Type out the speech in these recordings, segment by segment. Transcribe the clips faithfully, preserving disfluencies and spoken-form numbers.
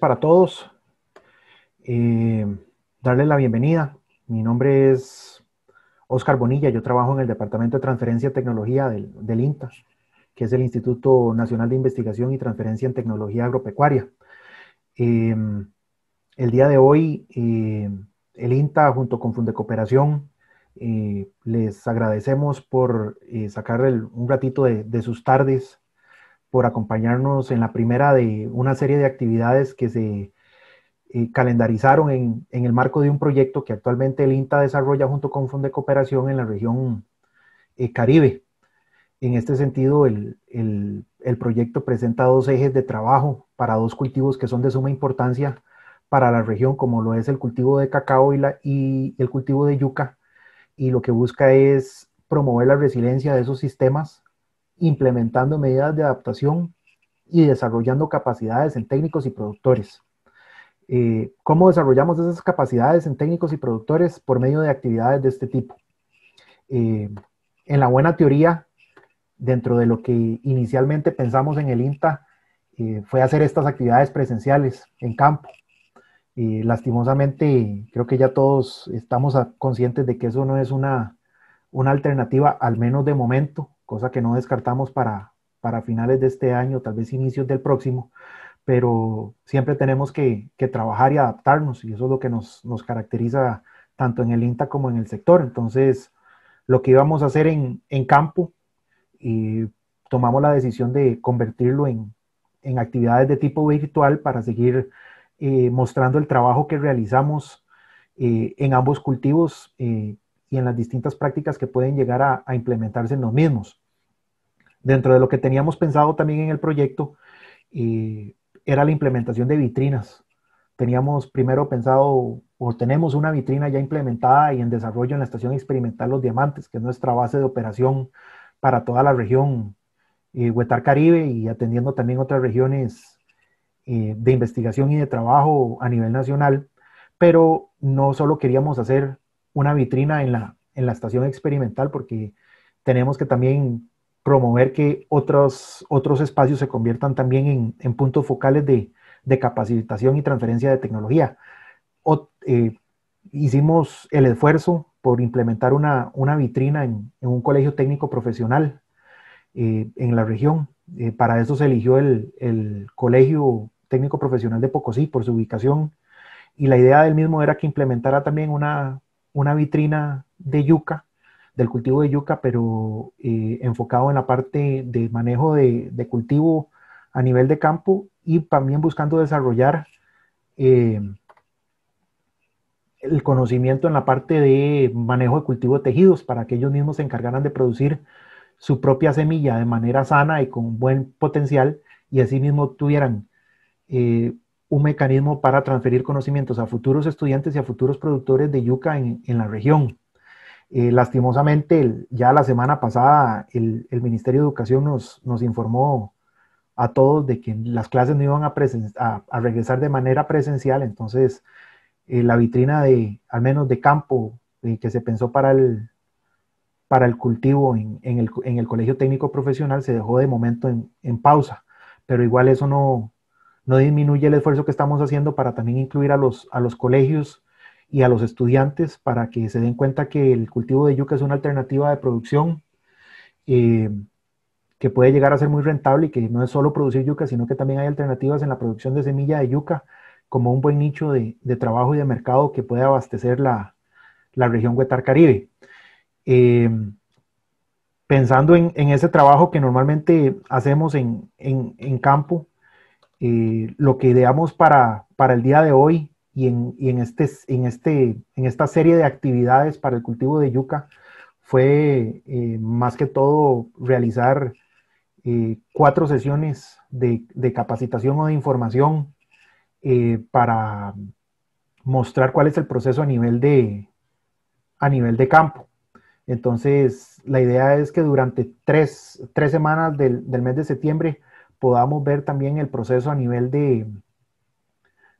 Para todos, eh, darles la bienvenida. Mi nombre es Óscar Bonilla, yo trabajo en el Departamento de Transferencia y Tecnología del, del INTA, que es el Instituto Nacional de Investigación y Transferencia en Tecnología Agropecuaria. Eh, el día de hoy, eh, el INTA junto con Fundecooperación, eh, les agradecemos por eh, sacar el, un ratito de, de sus tardes, por acompañarnos en la primera de una serie de actividades que se eh, calendarizaron en, en el marco de un proyecto que actualmente el INTA desarrolla junto con Fundecooperación en la región eh, Caribe. En este sentido, el, el, el proyecto presenta dos ejes de trabajo para dos cultivos que son de suma importancia para la región, como lo es el cultivo de cacao y, la, y el cultivo de yuca, y lo que busca es promover la resiliencia de esos sistemas, implementando medidas de adaptación y desarrollando capacidades en técnicos y productores. Eh, ¿Cómo desarrollamos esas capacidades en técnicos y productores? Por medio de actividades de este tipo. Eh, en la buena teoría, dentro de lo que inicialmente pensamos en el INTA, eh, fue hacer estas actividades presenciales en campo. Eh, lastimosamente, creo que ya todos estamos conscientes de que eso no es una, una alternativa, al menos de momento, cosa que no descartamos para, para finales de este año, tal vez inicios del próximo, pero siempre tenemos que, que trabajar y adaptarnos, y eso es lo que nos, nos caracteriza tanto en el INTA como en el sector. Entonces, lo que íbamos a hacer en, en campo, y tomamos la decisión de convertirlo en, en actividades de tipo virtual para seguir eh, mostrando el trabajo que realizamos eh, en ambos cultivos, eh, y en las distintas prácticas que pueden llegar a, a implementarse en los mismos. Dentro de lo que teníamos pensado también en el proyecto, eh, era la implementación de vitrinas. Teníamos primero pensado, o tenemos una vitrina ya implementada y en desarrollo en la Estación Experimental Los Diamantes, que es nuestra base de operación para toda la región eh, Huetar Caribe, y atendiendo también otras regiones eh, de investigación y de trabajo a nivel nacional. Pero no solo queríamos hacer una vitrina en la, en la estación experimental, porque tenemos que también promover que otros, otros espacios se conviertan también en, en puntos focales de, de capacitación y transferencia de tecnología. O, eh, hicimos el esfuerzo por implementar una, una vitrina en, en un colegio técnico profesional eh, en la región. Eh, para eso se eligió el, el Colegio Técnico Profesional de Pococí por su ubicación, y la idea del mismo era que implementara también una una vitrina de yuca, del cultivo de yuca, pero eh, enfocado en la parte de manejo de, de cultivo a nivel de campo, y también buscando desarrollar eh, el conocimiento en la parte de manejo de cultivo de tejidos, para que ellos mismos se encargaran de producir su propia semilla de manera sana y con buen potencial, y asimismo tuvieran eh, un mecanismo para transferir conocimientos a futuros estudiantes y a futuros productores de yuca en, en la región. Eh, lastimosamente, el, ya la semana pasada, el, el Ministerio de Educación nos, nos informó a todos de que las clases no iban a, presen, a, a regresar de manera presencial. Entonces, eh, la vitrina de, al menos de campo, eh, que se pensó para el, para el cultivo en, en, el, en el Colegio Técnico Profesional, se dejó de momento en, en pausa, pero igual eso no... no disminuye el esfuerzo que estamos haciendo para también incluir a los, a los colegios y a los estudiantes, para que se den cuenta que el cultivo de yuca es una alternativa de producción eh, que puede llegar a ser muy rentable, y que no es solo producir yuca, sino que también hay alternativas en la producción de semilla de yuca como un buen nicho de, de trabajo y de mercado que puede abastecer la, la región Huetar Caribe. Eh, pensando en, en ese trabajo que normalmente hacemos en, en, en campo, Eh, lo que ideamos para, para el día de hoy y, en, y en, este, en, este, en esta serie de actividades para el cultivo de yuca fue eh, más que todo realizar eh, cuatro sesiones de, de capacitación o de información eh, para mostrar cuál es el proceso a nivel de, a nivel de campo. Entonces, la idea es que durante tres, tres semanas del, del mes de septiembre podamos ver también el proceso a nivel de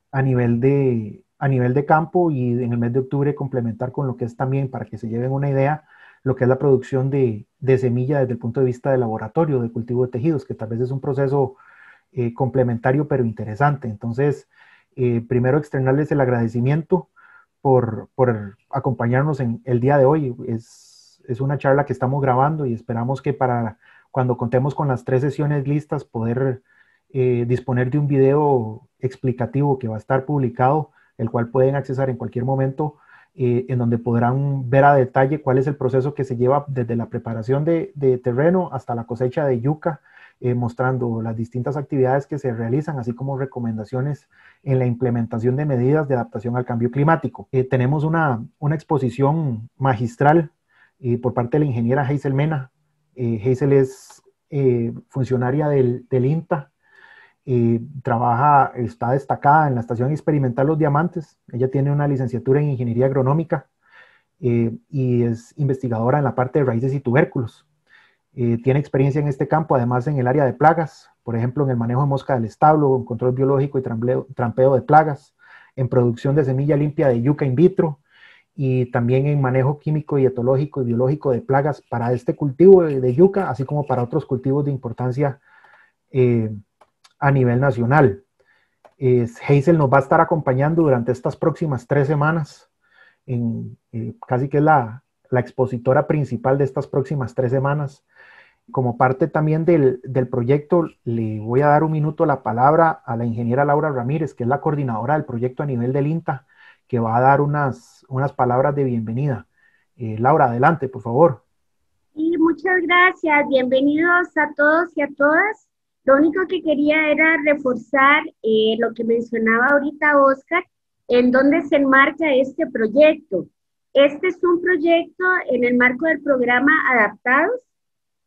a nivel de a nivel de campo, y en el mes de octubre complementar con lo que es también, para que se lleven una idea, lo que es la producción de, de semilla desde el punto de vista de laboratorio, de cultivo de tejidos, que tal vez es un proceso eh, complementario pero interesante. Entonces, Eh, primero externarles el agradecimiento por, por acompañarnos en el día de hoy. Es, es una charla que estamos grabando y esperamos que para cuando contemos con las tres sesiones listas poder eh, disponer de un video explicativo que va a estar publicado, el cual pueden accesar en cualquier momento, eh, en donde podrán ver a detalle cuál es el proceso que se lleva desde la preparación de, de terreno hasta la cosecha de yuca, eh, mostrando las distintas actividades que se realizan, así como recomendaciones en la implementación de medidas de adaptación al cambio climático. Eh, tenemos una, una exposición magistral eh, por parte de la ingeniera Hazel Mena. Eh, Hazel es eh, funcionaria del, del INTA. Eh, trabaja, está destacada en la Estación Experimental Los Diamantes. Ella tiene una licenciatura en Ingeniería Agronómica eh, y es investigadora en la parte de raíces y tubérculos. Eh, tiene experiencia en este campo, además en el área de plagas, por ejemplo, en el manejo de mosca del establo, en control biológico y trampleo, trampeo de plagas, en producción de semilla limpia de yuca in vitro y también en manejo químico y etológico y biológico de plagas para este cultivo de yuca, así como para otros cultivos de importancia eh, a nivel nacional. Eh, Hazel nos va a estar acompañando durante estas próximas tres semanas, en, eh, casi que es la, la expositora principal de estas próximas tres semanas. Como parte también del, del proyecto, le voy a dar un minuto la palabra a la ingeniera Laura Ramírez, que es la coordinadora del proyecto a nivel del INTA, que va a dar unas, unas palabras de bienvenida. Eh, Laura, adelante, por favor. Y muchas gracias, bienvenidos a todos y a todas. Lo único que quería era reforzar eh, lo que mencionaba ahorita Óscar, en dónde se enmarca este proyecto. Este es un proyecto en el marco del programa Adaptados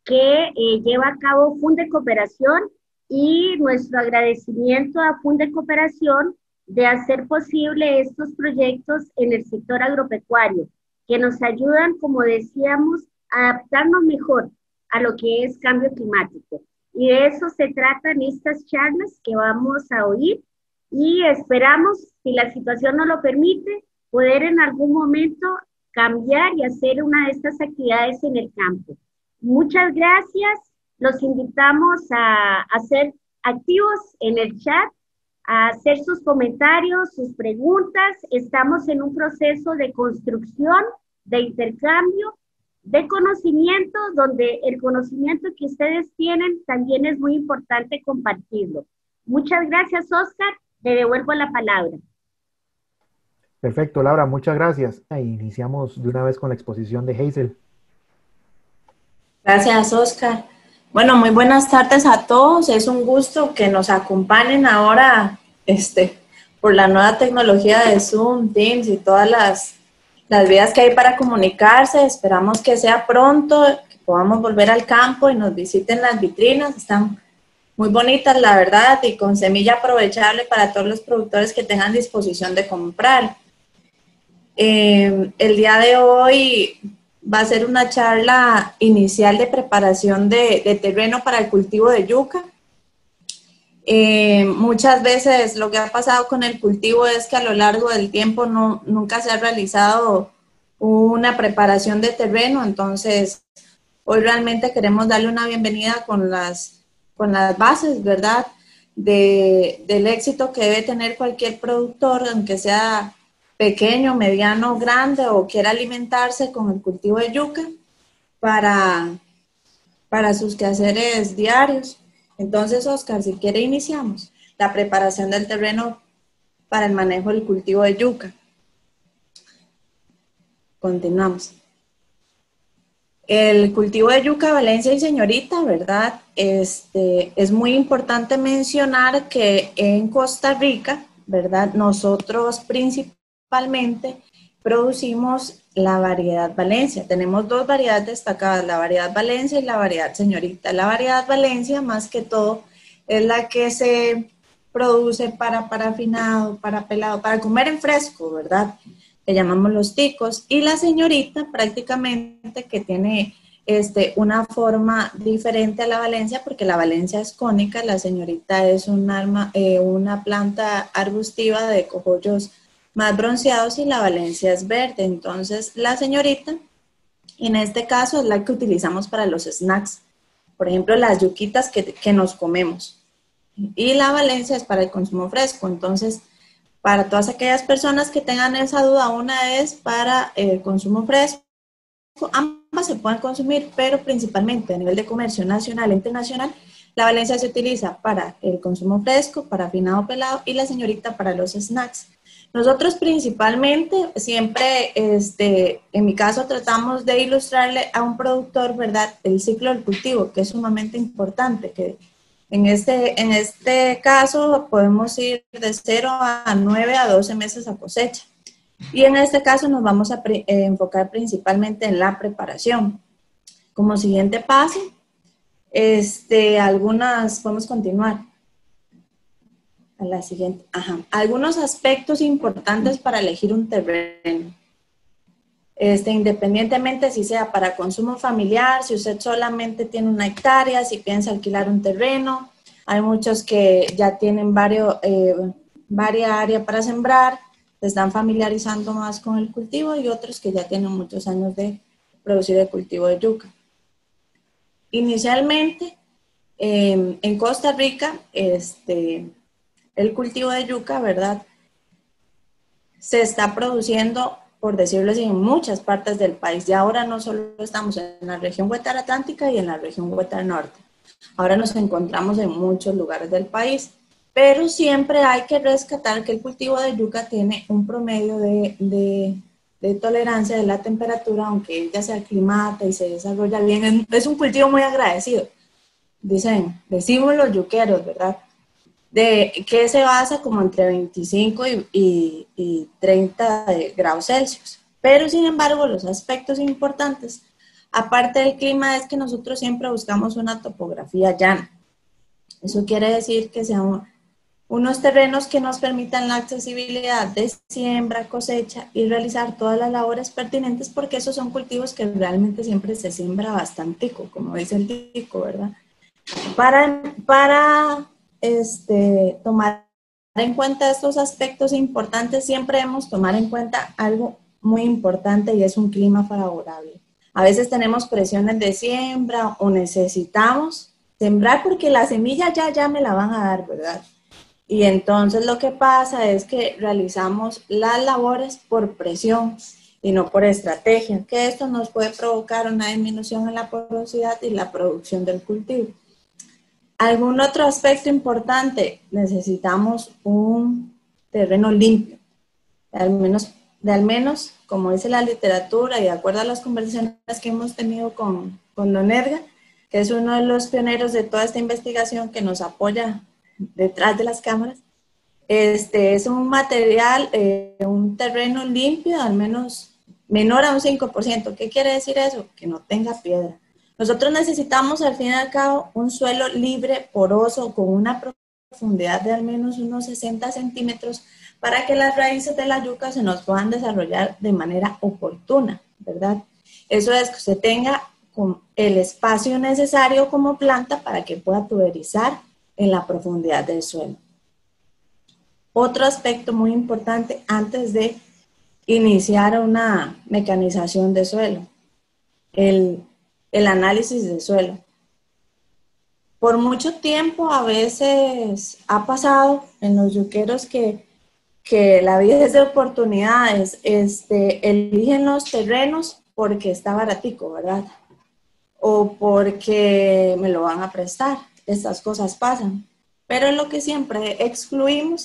que eh, lleva a cabo Fundecooperación, y nuestro agradecimiento a Fundecooperación de hacer posible estos proyectos en el sector agropecuario, que nos ayudan, como decíamos, a adaptarnos mejor a lo que es cambio climático. Y de eso se tratan estas charlas que vamos a oír, y esperamos, si la situación nos lo permite, poder en algún momento cambiar y hacer una de estas actividades en el campo. Muchas gracias, los invitamos a, a ser activos en el chat, a hacer sus comentarios, sus preguntas. Estamos en un proceso de construcción, de intercambio de conocimiento, donde el conocimiento que ustedes tienen también es muy importante compartirlo. Muchas gracias, Óscar. Te devuelvo la palabra. Perfecto, Laura, muchas gracias. Iniciamos de una vez con la exposición de Hazel. Gracias, Óscar. Bueno, muy buenas tardes a todos. Es un gusto que nos acompañen ahora este, por la nueva tecnología de Zoom, Teams y todas las... las vías que hay para comunicarse. Esperamos que sea pronto, que podamos volver al campo y nos visiten las vitrinas. Están muy bonitas, la verdad, y con semilla aprovechable para todos los productores que tengan disposición de comprar. Eh, el día de hoy va a ser una charla inicial de preparación de, de terreno para el cultivo de yuca. Eh, muchas veces lo que ha pasado con el cultivo es que a lo largo del tiempo no, nunca se ha realizado una preparación de terreno, entonces hoy realmente queremos darle una bienvenida con las, con las bases, ¿verdad? De, del éxito que debe tener cualquier productor, aunque sea pequeño, mediano, grande, o quiera alimentarse con el cultivo de yuca para, para sus quehaceres diarios. Entonces, Óscar, si quiere iniciamos la preparación del terreno para el manejo del cultivo de yuca. Continuamos. El cultivo de yuca, Valencia y Señorita, ¿verdad? Este, es muy importante mencionar que en Costa Rica, ¿verdad? Nosotros principalmente producimos la variedad Valencia. Tenemos dos variedades destacadas, la variedad Valencia y la variedad Señorita. La variedad Valencia, más que todo, es la que se produce para parafinado, para pelado, para comer en fresco, ¿verdad? Le llamamos los ticos. Y la Señorita, prácticamente, que tiene este, una forma diferente a la Valencia, porque la Valencia es cónica, la Señorita es un arma, eh, una planta arbustiva de cogollos más bronceados, y la Valencia es verde. Entonces la Señorita en este caso es la que utilizamos para los snacks, por ejemplo las yuquitas que, que nos comemos, y la Valencia es para el consumo fresco. Entonces Para todas aquellas personas que tengan esa duda, una es para el consumo fresco. Ambas se pueden consumir, pero principalmente a nivel de comercio nacional e internacional, la Valencia se utiliza para el consumo fresco, para afinado pelado y la señorita para los snacks. Nosotros principalmente siempre, este, en mi caso, tratamos de ilustrarle a un productor, ¿verdad?, el ciclo del cultivo, que es sumamente importante, que en este, en este caso podemos ir de cero a nueve a doce meses a cosecha. Y en este caso nos vamos a pre- enfocar principalmente en la preparación. Como siguiente paso, este, algunas, podemos continuar. A la siguiente, ajá. Algunos aspectos importantes para elegir un terreno. Este, independientemente si sea para consumo familiar, si usted solamente tiene una hectárea, si piensa alquilar un terreno. Hay muchos que ya tienen varios, eh, varias áreas para sembrar, se están familiarizando más con el cultivo y otros que ya tienen muchos años de producir el cultivo de yuca. Inicialmente, eh, en Costa Rica, este... el cultivo de yuca, ¿verdad?, se está produciendo, por decirlo así, en muchas partes del país. Ya ahora no solo estamos en la región Huetar Atlántica y en la región Huetar Norte. Ahora nos encontramos en muchos lugares del país. Pero siempre hay que rescatar que el cultivo de yuca tiene un promedio de, de, de tolerancia de la temperatura, aunque ella se aclimata y se desarrolla bien. Es un cultivo muy agradecido. Dicen, decimos los yuqueros, ¿verdad?, de que se basa como entre veinticinco y, y, y treinta grados Celsius. Pero sin embargo, los aspectos importantes, aparte del clima, es que nosotros siempre buscamos una topografía llana. Eso quiere decir que sean unos terrenos que nos permitan la accesibilidad de siembra, cosecha y realizar todas las labores pertinentes, porque esos son cultivos que realmente siempre se siembra bastante, como dice el tico, ¿verdad? Para... para Este, tomar en cuenta estos aspectos importantes, siempre debemos tomar en cuenta algo muy importante y es un clima favorable. A veces tenemos presiones de siembra o necesitamos sembrar porque la semilla ya, ya me la van a dar, ¿verdad? Y entonces lo que pasa es que realizamos las labores por presión y no por estrategia, que esto nos puede provocar una disminución en la porosidad y la producción del cultivo. Algún otro aspecto importante, necesitamos un terreno limpio, al menos, de al menos como dice la literatura y de acuerdo a las conversaciones que hemos tenido con, con Donerga, que es uno de los pioneros de toda esta investigación que nos apoya detrás de las cámaras, este, es un material, eh, un terreno limpio, al menos menor a un cinco por ciento. ¿Qué quiere decir eso? Que no tenga piedra. Nosotros necesitamos, al fin y al cabo, un suelo libre, poroso, con una profundidad de al menos unos sesenta centímetros para que las raíces de la yuca se nos puedan desarrollar de manera oportuna, ¿verdad? Eso es que usted tenga el espacio necesario como planta para que pueda tuberizar en la profundidad del suelo. Otro aspecto muy importante antes de iniciar una mecanización de suelo, el... el análisis del suelo. Por mucho tiempo a veces ha pasado en los yuqueros que, que la vida es de oportunidades, este, eligen los terrenos porque está baratico, ¿verdad? O porque me lo van a prestar, estas cosas pasan. Pero lo que siempre excluimos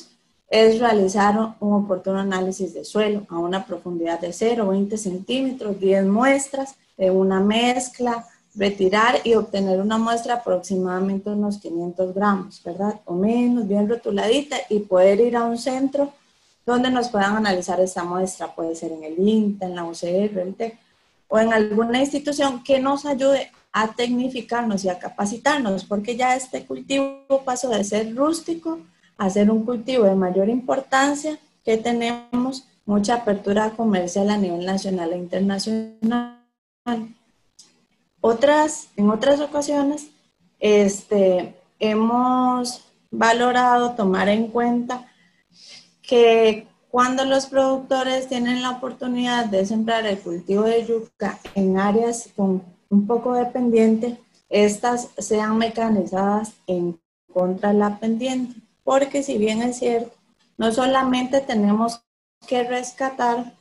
es realizar un oportuno análisis de suelo a una profundidad de cero, veinte centímetros, diez muestras, una mezcla, retirar y obtener una muestra aproximadamente unos quinientos gramos, ¿verdad? O menos, bien rotuladita, y poder ir a un centro donde nos puedan analizar esta muestra. Puede ser en el INTA, en la U C R, el TEC, o en alguna institución que nos ayude a tecnificarnos y a capacitarnos, porque ya este cultivo pasó de ser rústico a ser un cultivo de mayor importancia, que tenemos mucha apertura comercial a nivel nacional e internacional. Otras, en otras ocasiones este, hemos valorado tomar en cuenta que cuando los productores tienen la oportunidad de sembrar el cultivo de yuca en áreas con un poco de pendiente, estas sean mecanizadas en contra de la pendiente, porque si bien es cierto, No solamente tenemos que rescatar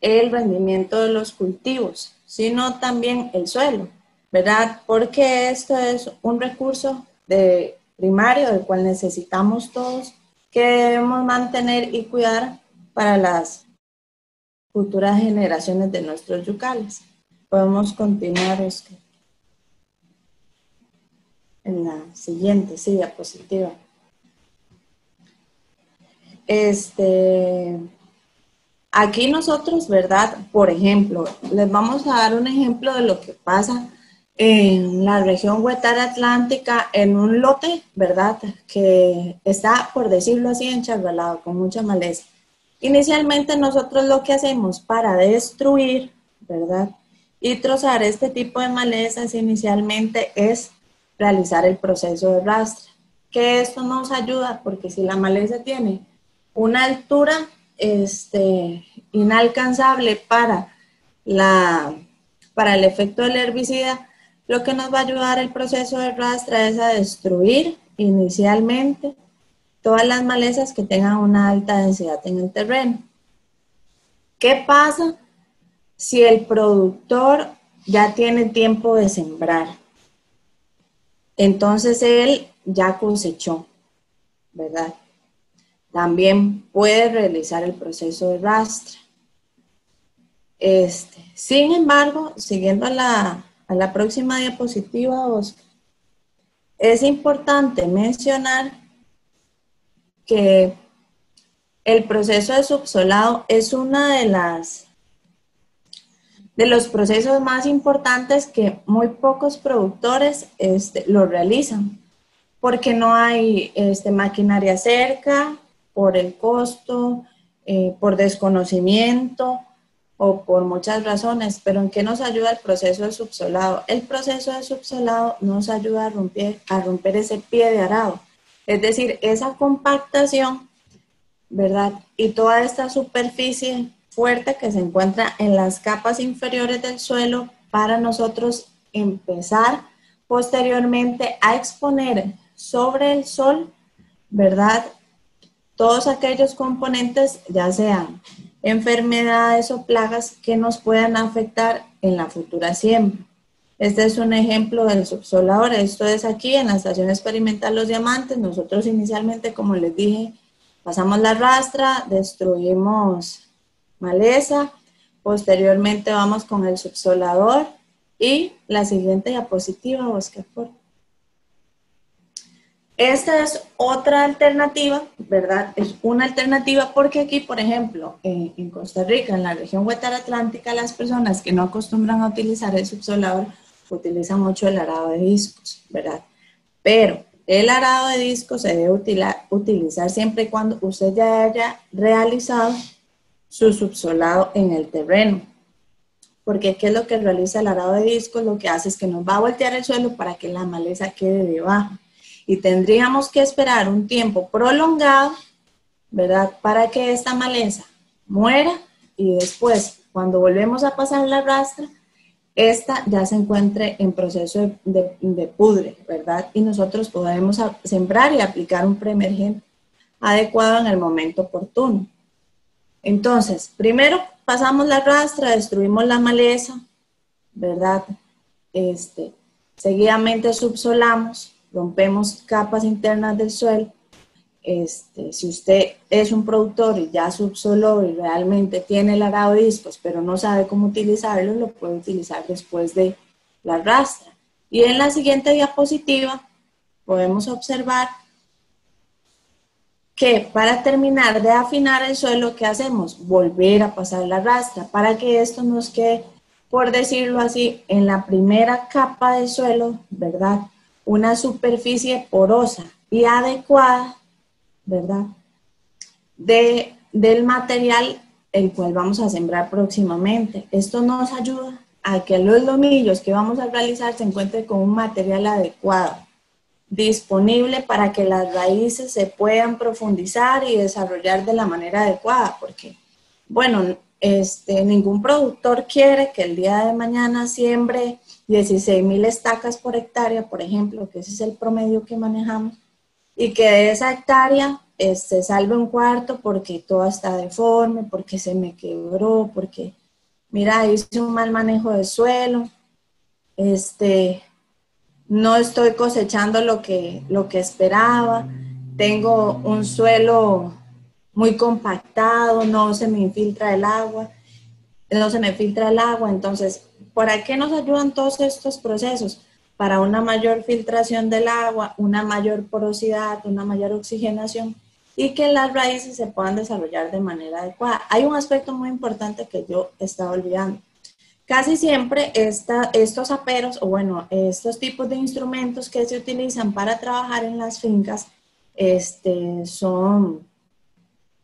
el rendimiento de los cultivos, sino también el suelo, ¿verdad? Porque esto es un recurso de primario del cual necesitamos todos, que debemos mantener y cuidar para las futuras generaciones de nuestros yucales. Podemos continuar, Óscar, en la siguiente, sí, diapositiva. Este, aquí nosotros, ¿verdad? Por ejemplo, les vamos a dar un ejemplo de lo que pasa en la región Huetar Atlántica, en un lote, ¿verdad? Que está, por decirlo así, encharralado, con mucha maleza. Inicialmente nosotros lo que hacemos para destruir, ¿verdad? Y trozar este tipo de malezas inicialmente es realizar el proceso de rastre. Que esto nos ayuda porque si la maleza tiene una altura este, inalcanzable para, la, para el efecto del herbicida, lo que nos va a ayudar el proceso de rastre es a destruir inicialmente todas las malezas que tengan una alta densidad en el terreno. ¿Qué pasa si el productor ya tiene tiempo de sembrar? Entonces él ya cosechó, ¿verdad? También puede realizar el proceso de rastre. Este, sin embargo, siguiendo a la, a la próxima diapositiva, Óscar, es importante mencionar que el proceso de subsolado es una de las de los procesos más importantes que muy pocos productores este, lo realizan, porque no hay este, maquinaria cerca, por el costo, eh, por desconocimiento o por muchas razones. Pero ¿en qué nos ayuda el proceso de subsolado? El proceso de subsolado nos ayuda a romper, a romper ese pie de arado, es decir, esa compactación, ¿verdad? Y toda esta superficie fuerte que se encuentra en las capas inferiores del suelo para nosotros empezar posteriormente a exponer sobre el sol, ¿verdad? Todos aquellos componentes, ya sean enfermedades o plagas que nos puedan afectar en la futura siembra. Este es un ejemplo del subsolador. Esto es aquí en la Estación Experimental Los Diamantes. Nosotros inicialmente, como les dije, pasamos la rastra, destruimos maleza, posteriormente vamos con el subsolador y la siguiente diapositiva, Óscar. Esta es otra alternativa, ¿verdad? Es una alternativa porque aquí, por ejemplo, en, en Costa Rica, en la región Huetar Atlántica, las personas que no acostumbran a utilizar el subsolador utilizan mucho el arado de discos, ¿verdad? Pero el arado de discos se debe utilizar, utilizar siempre y cuando usted ya haya realizado su subsolado en el terreno, porque ¿qué es lo que realiza el arado de discos? Lo que hace es que nos va a voltear el suelo para que la maleza quede debajo y tendríamos que esperar un tiempo prolongado, ¿verdad? Para que esta maleza muera y después, cuando volvemos a pasar la rastra, esta ya se encuentre en proceso de, de, de pudre, ¿verdad? Y nosotros podemos sembrar y aplicar un preemergente adecuado en el momento oportuno. Entonces, primero pasamos la rastra, destruimos la maleza, ¿verdad? Este, seguidamente subsolamos, rompemos capas internas del suelo. Este, si usted es un productor y ya subsoló y realmente tiene el arado de discos, pero no sabe cómo utilizarlo, lo puede utilizar después de la rastra. Y en la siguiente diapositiva podemos observar que para terminar de afinar el suelo, ¿qué hacemos? Volver a pasar la rastra para que esto nos quede, por decirlo así, en la primera capa del suelo, ¿verdad? Una superficie porosa y adecuada, ¿verdad? De, del material el cual vamos a sembrar próximamente. Esto nos ayuda a que los lomillos que vamos a realizar se encuentren con un material adecuado, disponible para que las raíces se puedan profundizar y desarrollar de la manera adecuada, porque, bueno, este, ningún productor quiere que el día de mañana siembre dieciséis mil estacas por hectárea, por ejemplo, que ese es el promedio que manejamos, y que de esa hectárea este, salve un cuarto porque todo está deforme, porque se me quebró, porque, mira, hice un mal manejo de suelo, este, no estoy cosechando lo que, lo que esperaba, tengo un suelo muy compactado, no se me infiltra el agua, no se me filtra el agua. Entonces, ¿para qué nos ayudan todos estos procesos? Para una mayor filtración del agua, una mayor porosidad, una mayor oxigenación y que las raíces se puedan desarrollar de manera adecuada. Hay un aspecto muy importante que yo estaba olvidando. Casi siempre esta, estos aperos, o bueno, estos tipos de instrumentos que se utilizan para trabajar en las fincas, este, son,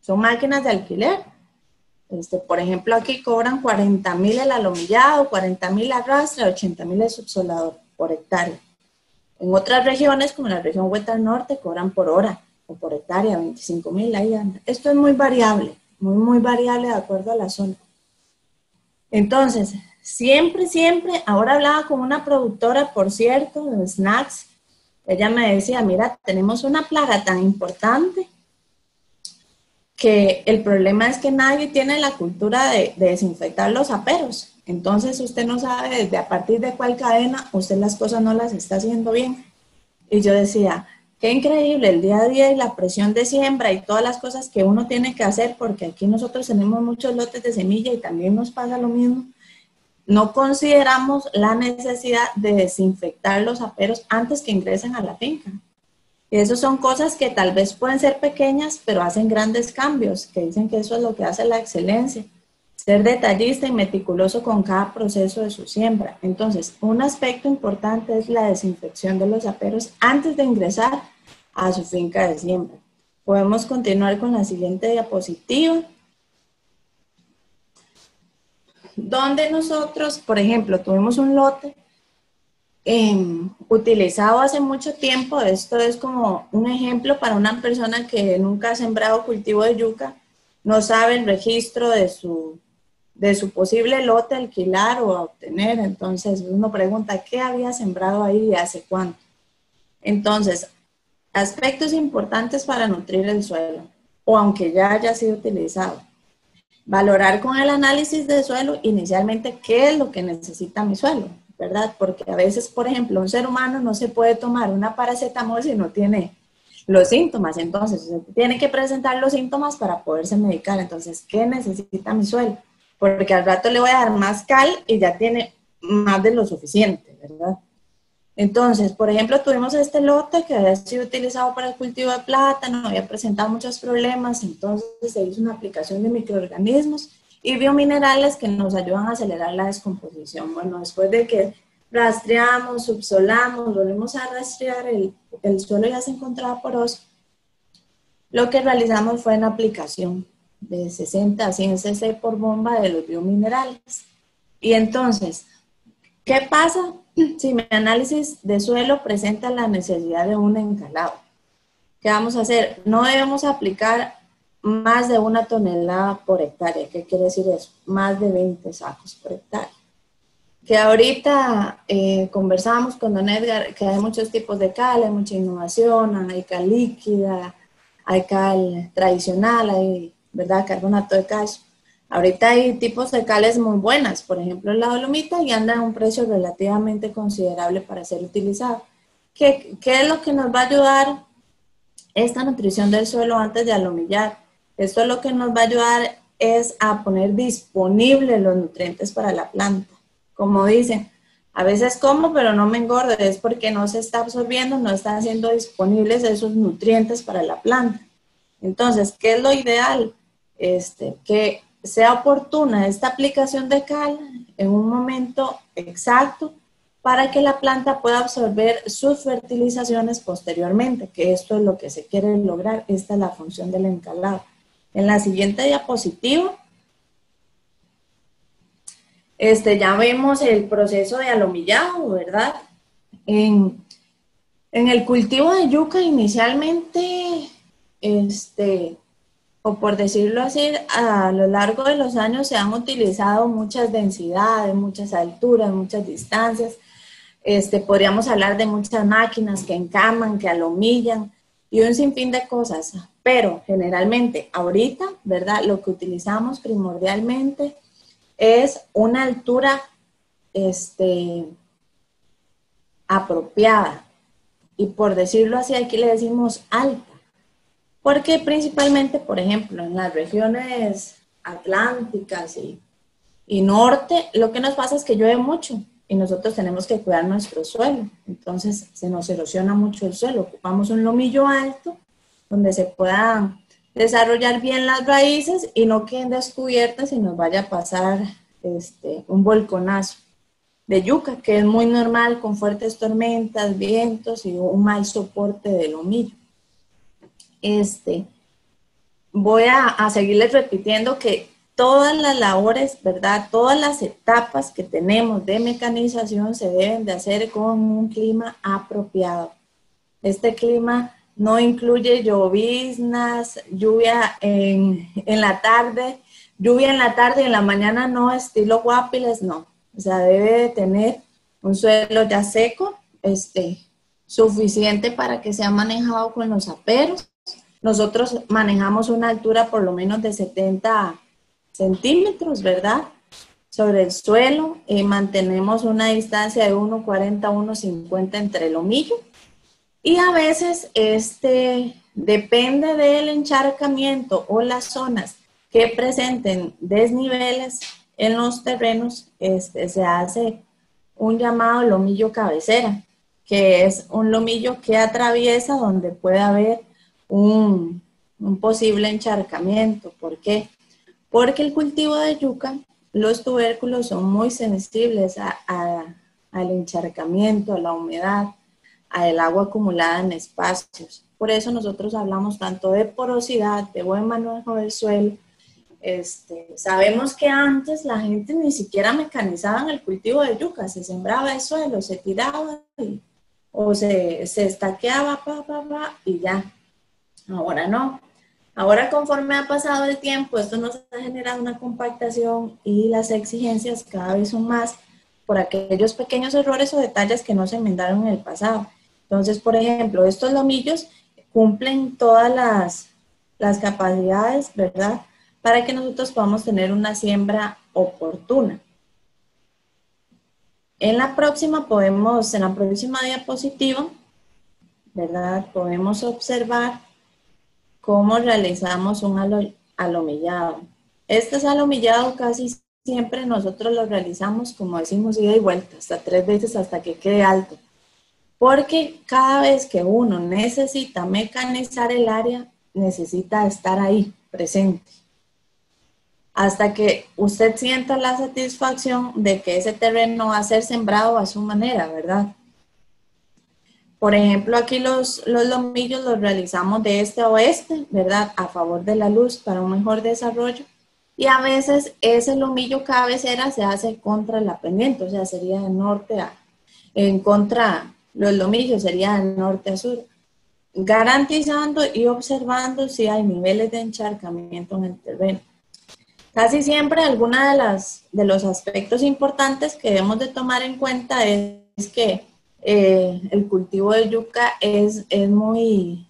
son máquinas de alquiler. Este, por ejemplo, aquí cobran cuarenta mil el alomillado, cuarenta mil arrastre, ochenta mil el subsolador por hectárea. En otras regiones, como la región Huetar Norte, cobran por hora o por hectárea, veinticinco mil, ahí anda. Esto es muy variable, muy, muy variable de acuerdo a la zona. Entonces, siempre, siempre, ahora hablaba con una productora, por cierto, de snacks, ella me decía, mira, tenemos una plaga tan importante que el problema es que nadie tiene la cultura de, de desinfectar los aperos. Entonces usted no sabe desde a partir de cuál cadena usted las cosas no las está haciendo bien. Y yo decía, qué increíble el día a día y la presión de siembra y todas las cosas que uno tiene que hacer, porque aquí nosotros tenemos muchos lotes de semilla y también nos pasa lo mismo. No consideramos la necesidad de desinfectar los aperos antes que ingresen a la finca. Y eso son cosas que tal vez pueden ser pequeñas, pero hacen grandes cambios, que dicen que eso es lo que hace la excelencia. Ser detallista y meticuloso con cada proceso de su siembra. Entonces, un aspecto importante es la desinfección de los aperos antes de ingresar a su finca de siembra. Podemos continuar con la siguiente diapositiva. Donde nosotros, por ejemplo, tuvimos un lote eh, utilizado hace mucho tiempo. Esto es como un ejemplo para una persona que nunca ha sembrado cultivo de yuca, no sabe el registro de su... de su posible lote a alquilar o a obtener. Entonces uno pregunta, ¿qué había sembrado ahí y hace cuánto? Entonces, aspectos importantes para nutrir el suelo, o aunque ya haya sido utilizado. Valorar con el análisis de suelo inicialmente qué es lo que necesita mi suelo, ¿verdad? Porque a veces, por ejemplo, un ser humano no se puede tomar una paracetamol si no tiene los síntomas. Entonces, se tiene que presentar los síntomas para poderse medicar. Entonces, ¿qué necesita mi suelo? Porque al rato le voy a dar más cal y ya tiene más de lo suficiente, ¿verdad? Entonces, por ejemplo, tuvimos este lote que había sido utilizado para el cultivo de plátano, había presentado muchos problemas, entonces se hizo una aplicación de microorganismos y biominerales que nos ayudan a acelerar la descomposición. Bueno, después de que rastreamos, subsolamos, volvemos a rastrear, el, el suelo ya se encontraba poroso, lo que realizamos fue una aplicación de sesenta a cien ce ce por bomba de los biominerales. Y entonces, ¿qué pasa si mi análisis de suelo presenta la necesidad de un encalado? ¿Qué vamos a hacer? No debemos aplicar más de una tonelada por hectárea. ¿Qué quiere decir eso? Más de veinte sacos por hectárea. Que ahorita eh, conversamos con don Edgar que hay muchos tipos de cal, hay mucha innovación, hay cal líquida, hay cal tradicional, hay... ¿verdad? Carbonato de calcio. Ahorita hay tipos de cales muy buenas, por ejemplo la dolomita, y anda a un precio relativamente considerable para ser utilizado. ¿Qué, qué es lo que nos va a ayudar esta nutrición del suelo antes de alomillar? Esto es lo que nos va a ayudar es a poner disponibles los nutrientes para la planta. Como dicen, a veces como pero no me engordo, es porque no se está absorbiendo, no están siendo disponibles esos nutrientes para la planta. Entonces, ¿qué es lo ideal? Este, que sea oportuna esta aplicación de cal en un momento exacto para que la planta pueda absorber sus fertilizaciones posteriormente, que esto es lo que se quiere lograr. Esta es la función del encalado. En la siguiente diapositiva, este, ya vemos el proceso de alomillado, ¿verdad? En, en el cultivo de yuca inicialmente... Este, o por decirlo así, a lo largo de los años se han utilizado muchas densidades, muchas alturas, muchas distancias. Este, podríamos hablar de muchas máquinas que encaman, que alomillan. y un sinfín de cosas, pero generalmente ahorita, ¿verdad? Lo que utilizamos primordialmente es una altura este, apropiada, y por decirlo así, aquí le decimos alta, porque principalmente, por ejemplo, en las regiones atlánticas y, y norte, lo que nos pasa es que llueve mucho, y nosotros tenemos que cuidar nuestro suelo, entonces se nos erosiona mucho el suelo, ocupamos un lomillo alto donde se puedan desarrollar bien las raíces y no queden descubiertas y nos vaya a pasar este, un volconazo de yuca, que es muy normal con fuertes tormentas, vientos y un mal soporte del lomillo. Este, voy a, a seguirles repitiendo que todas las labores, ¿verdad? Todas las etapas que tenemos de mecanización se deben de hacer con un clima apropiado. Este clima no incluye lloviznas, lluvia en, en la tarde, lluvia en la tarde y en la mañana no, estilo Guápiles, no. O sea, debe de tener un suelo ya seco, este, suficiente para que sea manejado con los aperos. Nosotros manejamos una altura por lo menos de setenta centímetros, ¿verdad? Sobre el suelo, eh, mantenemos una distancia de uno cuarenta a uno cincuenta entre el lomillo, y a veces este, depende del encharcamiento o las zonas que presenten desniveles en los terrenos, este, se hace un llamado lomillo cabecera, que es un lomillo que atraviesa donde puede haber un, un posible encharcamiento. ¿Por qué? Porque el cultivo de yuca, los tubérculos son muy sensibles a, a, al encharcamiento, a la humedad, al agua acumulada en espacios. Por eso nosotros hablamos tanto de porosidad, de buen manejo del suelo. Este, sabemos que antes la gente ni siquiera mecanizaba el cultivo de yuca, se sembraba el suelo, se tiraba y, o se, se estaqueaba, pa, pa, pa, y ya. Ahora no. Ahora, conforme ha pasado el tiempo, esto nos ha generado una compactación y las exigencias cada vez son más por aquellos pequeños errores o detalles que no se enmendaron en el pasado. Entonces, por ejemplo, estos lomillos cumplen todas las, las capacidades, ¿verdad?, para que nosotros podamos tener una siembra oportuna. En la próxima podemos, en la próxima diapositiva, ¿verdad?, podemos observar cómo realizamos un alomillado. Este alomillado casi siempre nosotros lo realizamos, como decimos, ida y vuelta, hasta tres veces hasta que quede alto. Porque cada vez que uno necesita mecanizar el área, necesita estar ahí, presente. Hasta que usted sienta la satisfacción de que ese terreno va a ser sembrado a su manera, ¿verdad? Por ejemplo, aquí los, los lomillos los realizamos de este a oeste, ¿verdad? A favor de la luz para un mejor desarrollo. Y a veces ese lomillo cabecera se hace contra la pendiente, o sea, sería de norte a... En contra, los lomillos sería de norte a sur. Garantizando y observando si hay niveles de encharcamiento en el terreno. Casi siempre alguno de, las, de los aspectos importantes que debemos de tomar en cuenta es, es que... Eh, el cultivo de yuca es, es muy,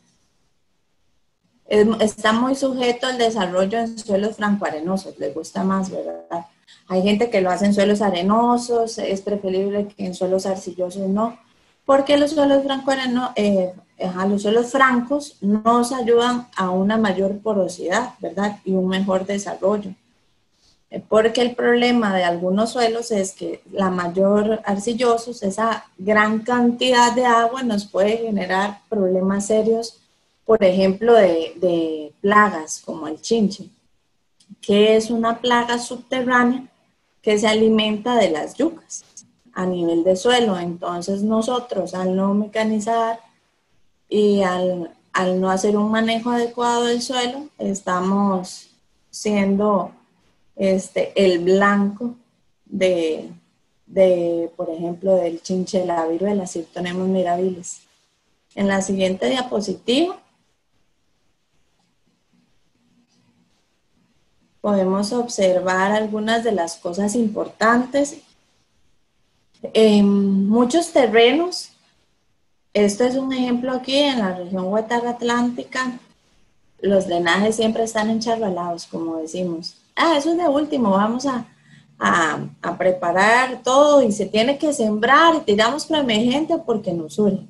es, está muy sujeto al desarrollo en suelos francoarenosos, les gusta más, ¿verdad? Hay gente que lo hace en suelos arenosos, es preferible que en suelos arcillosos no, porque los suelos francoarenosos, eh, los suelos francos nos ayudan a una mayor porosidad, ¿verdad? Y un mejor desarrollo. Porque el problema de algunos suelos es que la mayor arcillosos, esa gran cantidad de agua nos puede generar problemas serios, por ejemplo, de, de plagas como el chinche, que es una plaga subterránea que se alimenta de las yucas a nivel de suelo. Entonces nosotros, al no mecanizar y al, al no hacer un manejo adecuado del suelo, estamos siendo... Este, el blanco de, de, por ejemplo, del chinche de la viruela, Scutellonema mirabilis. En la siguiente diapositiva podemos observar algunas de las cosas importantes. En muchos terrenos Este es un ejemplo aquí en la región Huetar Atlántica. Los drenajes siempre están encharralados, como decimos. Ah, eso es de último, vamos a, a, a preparar todo y se tiene que sembrar y tiramos premegente porque nos surge,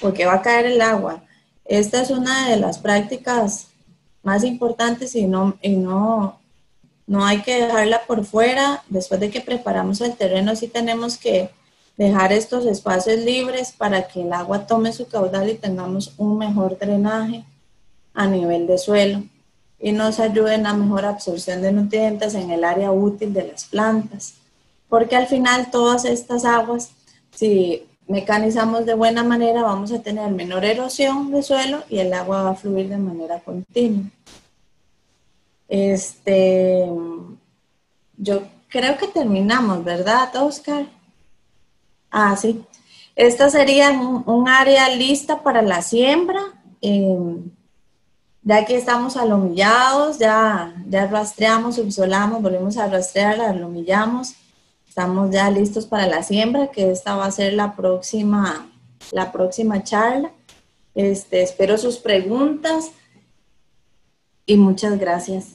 porque va a caer el agua. Esta es una de las prácticas más importantes y no, y no, no hay que dejarla por fuera. Después de que preparamos el terreno, sí tenemos que dejar estos espacios libres para que el agua tome su caudal y tengamos un mejor drenaje a nivel de suelo y nos ayude en la mejor absorción de nutrientes en el área útil de las plantas. Porque al final todas estas aguas, si mecanizamos de buena manera, vamos a tener menor erosión de suelo y el agua va a fluir de manera continua. Este, yo creo que terminamos, ¿verdad, Óscar? Ah, sí. Esta sería un, un área lista para la siembra. Eh, ya que estamos alomillados, ya, ya rastreamos, subsolamos, volvemos a rastrear, alomillamos. Estamos ya listos para la siembra, que esta va a ser la próxima, la próxima charla. Este, espero sus preguntas y muchas gracias.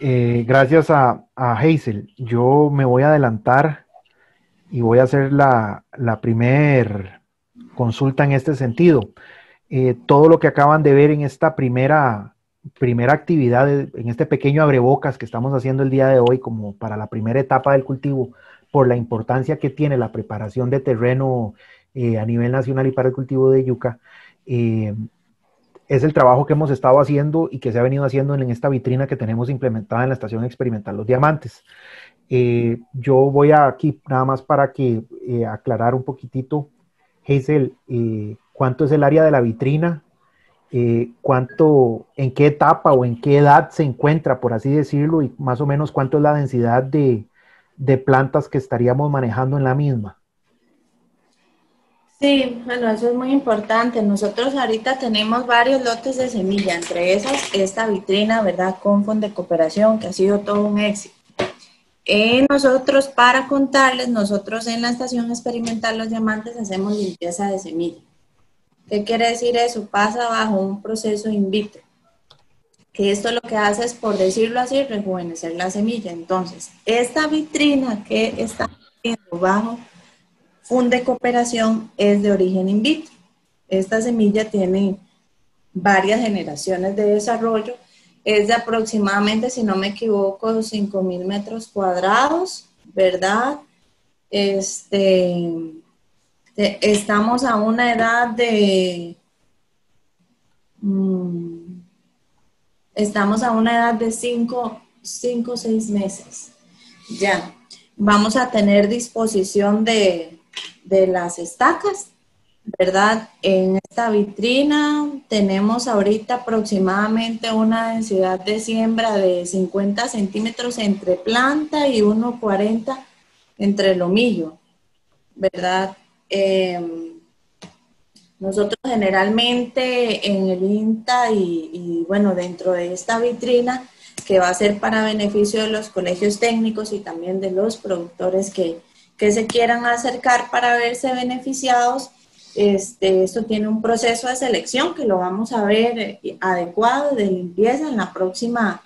Eh, gracias a, a Hazel. Yo me voy a adelantar y voy a hacer la, la primer consulta en este sentido. Eh, todo lo que acaban de ver en esta primera, primera actividad, en este pequeño abrebocas que estamos haciendo el día de hoy como para la primera etapa del cultivo, por la importancia que tiene la preparación de terreno eh, a nivel nacional y para el cultivo de yuca, eh, es el trabajo que hemos estado haciendo y que se ha venido haciendo en esta vitrina que tenemos implementada en la Estación Experimental Los Diamantes. Eh, yo voy aquí nada más para que eh, aclarar un poquitito, Hazel, eh, ¿cuánto es el área de la vitrina? Eh, ¿Cuánto, en qué etapa o en qué edad se encuentra, por así decirlo? Y más o menos, ¿cuánto es la densidad de, de plantas que estaríamos manejando en la misma? Sí, bueno, eso es muy importante. Nosotros ahorita tenemos varios lotes de semilla, entre esas esta vitrina, ¿verdad? Con Fundecooperación, que ha sido todo un éxito. Eh, nosotros, para contarles, nosotros en la Estación Experimental Los Diamantes hacemos limpieza de semilla. ¿Qué quiere decir eso? Pasa bajo un proceso in vitro, que esto lo que hace es, por decirlo así, rejuvenecer la semilla. Entonces, esta vitrina que está bajo Fundecooperación es de origen in vitro. Esta semilla tiene varias generaciones de desarrollo. Es de aproximadamente, si no me equivoco, cinco mil metros cuadrados, ¿verdad? Este, estamos a una edad de... Mmm, estamos a una edad de cinco o seis meses. Ya, vamos a tener disposición de... de las estacas, ¿verdad? En esta vitrina tenemos ahorita aproximadamente una densidad de siembra de cincuenta centímetros entre planta y uno cuarenta entre lomillo, ¿verdad? Eh, nosotros generalmente en el INTA y, y bueno, dentro de esta vitrina que va a ser para beneficio de los colegios técnicos y también de los productores que que se quieran acercar para verse beneficiados, este, esto tiene un proceso de selección que lo vamos a ver adecuado de limpieza en la próxima,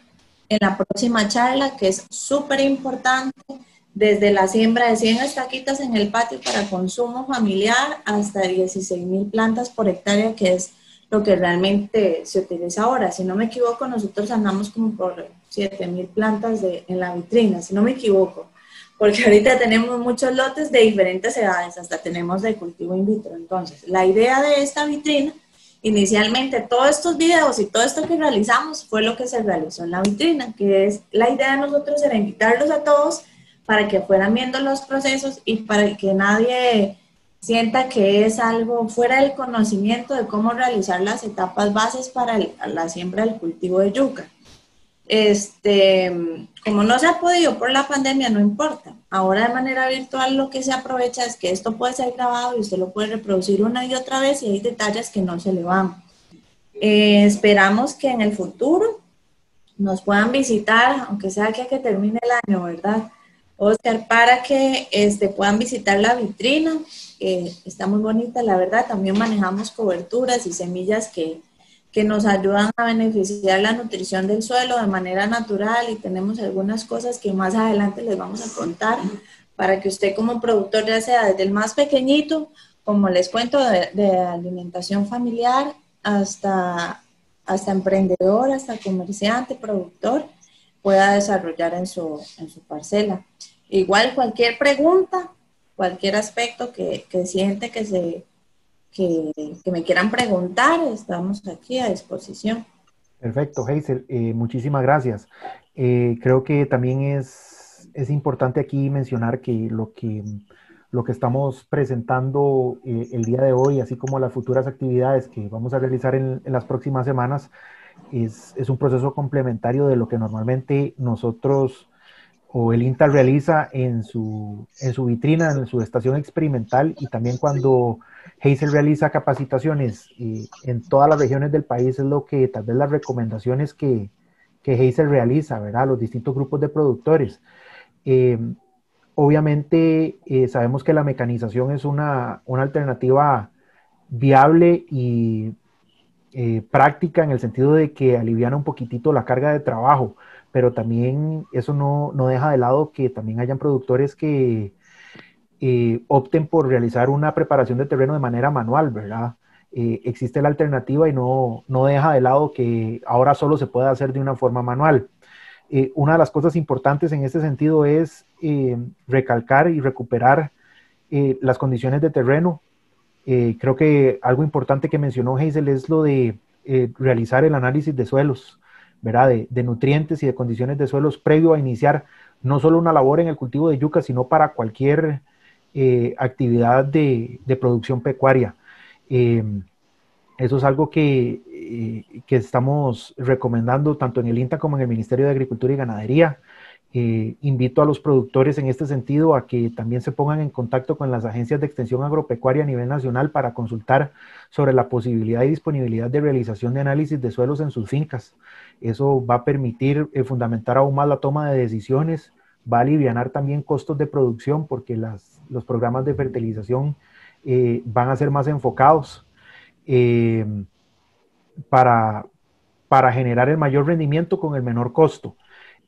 en la próxima charla, que es súper importante, desde la siembra de cien estaquitas en el patio para consumo familiar hasta dieciséis mil plantas por hectárea, que es lo que realmente se utiliza ahora. Si no me equivoco, nosotros andamos como por siete mil plantas de, en la vitrina, si no me equivoco. Porque ahorita tenemos muchos lotes de diferentes edades, hasta tenemos de cultivo in vitro. Entonces, la idea de esta vitrina, inicialmente todos estos videos y todo esto que realizamos fue lo que se realizó en la vitrina, que es la idea de nosotros era invitarlos a todos para que fueran viendo los procesos y para que nadie sienta que es algo fuera del conocimiento de cómo realizar las etapas bases para la siembra del cultivo de yuca. Este, como no se ha podido por la pandemia, no importa. Ahora de manera virtual lo que se aprovecha es que esto puede ser grabado y usted lo puede reproducir una y otra vez y hay detalles que no se le van. Eh, esperamos que en el futuro nos puedan visitar, aunque sea que, que termine el año, ¿verdad? Óscar, para que este, puedan visitar la vitrina, eh, está muy bonita, la verdad. También manejamos coberturas y semillas que, que nos ayudan a beneficiar la nutrición del suelo de manera natural, y tenemos algunas cosas que más adelante les vamos a contar para que usted como productor, ya sea desde el más pequeñito, como les cuento, de, de alimentación familiar, hasta, hasta emprendedor, hasta comerciante, productor, pueda desarrollar en su, en su parcela. Igual cualquier pregunta, cualquier aspecto que, que siente que, se, que, que me quieran preguntar, estamos aquí a disposición. Perfecto, Hazel, eh, muchísimas gracias. Eh, creo que también es, es importante aquí mencionar que lo que, lo que estamos presentando eh, el día de hoy, así como las futuras actividades que vamos a realizar en, en las próximas semanas, es, es un proceso complementario de lo que normalmente nosotros o el INTA realiza en su, en su vitrina, en su estación experimental, y también cuando Hazel realiza capacitaciones y en todas las regiones del país, es lo que tal vez las recomendaciones que, que Hazel realiza, ¿verdad? Los distintos grupos de productores. Eh, obviamente eh, sabemos que la mecanización es una, una alternativa viable y eh, práctica, en el sentido de que aliviana un poquitito la carga de trabajo, pero también eso no, no deja de lado que también hayan productores que eh, opten por realizar una preparación de terreno de manera manual, ¿verdad? Eh, existe la alternativa y no, no deja de lado que ahora solo se puede hacer de una forma manual. Eh, una de las cosas importantes en este sentido es eh, recalcar y recuperar eh, las condiciones de terreno. Eh, creo que algo importante que mencionó Hazel es lo de eh, realizar el análisis de suelos, ¿verdad? De, de nutrientes y de condiciones de suelos previo a iniciar no solo una labor en el cultivo de yuca, sino para cualquier eh, actividad de, de producción pecuaria. Eh, eso es algo que, eh, que estamos recomendando tanto en el INTA como en el Ministerio de Agricultura y Ganadería. Eh, invito a los productores en este sentido a que también se pongan en contacto con las agencias de extensión agropecuaria a nivel nacional para consultar sobre la posibilidad y disponibilidad de realización de análisis de suelos en sus fincas. Eso va a permitir eh, fundamentar aún más la toma de decisiones, va a alivianar también costos de producción, porque las, los programas de fertilización eh, van a ser más enfocados eh, para, para generar el mayor rendimiento con el menor costo.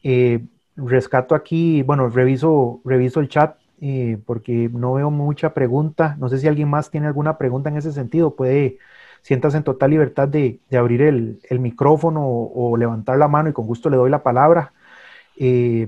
Eh, Rescato aquí, bueno, reviso, reviso el chat eh, porque no veo mucha pregunta. No sé si alguien más tiene alguna pregunta en ese sentido. Puede, siéntase en total libertad de, de abrir el, el micrófono o, o levantar la mano y con gusto le doy la palabra. Eh,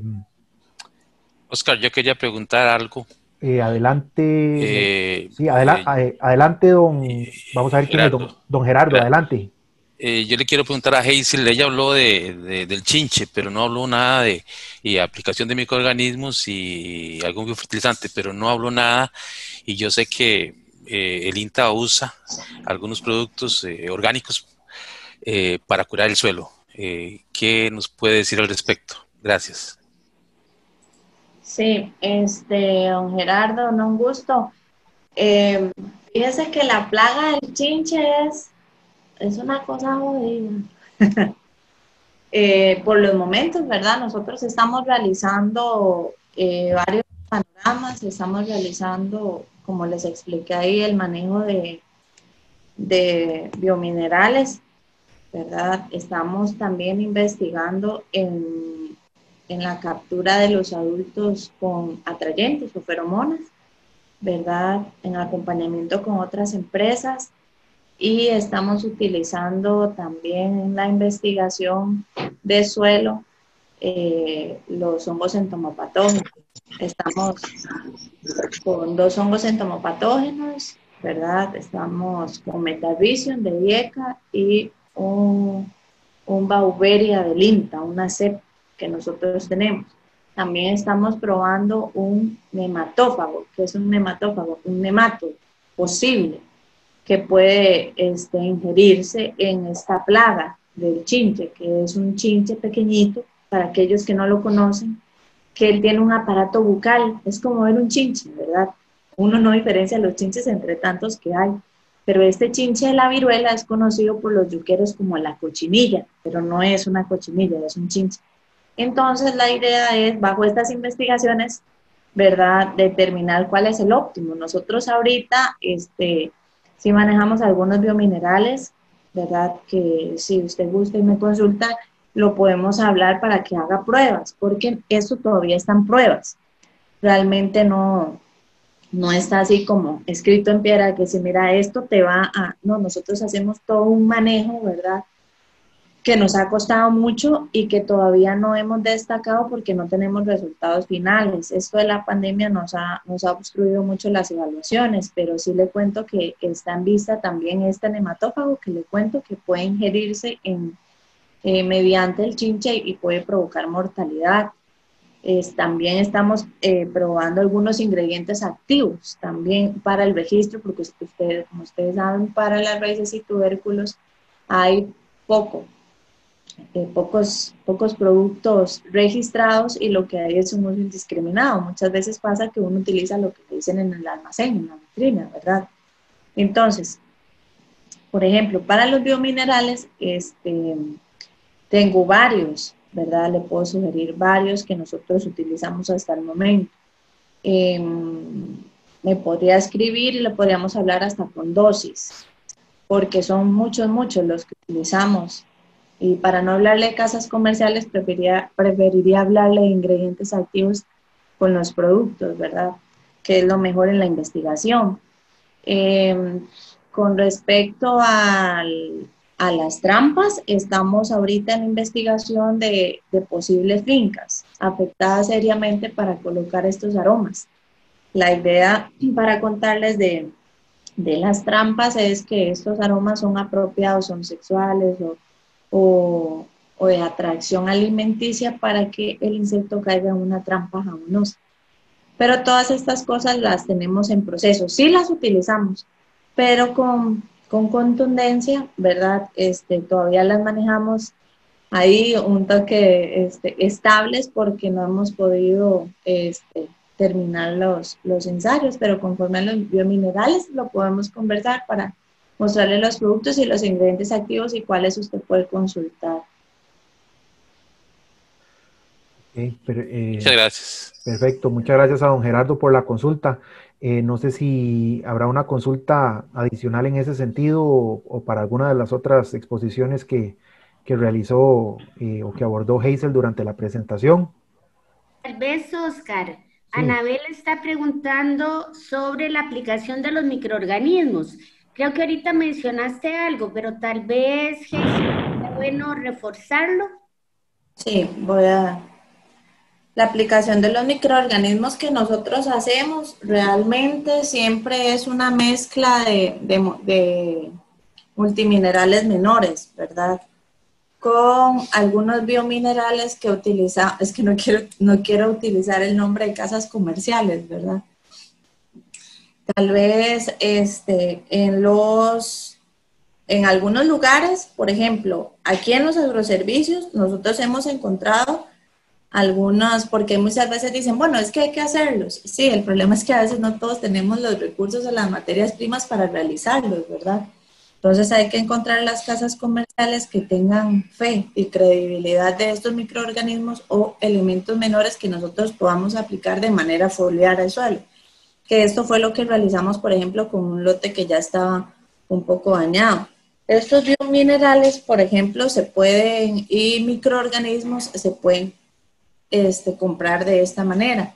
Óscar, yo quería preguntar algo. Eh, adelante. Eh, sí, adela eh, adelante, don. Eh, vamos a ver quién es don, don Gerardo, Gerardo. Adelante. Eh, yo le quiero preguntar a Hazel, ella habló de, de, del chinche, pero no habló nada de, de aplicación de microorganismos y algún biofertilizante, pero no habló nada, y yo sé que eh, el INTA usa algunos productos eh, orgánicos eh, para curar el suelo. Eh, ¿qué nos puede decir al respecto? Gracias. Sí, este, don Gerardo, no, un gusto. Eh, fíjese que la plaga del chinche es Es una cosa jodida. eh, por los momentos, ¿verdad? Nosotros estamos realizando eh, varios panoramas, estamos realizando, como les expliqué ahí, el manejo de, de biominerales, ¿verdad? Estamos también investigando en, en la captura de los adultos con atrayentes o feromonas, ¿verdad? En acompañamiento con otras empresas. Y estamos utilizando también en la investigación de suelo eh, los hongos entomopatógenos. Estamos con dos hongos entomopatógenos, ¿verdad? Estamos con Metarhizium de IECA y un, un Beauveria del INTA, una cepa que nosotros tenemos. También estamos probando un nematófago. ¿Qué es un nematófago? Un nemato posible que puede este, ingerirse en esta plaga del chinche, que es un chinche pequeñito, para aquellos que no lo conocen, que él tiene un aparato bucal, es como ver un chinche, ¿verdad? Uno no diferencia los chinches entre tantos que hay, pero este chinche de la viruela es conocido por los yuqueros como la cochinilla, pero no es una cochinilla, es un chinche. Entonces la idea es, bajo estas investigaciones, ¿verdad?, determinar cuál es el óptimo. Nosotros ahorita, este, sí manejamos algunos biominerales, ¿verdad?, que si usted gusta y me consulta, lo podemos hablar para que haga pruebas, porque eso todavía están pruebas. Realmente no, no está así como escrito en piedra, que si mira esto te va a... No, nosotros hacemos todo un manejo, ¿verdad?, que nos ha costado mucho y que todavía no hemos destacado porque no tenemos resultados finales. Esto de la pandemia nos ha, nos ha obstruido mucho las evaluaciones, pero sí le cuento que está en vista también este nematófago, que le cuento que puede ingerirse en, eh, mediante el chinche y puede provocar mortalidad. Es, también estamos eh, probando algunos ingredientes activos también para el registro, porque ustedes, como ustedes saben, para las raíces y tubérculos hay poco. Eh, pocos, pocos productos registrados y lo que hay es un uso indiscriminado. Muchas veces pasa que uno utiliza lo que te dicen en el almacén, en la vitrina, ¿verdad? Entonces, por ejemplo, para los biominerales, este, tengo varios, ¿verdad? Le puedo sugerir varios que nosotros utilizamos hasta el momento. Eh, me podría escribir y le podríamos hablar hasta con dosis, porque son muchos, muchos los que utilizamos. Y para no hablarle de casas comerciales, preferiría, preferiría hablarle de ingredientes activos con los productos, ¿verdad? Que es lo mejor en la investigación. Eh, con respecto al, a las trampas, estamos ahorita en investigación de, de posibles fincas afectadas seriamente para colocar estos aromas. La idea para contarles de, de las trampas es que estos aromas son apropiados, son sexuales o O, o de atracción alimenticia para que el insecto caiga en una trampa jabonosa. Pero todas estas cosas las tenemos en proceso. Sí las utilizamos, pero con, con contundencia, ¿verdad? Este, todavía las manejamos ahí un toque este, estables porque no hemos podido este, terminar los, los ensayos, pero conforme a los biominerales lo podemos conversar para mostrarle los productos y los ingredientes activos y cuáles usted puede consultar. Okay, pero, eh, muchas gracias. Perfecto, muchas gracias a don Gerardo por la consulta. Eh, no sé si habrá una consulta adicional en ese sentido o, o para alguna de las otras exposiciones que, que realizó eh, o que abordó Hazel durante la presentación. Tal vez, Óscar. Sí. Anabel está preguntando sobre la aplicación de los microorganismos. Creo que ahorita mencionaste algo, pero tal vez es bueno reforzarlo. Sí, voy a... La aplicación de los microorganismos que nosotros hacemos realmente siempre es una mezcla de, de, de multiminerales menores, ¿verdad? Con algunos biominerales que utiliza... Es que no quiero, no quiero utilizar el nombre de casas comerciales, ¿verdad? Tal vez este, en, los, en algunos lugares, por ejemplo, aquí en los agroservicios, nosotros hemos encontrado algunas, porque muchas veces dicen, bueno, es que hay que hacerlos. Sí, el problema es que a veces no todos tenemos los recursos o las materias primas para realizarlos, ¿verdad? Entonces hay que encontrar las casas comerciales que tengan fe y credibilidad de estos microorganismos o elementos menores que nosotros podamos aplicar de manera foliar al suelo. Que esto fue lo que realizamos, por ejemplo, con un lote que ya estaba un poco dañado. Estos biominerales, por ejemplo, se pueden, y microorganismos se pueden este, comprar de esta manera.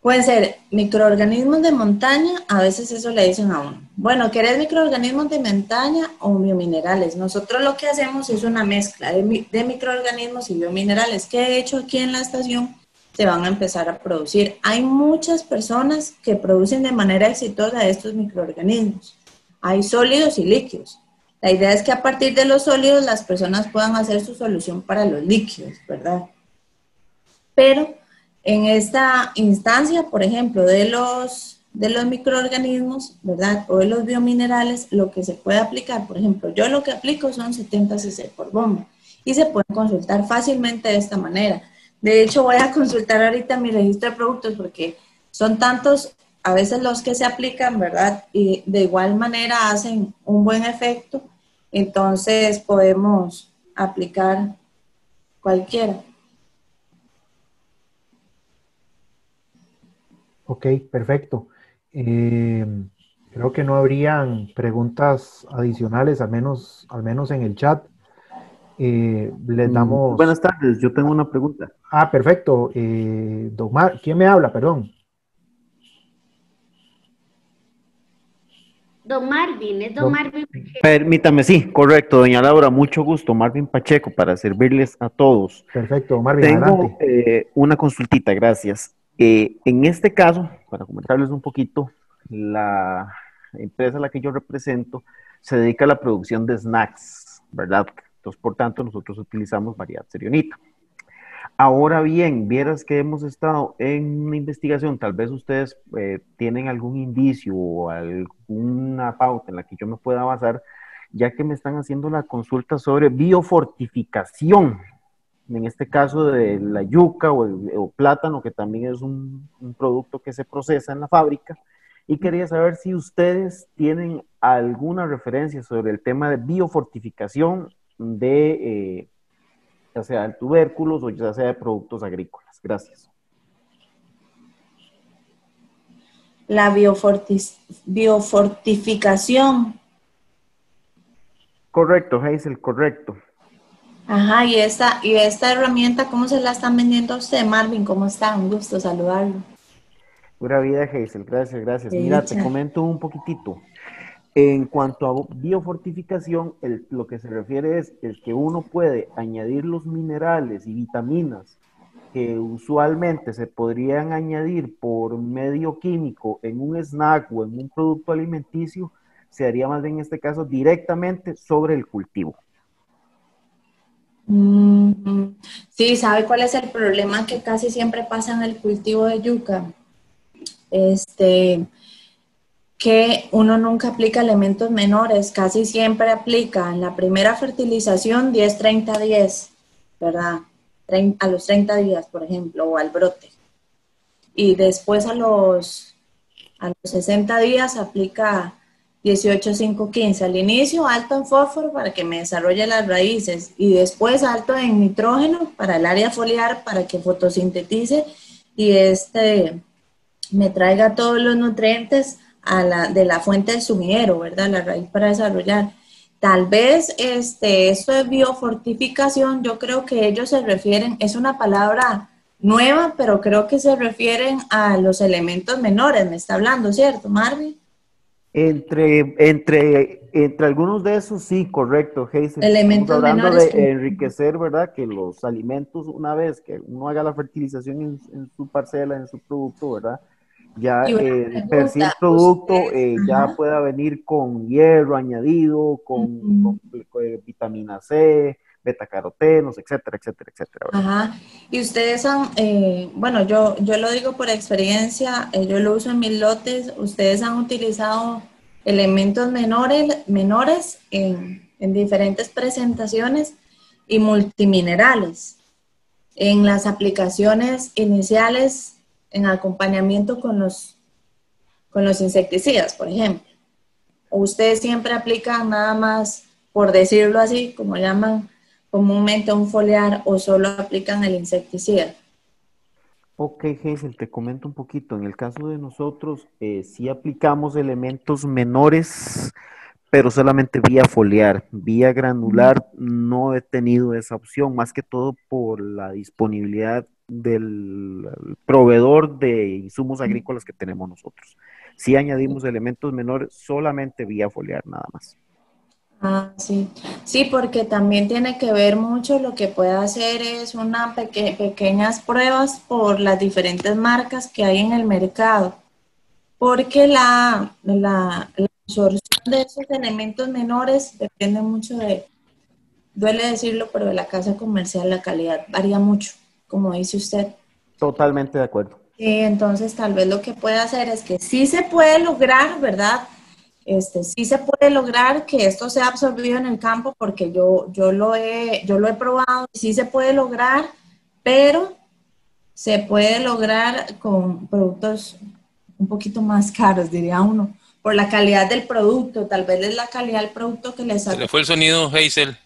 Pueden ser microorganismos de montaña, a veces eso le dicen a uno. Bueno, ¿querés microorganismos de montaña o biominerales? Nosotros lo que hacemos es una mezcla de, de microorganismos y biominerales, que de hecho aquí en la estación se van a empezar a producir. Hay muchas personas que producen de manera exitosa estos microorganismos. Hay sólidos y líquidos. La idea es que a partir de los sólidos las personas puedan hacer su solución para los líquidos, ¿verdad? Pero en esta instancia, por ejemplo, de los, de los microorganismos, ¿verdad? O de los biominerales, lo que se puede aplicar, por ejemplo, yo lo que aplico son setenta ce ce por bomba y se pueden consultar fácilmente de esta manera. De hecho, voy a consultar ahorita mi registro de productos porque son tantos, a veces los que se aplican, ¿verdad? Y de igual manera hacen un buen efecto. Entonces, podemos aplicar cualquiera. Ok, perfecto. Eh, creo que no habrían preguntas adicionales, al menos, al menos en el chat. Eh, les damos... Buenas tardes, yo tengo una pregunta. Ah, perfecto. Eh, don Mar... ¿Quién me habla? Perdón. Don Marvin, es don, don Marvin Pacheco. Permítame, sí, correcto, doña Laura, mucho gusto, Marvin Pacheco, para servirles a todos. Perfecto, don Marvin, tengo, adelante. Eh, una consultita, gracias. Eh, en este caso, para comentarles un poquito, la empresa a la que yo represento se dedica a la producción de snacks, ¿verdad? Entonces, por tanto, nosotros utilizamos variedad serionita. Ahora bien, vieras que hemos estado en una investigación, tal vez ustedes eh, tienen algún indicio o alguna pauta en la que yo me pueda basar, ya que me están haciendo la consulta sobre biofortificación, en este caso de la yuca o, el, o plátano, que también es un, un producto que se procesa en la fábrica, y quería saber si ustedes tienen alguna referencia sobre el tema de biofortificación de... Eh, ya sea de tubérculos o ya sea de productos agrícolas. Gracias. La biofortificación. Correcto, Hazel, correcto. Ajá, y esta, y esta herramienta, ¿cómo se la están vendiendo a usted, Marvin? ¿Cómo está? Un gusto saludarlo. Pura vida, Hazel, gracias, gracias. De Mira, dicha. Te comento un poquitito. En cuanto a biofortificación, el, lo que se refiere es el que uno puede añadir los minerales y vitaminas que usualmente se podrían añadir por medio químico en un snack o en un producto alimenticio, se haría más bien en este caso directamente sobre el cultivo. Mm, sí, ¿sabe cuál es el problema que casi siempre pasa en el cultivo de yuca? Este... que uno nunca aplica elementos menores, casi siempre aplica en la primera fertilización diez, treinta, diez, ¿verdad? A los treinta días, por ejemplo, o al brote. Y después a los, a los sesenta días aplica dieciocho, cinco, quince. Al inicio alto en fósforo para que me desarrolle las raíces y después alto en nitrógeno para el área foliar, para que fotosintetice y este me traiga todos los nutrientes a la, de la fuente del sumidero, ¿verdad? La raíz para desarrollar. Tal vez este, esto de biofortificación, yo creo que ellos se refieren, es una palabra nueva, pero creo que se refieren a los elementos menores, me está hablando, ¿cierto, Marvin? Entre, entre, entre algunos de esos, sí, correcto, Hazel. Elementos hablando menores. De enriquecer, ¿verdad? Que los alimentos, una vez que uno haga la fertilización en, en su parcela, en su producto, ¿verdad? Ya eh, per si el producto eh, ya pueda venir con hierro añadido, con, uh-huh. con, con eh, vitamina C, betacarotenos, etcétera, etcétera, etcétera. Ajá. Y ustedes han, eh, bueno, yo, yo lo digo por experiencia, eh, yo lo uso en mis lotes, ustedes han utilizado elementos menores, menores en, en diferentes presentaciones y multiminerales. En las aplicaciones iniciales, en acompañamiento con los, con los insecticidas, por ejemplo. Ustedes siempre aplican nada más, por decirlo así, como llaman comúnmente un foliar, o solo aplican el insecticida. Ok, Hazel, te comento un poquito. En el caso de nosotros, eh, sí aplicamos elementos menores, pero solamente vía foliar, vía granular. No he tenido esa opción, más que todo por la disponibilidad del proveedor de insumos agrícolas que tenemos nosotros. Si añadimos elementos menores, solamente vía foliar nada más. Ah, sí. Sí, porque también tiene que ver mucho, lo que puede hacer es unas peque pequeñas pruebas por las diferentes marcas que hay en el mercado, porque la, la, la absorción de esos elementos menores depende mucho de, duele decirlo, pero de la casa comercial, la calidad varía mucho, como dice usted. Totalmente de acuerdo. Sí, entonces tal vez lo que puede hacer es que sí se puede lograr, ¿verdad? Este, sí se puede lograr que esto sea absorbido en el campo, porque yo, yo, lo he, yo lo he probado, sí se puede lograr, pero se puede lograr con productos un poquito más caros, diría uno, por la calidad del producto, tal vez es la calidad del producto que les... Se le fue el sonido, Hazel.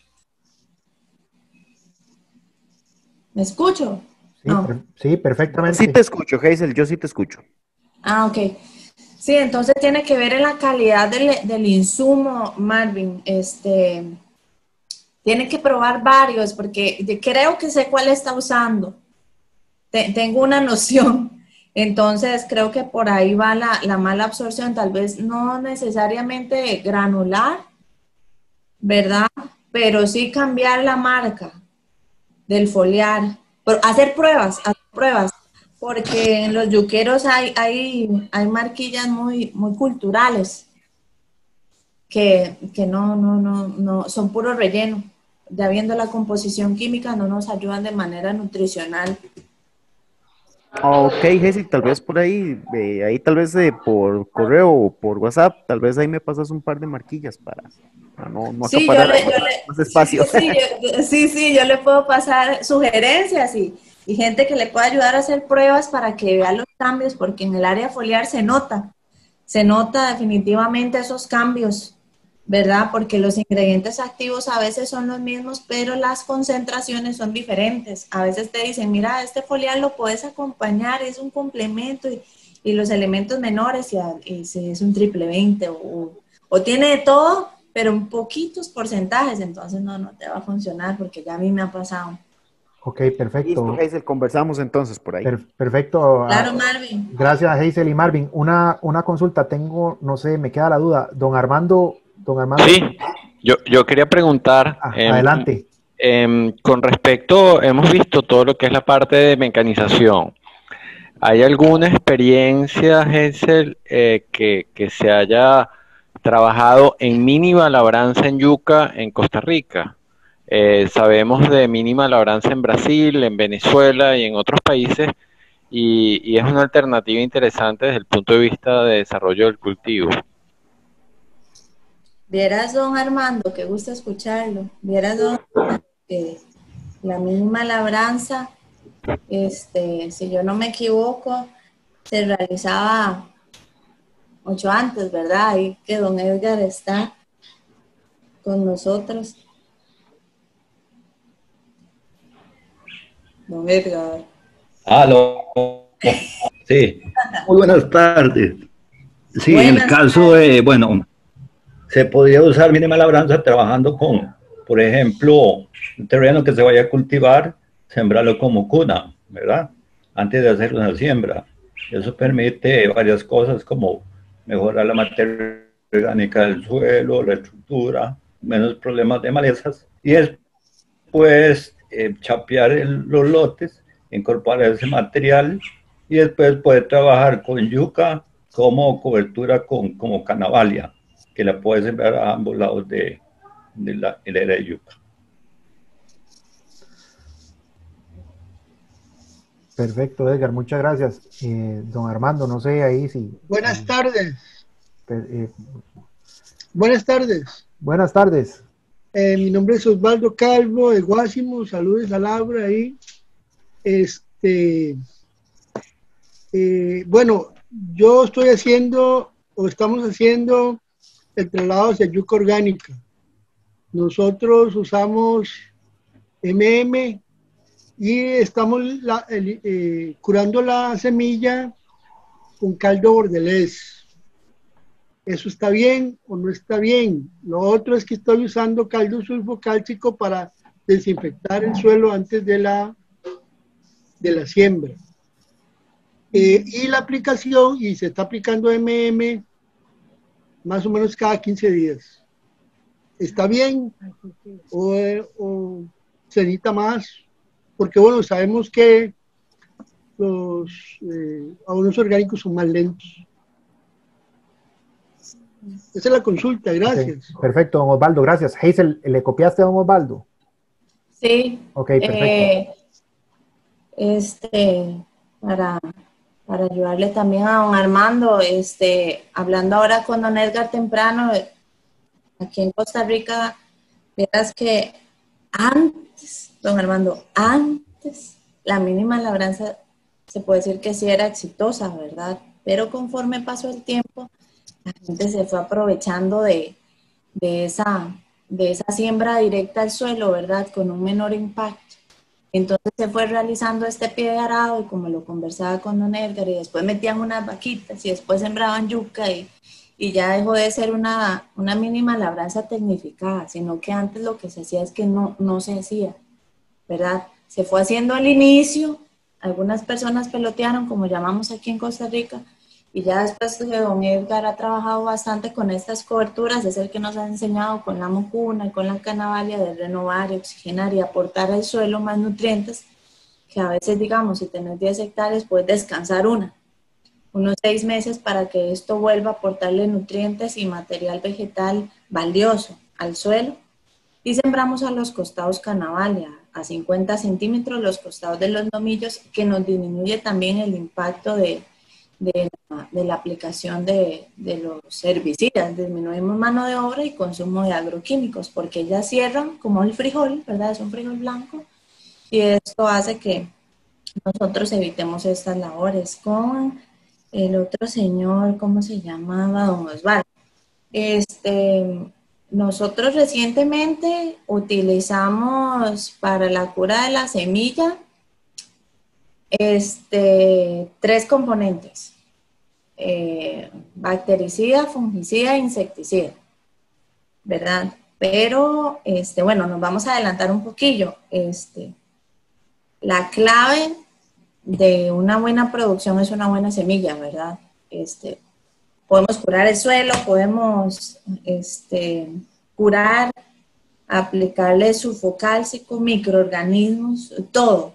¿Me escucho? Sí, no. per sí perfectamente. Sí te escucho, Hazel, yo sí te escucho. Ah, ok. Sí, entonces tiene que ver en la calidad del, del insumo, Marvin. Este, tiene que probar varios porque creo que sé cuál está usando. Te, tengo una noción. Entonces creo que por ahí va la, la mala absorción, tal vez no necesariamente granular, ¿verdad? Pero sí cambiar la marca del foliar. Pero hacer pruebas, hacer pruebas. Porque en los yuqueros hay, hay, hay marquillas muy, muy culturales que, que no, no, no, no, son puro relleno. Ya viendo la composición química no nos ayudan de manera nutricional. Ok, Jessy, tal vez por ahí, eh, ahí tal vez eh, por correo o por WhatsApp, tal vez ahí me pasas un par de marquillas para, para no, no sí, acaparar yo le, yo más le, espacio. Sí, yo, sí, sí, yo le puedo pasar sugerencias y... y gente que le pueda ayudar a hacer pruebas para que vea los cambios, porque en el área foliar se nota, se nota definitivamente esos cambios, ¿verdad? Porque los ingredientes activos a veces son los mismos, pero las concentraciones son diferentes. A veces te dicen, mira, este foliar lo puedes acompañar, es un complemento, y, y los elementos menores, y, a, y si es un triple veinte, o, o tiene de todo, pero en poquitos porcentajes, entonces no, no te va a funcionar, porque ya a mí me ha pasado. Ok, perfecto. Listo, Hazel, conversamos entonces por ahí. Per perfecto. Claro, Marvin. Gracias, Hazel y Marvin. Una, una consulta tengo, no sé, me queda la duda. Don Armando, don Armando. Sí, yo, yo quería preguntar. Ah, eh, adelante. Eh, con respecto, hemos visto todo lo que es la parte de mecanización. ¿Hay alguna experiencia, Hazel, eh, que, que se haya trabajado en mínima labranza en yuca en Costa Rica? Eh, sabemos de mínima labranza en Brasil, en Venezuela y en otros países, y, y es una alternativa interesante desde el punto de vista de desarrollo del cultivo. Vieras, don Armando, qué gusto escucharlo. Vieras, don Armando, eh, la mínima labranza, este, si yo no me equivoco, se realizaba mucho antes, ¿verdad? Ahí que don Edgar está con nosotros. Don Edgar. Aló. Sí. Muy buenas tardes. Sí, buenas en el caso de, bueno, se podría usar mínima labranza trabajando con, por ejemplo, un terreno que se vaya a cultivar, sembrarlo como cuna, ¿verdad? Antes de hacer una siembra. Eso permite varias cosas como mejorar la materia orgánica del suelo, la estructura, menos problemas de malezas. Y después Eh, chapear el, los lotes, incorporar ese material y después poder trabajar con yuca como cobertura con, como canavalia, que la puedes sembrar a ambos lados de, de la hilera de yuca. Perfecto, Edgar, muchas gracias. Eh, don Armando, no sé ahí si... Buenas eh, tardes. Eh, Buenas tardes. Buenas tardes. Eh, mi nombre es Osvaldo Calvo de Guácimo, saludos a Laura ahí. Este, eh, bueno, yo estoy haciendo, o estamos haciendo, el traslado hacia yuca orgánica. Nosotros usamos M M y estamos la, el, eh, curando la semilla con caldo bordelés. ¿Eso está bien o no está bien? Lo otro es que estoy usando caldo sulfocálcico para desinfectar el suelo antes de la, de la siembra. Eh, y la aplicación, y se está aplicando M M más o menos cada quince días. ¿Está bien? ¿O, o se necesita más? Porque bueno, sabemos que los eh, abonos orgánicos son más lentos. Esa es la consulta, gracias. Okay, perfecto, don Osvaldo, gracias. Hazel, ¿le copiaste a don Osvaldo? Sí. Ok, perfecto. Eh, este, para, para ayudarle también a don Armando, este, hablando ahora con don Edgar temprano, aquí en Costa Rica, verás que antes, don Armando, antes la mínima labranza se puede decir que sí era exitosa, ¿verdad? Pero conforme pasó el tiempo, la gente se fue aprovechando de, de, esa, de esa siembra directa al suelo, ¿verdad? Con un menor impacto. Entonces se fue realizando este pie de arado y como lo conversaba con don Edgar, y después metían unas vaquitas y después sembraban yuca y, y ya dejó de ser una, una mínima labranza tecnificada, sino que antes lo que se hacía es que no, no se hacía, ¿verdad? Se fue haciendo al inicio, algunas personas pelotearon, como llamamos aquí en Costa Rica, y ya después que don Edgar ha trabajado bastante con estas coberturas, es el que nos ha enseñado con la mocuna y con la canavalia de renovar y oxigenar y aportar al suelo más nutrientes, que a veces, digamos, si tenés diez hectáreas, puedes descansar una, unos seis meses para que esto vuelva a aportarle nutrientes y material vegetal valioso al suelo. Y sembramos a los costados canavalia, a cincuenta centímetros los costados de los lomillos, que nos disminuye también el impacto de... De la, de la aplicación de, de los herbicidas, disminuimos mano de obra y consumo de agroquímicos, porque ellas cierran como el frijol, ¿verdad? Es un frijol blanco, y esto hace que nosotros evitemos estas labores. Con el otro señor, ¿cómo se llamaba? Don Osvaldo. Este, nosotros recientemente utilizamos para la cura de la semilla este, tres componentes. Eh, bactericida, fungicida e insecticida, ¿verdad? Pero, este, bueno, nos vamos a adelantar un poquillo. Este, la clave de una buena producción es una buena semilla, ¿verdad? Este, podemos curar el suelo, podemos este, curar, aplicarle sulfocálcico, microorganismos, todo.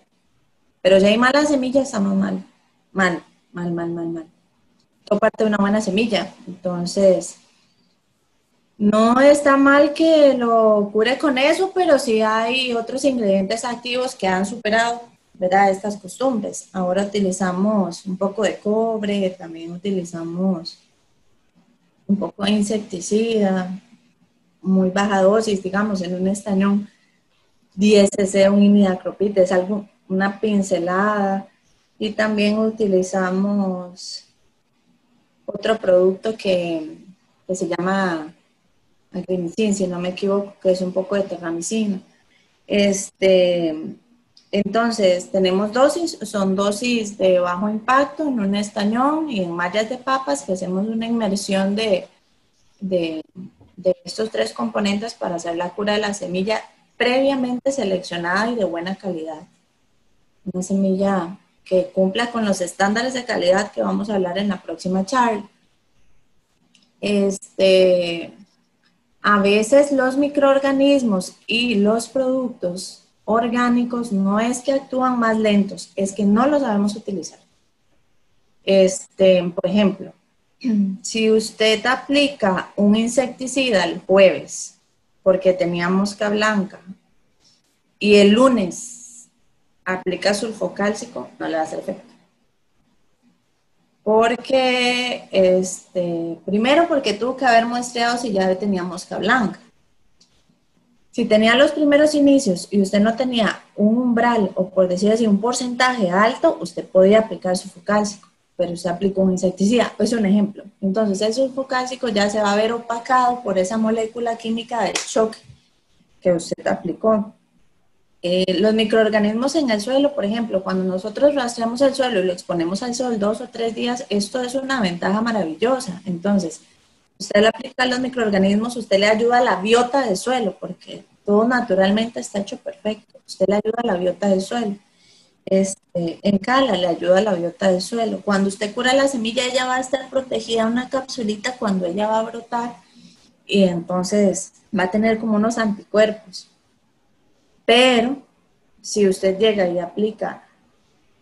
Pero si hay malas semillas, estamos mal, mal, mal, mal, mal, mal. Parte de una buena semilla, entonces no está mal que lo cure con eso, pero sí hay otros ingredientes activos que han superado, ¿verdad?, estas costumbres. Ahora utilizamos un poco de cobre, también utilizamos un poco de insecticida, muy baja dosis, digamos, en un estañón diez cc, un imidacloprid, es algo, una pincelada, y también utilizamos otro producto que, que se llama agrimicin, si no me equivoco, que es un poco de terramicina. Este, entonces, tenemos dosis, son dosis de bajo impacto en un estañón y en mallas de papas, que hacemos una inmersión de, de, de estos tres componentes para hacer la cura de la semilla previamente seleccionada y de buena calidad. Una semilla que cumpla con los estándares de calidad que vamos a hablar en la próxima charla. Este, a veces los microorganismos y los productos orgánicos no es que actúan más lentos, es que no los sabemos utilizar. Este, por ejemplo, si usted aplica un insecticida el jueves, porque tenía mosca blanca, y el lunes aplica sulfocálcico, no le va a hacer efecto. Porque, este, primero porque tuvo que haber muestreado si ya tenía mosca blanca. Si tenía los primeros inicios y usted no tenía un umbral, o por decir así, un porcentaje alto, usted podía aplicar sulfocálcico, pero usted aplicó un insecticida, es un ejemplo. Entonces el sulfocálcico ya se va a ver opacado por esa molécula química del choque que usted aplicó. Eh, los microorganismos en el suelo, por ejemplo, cuando nosotros rastreamos el suelo y lo exponemos al sol dos o tres días, esto es una ventaja maravillosa. Entonces, usted le aplica los microorganismos, usted le ayuda a la biota del suelo, porque todo naturalmente está hecho perfecto. Usted le ayuda a la biota del suelo. Este, en cala le ayuda a la biota del suelo. Cuando usted cura la semilla, ella va a estar protegida una capsulita cuando ella va a brotar, y entonces va a tener como unos anticuerpos. Pero si usted llega y aplica,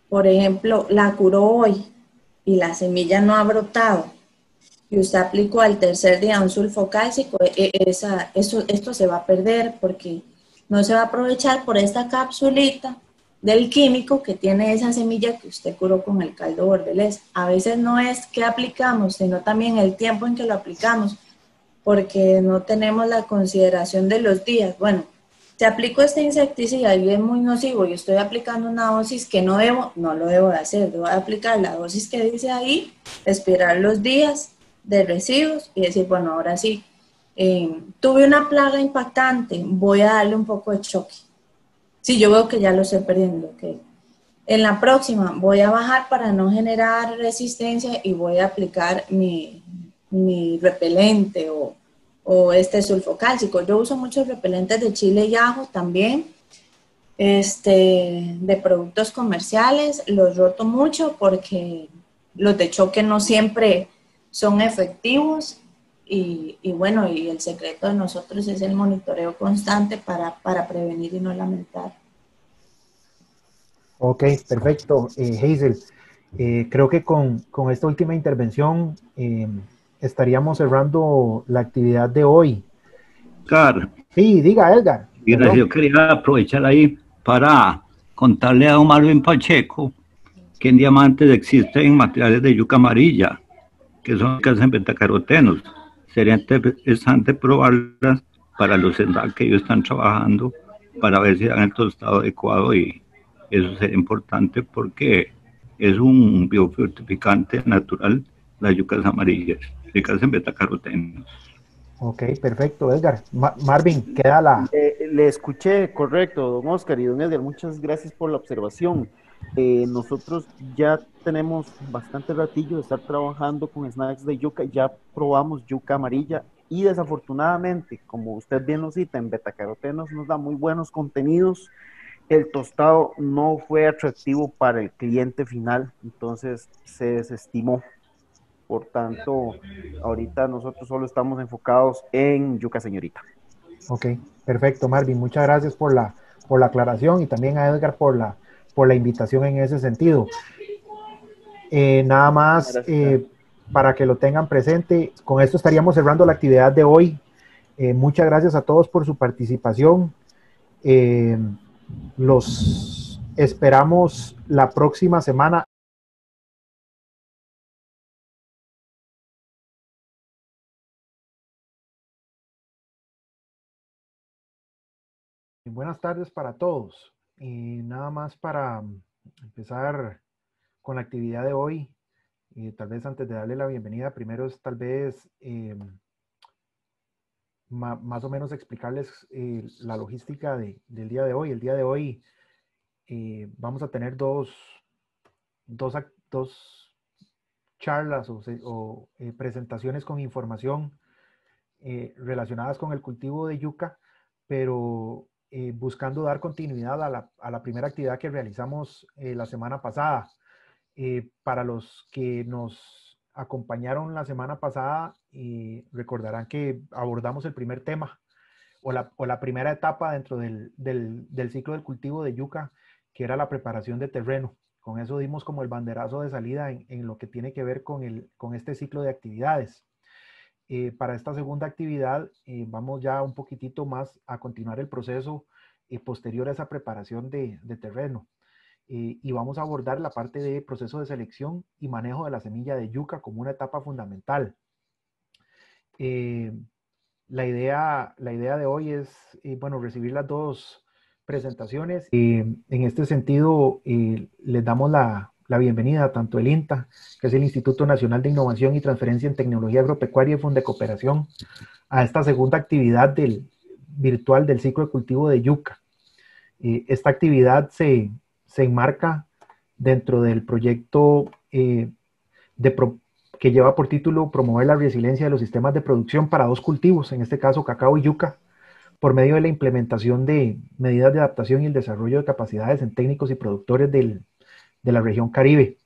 por ejemplo, la curó hoy y la semilla no ha brotado, y usted aplicó al tercer día un sulfocálcico, esa, eso, esto se va a perder porque no se va a aprovechar por esta capsulita del químico que tiene esa semilla que usted curó con el caldo bordelés. A veces no es que aplicamos, sino también el tiempo en que lo aplicamos, porque no tenemos la consideración de los días. Bueno, si aplico este insecticida y es muy nocivo y estoy aplicando una dosis que no debo, no lo debo de hacer, debo de aplicar la dosis que dice ahí, esperar los días de residuos y decir, bueno, ahora sí, eh, tuve una plaga impactante, voy a darle un poco de choque. Sí, yo veo que ya lo estoy perdiendo. Okay. En la próxima voy a bajar para no generar resistencia y voy a aplicar mi, mi repelente o, o este sulfocálcico. Yo uso muchos repelentes de chile y ajo también, este, de productos comerciales. Los roto mucho porque los de choque no siempre son efectivos. Y, y bueno, y el secreto de nosotros es el monitoreo constante para, para prevenir y no lamentar. Ok, perfecto. Eh, Hazel, eh, creo que con, con esta última intervención eh, estaríamos cerrando la actividad de hoy. Edgar. Sí, diga, Edgar. Mira, yo quería aprovechar ahí para contarle a don Marvin Pacheco que en diamantes existen materiales de yuca amarilla, que son que hacen betacarotenos. Sería interesante probarlas para los enlaces que ellos están trabajando para ver si dan el tostado adecuado, y eso sería importante porque es un biofortificante natural, las yucas amarillas, ricas en betacarotenos. Ok, perfecto, Edgar. Ma Marvin, queda la... Le, le escuché, correcto, don Óscar y don Edgar, muchas gracias por la observación. Eh, nosotros ya tenemos bastante ratillo de estar trabajando con snacks de yuca, ya probamos yuca amarilla y desafortunadamente, como usted bien lo cita, en betacarotenos nos da muy buenos contenidos, el tostado no fue atractivo para el cliente final, entonces se desestimó. Por tanto, ahorita nosotros solo estamos enfocados en yuca señorita. Ok, perfecto, Marvin, muchas gracias por la, por la aclaración y también a Edgar por la por la invitación en ese sentido. Eh, nada más eh, para que lo tengan presente, con esto estaríamos cerrando la actividad de hoy. Eh, muchas gracias a todos por su participación. Eh, los esperamos la próxima semana. Buenas tardes para todos. Eh, nada más para empezar con la actividad de hoy, eh, tal vez antes de darle la bienvenida, primero es tal vez eh, ma, más o menos explicarles eh, la logística de, del día de hoy. El día de hoy eh, vamos a tener dos, dos, dos charlas o, o eh, presentaciones con información eh, relacionadas con el cultivo de yuca, pero... Eh, buscando dar continuidad a la, a la primera actividad que realizamos eh, la semana pasada. Eh, para los que nos acompañaron la semana pasada, eh, recordarán que abordamos el primer tema o la, o la primera etapa dentro del, del, del ciclo del cultivo de yuca, que era la preparación de terreno. Con eso dimos como el banderazo de salida en, en lo que tiene que ver con, el, con este ciclo de actividades. Eh, para esta segunda actividad eh, vamos ya un poquitito más a continuar el proceso eh, posterior a esa preparación de, de terreno eh, y vamos a abordar la parte de proceso de selección y manejo de la semilla de yuca como una etapa fundamental. Eh, la, idea, la idea de hoy es eh, bueno, recibir las dos presentaciones. Eh, en este sentido eh, les damos la... la bienvenida tanto el INTA, que es el Instituto Nacional de Innovación y Transferencia en Tecnología Agropecuaria y Fundecooperación, a esta segunda actividad del, virtual del ciclo de cultivo de yuca. Eh, esta actividad se, se enmarca dentro del proyecto eh, de pro, que lleva por título Promover la resiliencia de los sistemas de producción para dos cultivos, en este caso cacao y yuca, por medio de la implementación de medidas de adaptación y el desarrollo de capacidades en técnicos y productores del de la región Caribe.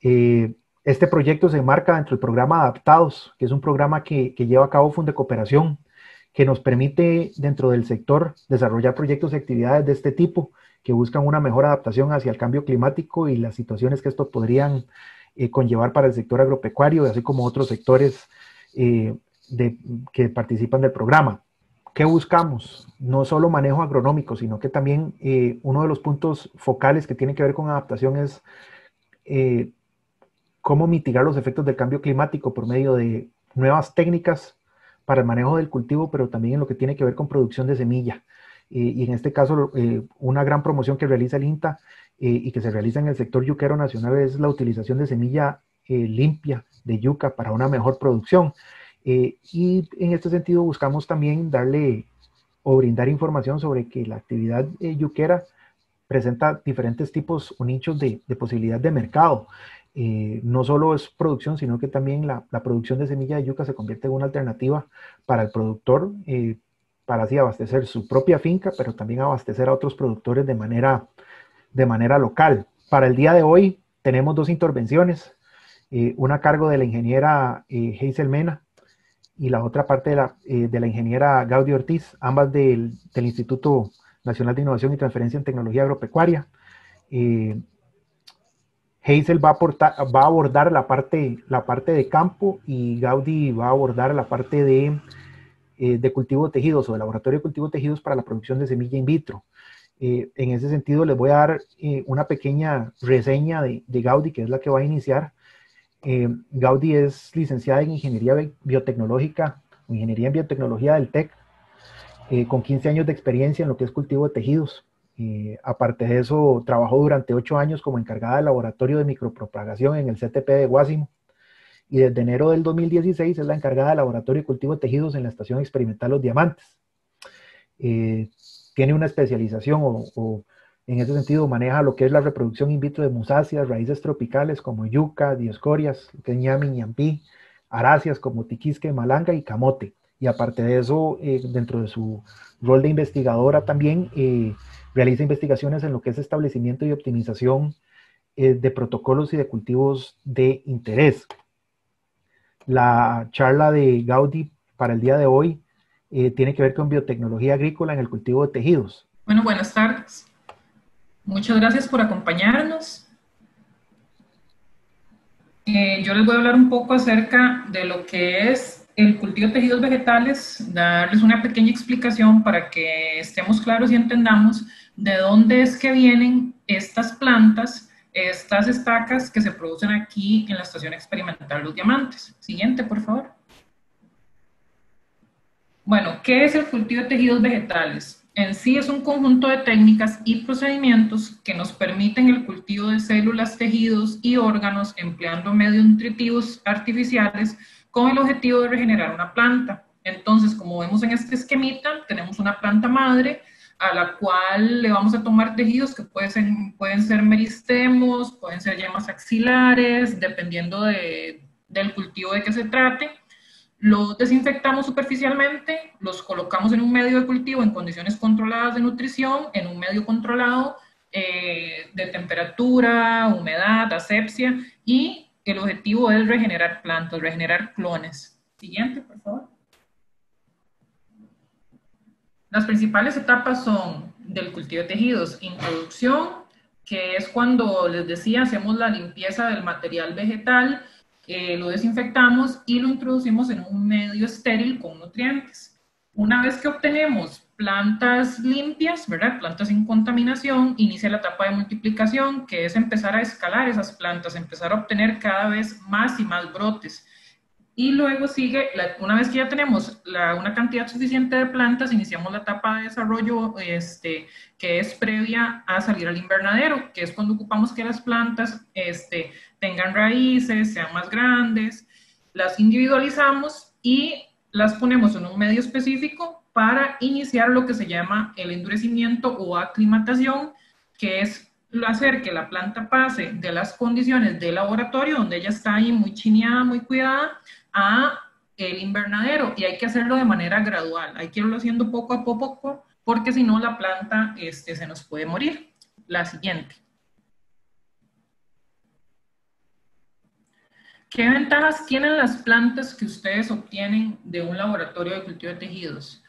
Eh, este proyecto se enmarca dentro del programa Adaptados, que es un programa que, que lleva a cabo Fundecooperación, que nos permite dentro del sector desarrollar proyectos y actividades de este tipo que buscan una mejor adaptación hacia el cambio climático y las situaciones que estos podrían eh, conllevar para el sector agropecuario, así como otros sectores eh, de, que participan del programa. ¿Qué buscamos? No solo manejo agronómico, sino que también eh, uno de los puntos focales que tienen que ver con adaptación es eh, cómo mitigar los efectos del cambio climático por medio de nuevas técnicas para el manejo del cultivo, pero también en lo que tiene que ver con producción de semilla. Eh, y en este caso, eh, una gran promoción que realiza el INTA eh, y que se realiza en el sector yuquero nacional es la utilización de semilla eh, limpia de yuca para una mejor producción. Eh, y en este sentido buscamos también darle o brindar información sobre que la actividad eh, yuquera presenta diferentes tipos o nichos de, de posibilidad de mercado. Eh, no solo es producción, sino que también la, la producción de semilla de yuca se convierte en una alternativa para el productor, eh, para así abastecer su propia finca, pero también abastecer a otros productores de manera, de manera local. Para el día de hoy tenemos dos intervenciones, eh, una a cargo de la ingeniera eh, Hazel Mena y la otra parte de la, eh, de la ingeniera Gaudí Ortiz, ambas del, del Instituto Nacional de Innovación y Transferencia en Tecnología Agropecuaria. Eh, Hazel va a, aportar, va a abordar la parte, la parte de campo, y Gaudí va a abordar la parte de, eh, de cultivo de tejidos o de laboratorio de cultivo de tejidos para la producción de semilla in vitro. Eh, en ese sentido les voy a dar eh, una pequeña reseña de, de Gaudí, que es la que va a iniciar. Eh, Gaudí es licenciada en Ingeniería Biotecnológica, Ingeniería en Biotecnología del TEC, eh, con quince años de experiencia en lo que es cultivo de tejidos. Eh, aparte de eso, trabajó durante ocho años como encargada del laboratorio de micropropagación en el C T P de Guácimo, y desde enero del dos mil dieciséis es la encargada del laboratorio de cultivo de tejidos en la estación experimental Los Diamantes. Eh, tiene una especialización o, o en ese sentido maneja lo que es la reproducción in vitro de musáceas, raíces tropicales como yuca, dioscorias, lo que es ñami, ñampí, aráceas como tiquisque, malanga y camote. Y aparte de eso, eh, dentro de su rol de investigadora también, eh, realiza investigaciones en lo que es establecimiento y optimización eh, de protocolos y de cultivos de interés. La charla de Gaudí para el día de hoy eh, tiene que ver con biotecnología agrícola en el cultivo de tejidos. Bueno, buenas tardes. Muchas gracias por acompañarnos. Eh, yo les voy a hablar un poco acerca de lo que es el cultivo de tejidos vegetales, darles una pequeña explicación para que estemos claros y entendamos de dónde es que vienen estas plantas, estas estacas que se producen aquí en la estación experimental Los Diamantes. Siguiente, por favor. Bueno, ¿qué es el cultivo de tejidos vegetales? En sí es un conjunto de técnicas y procedimientos que nos permiten el cultivo de células, tejidos y órganos empleando medios nutritivos artificiales con el objetivo de regenerar una planta. Entonces, como vemos en este esquemita, tenemos una planta madre a la cual le vamos a tomar tejidos que pueden ser, pueden ser meristemos, pueden ser yemas axilares, dependiendo de, del cultivo de que se trate. Los desinfectamos superficialmente, los colocamos en un medio de cultivo en condiciones controladas de nutrición, en un medio controlado eh, de temperatura, humedad, asepsia, y el objetivo es regenerar plantas, regenerar clones. Siguiente, por favor. Las principales etapas son del cultivo de tejidos: introducción, que es cuando, les decía, hacemos la limpieza del material vegetal, eh, lo desinfectamos y lo introducimos en un medio estéril con nutrientes. Una vez que obtenemos plantas limpias, ¿verdad? Plantas sin contaminación, inicia la etapa de multiplicación, que es empezar a escalar esas plantas, empezar a obtener cada vez más y más brotes. Y luego sigue, la, una vez que ya tenemos la, una cantidad suficiente de plantas, iniciamos la etapa de desarrollo este, que es previa a salir al invernadero, que es cuando ocupamos que las plantas este, tengan raíces, sean más grandes, las individualizamos y las ponemos en un medio específico para iniciar lo que se llama el endurecimiento o aclimatación, que es hacer que la planta pase de las condiciones de laboratorio, donde ella está ahí muy chineada, muy cuidada, a el invernadero, y hay que hacerlo de manera gradual, hay que irlo haciendo poco a poco, porque si no la planta este, se nos puede morir. La siguiente. ¿Qué ventajas tienen las plantas que ustedes obtienen de un laboratorio de cultivo de tejidos?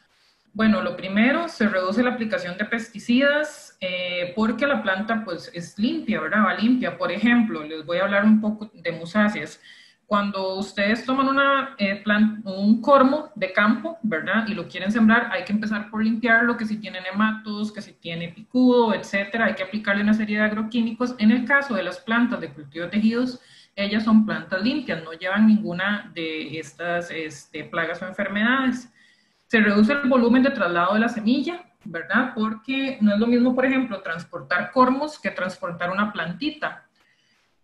Bueno, lo primero, se reduce la aplicación de pesticidas eh, porque la planta pues es limpia, ¿verdad? Va limpia. Por ejemplo, les voy a hablar un poco de musáceas. Cuando ustedes toman una, eh, planta, un cormo de campo, ¿verdad? Y lo quieren sembrar, hay que empezar por limpiarlo, que si tiene nematos, que si tiene picudo, etcétera. Hay que aplicarle una serie de agroquímicos. En el caso de las plantas de cultivo de tejidos, ellas son plantas limpias, no llevan ninguna de estas este, plagas o enfermedades. Se reduce el volumen de traslado de la semilla, ¿verdad? Porque no es lo mismo, por ejemplo, transportar cormos que transportar una plantita.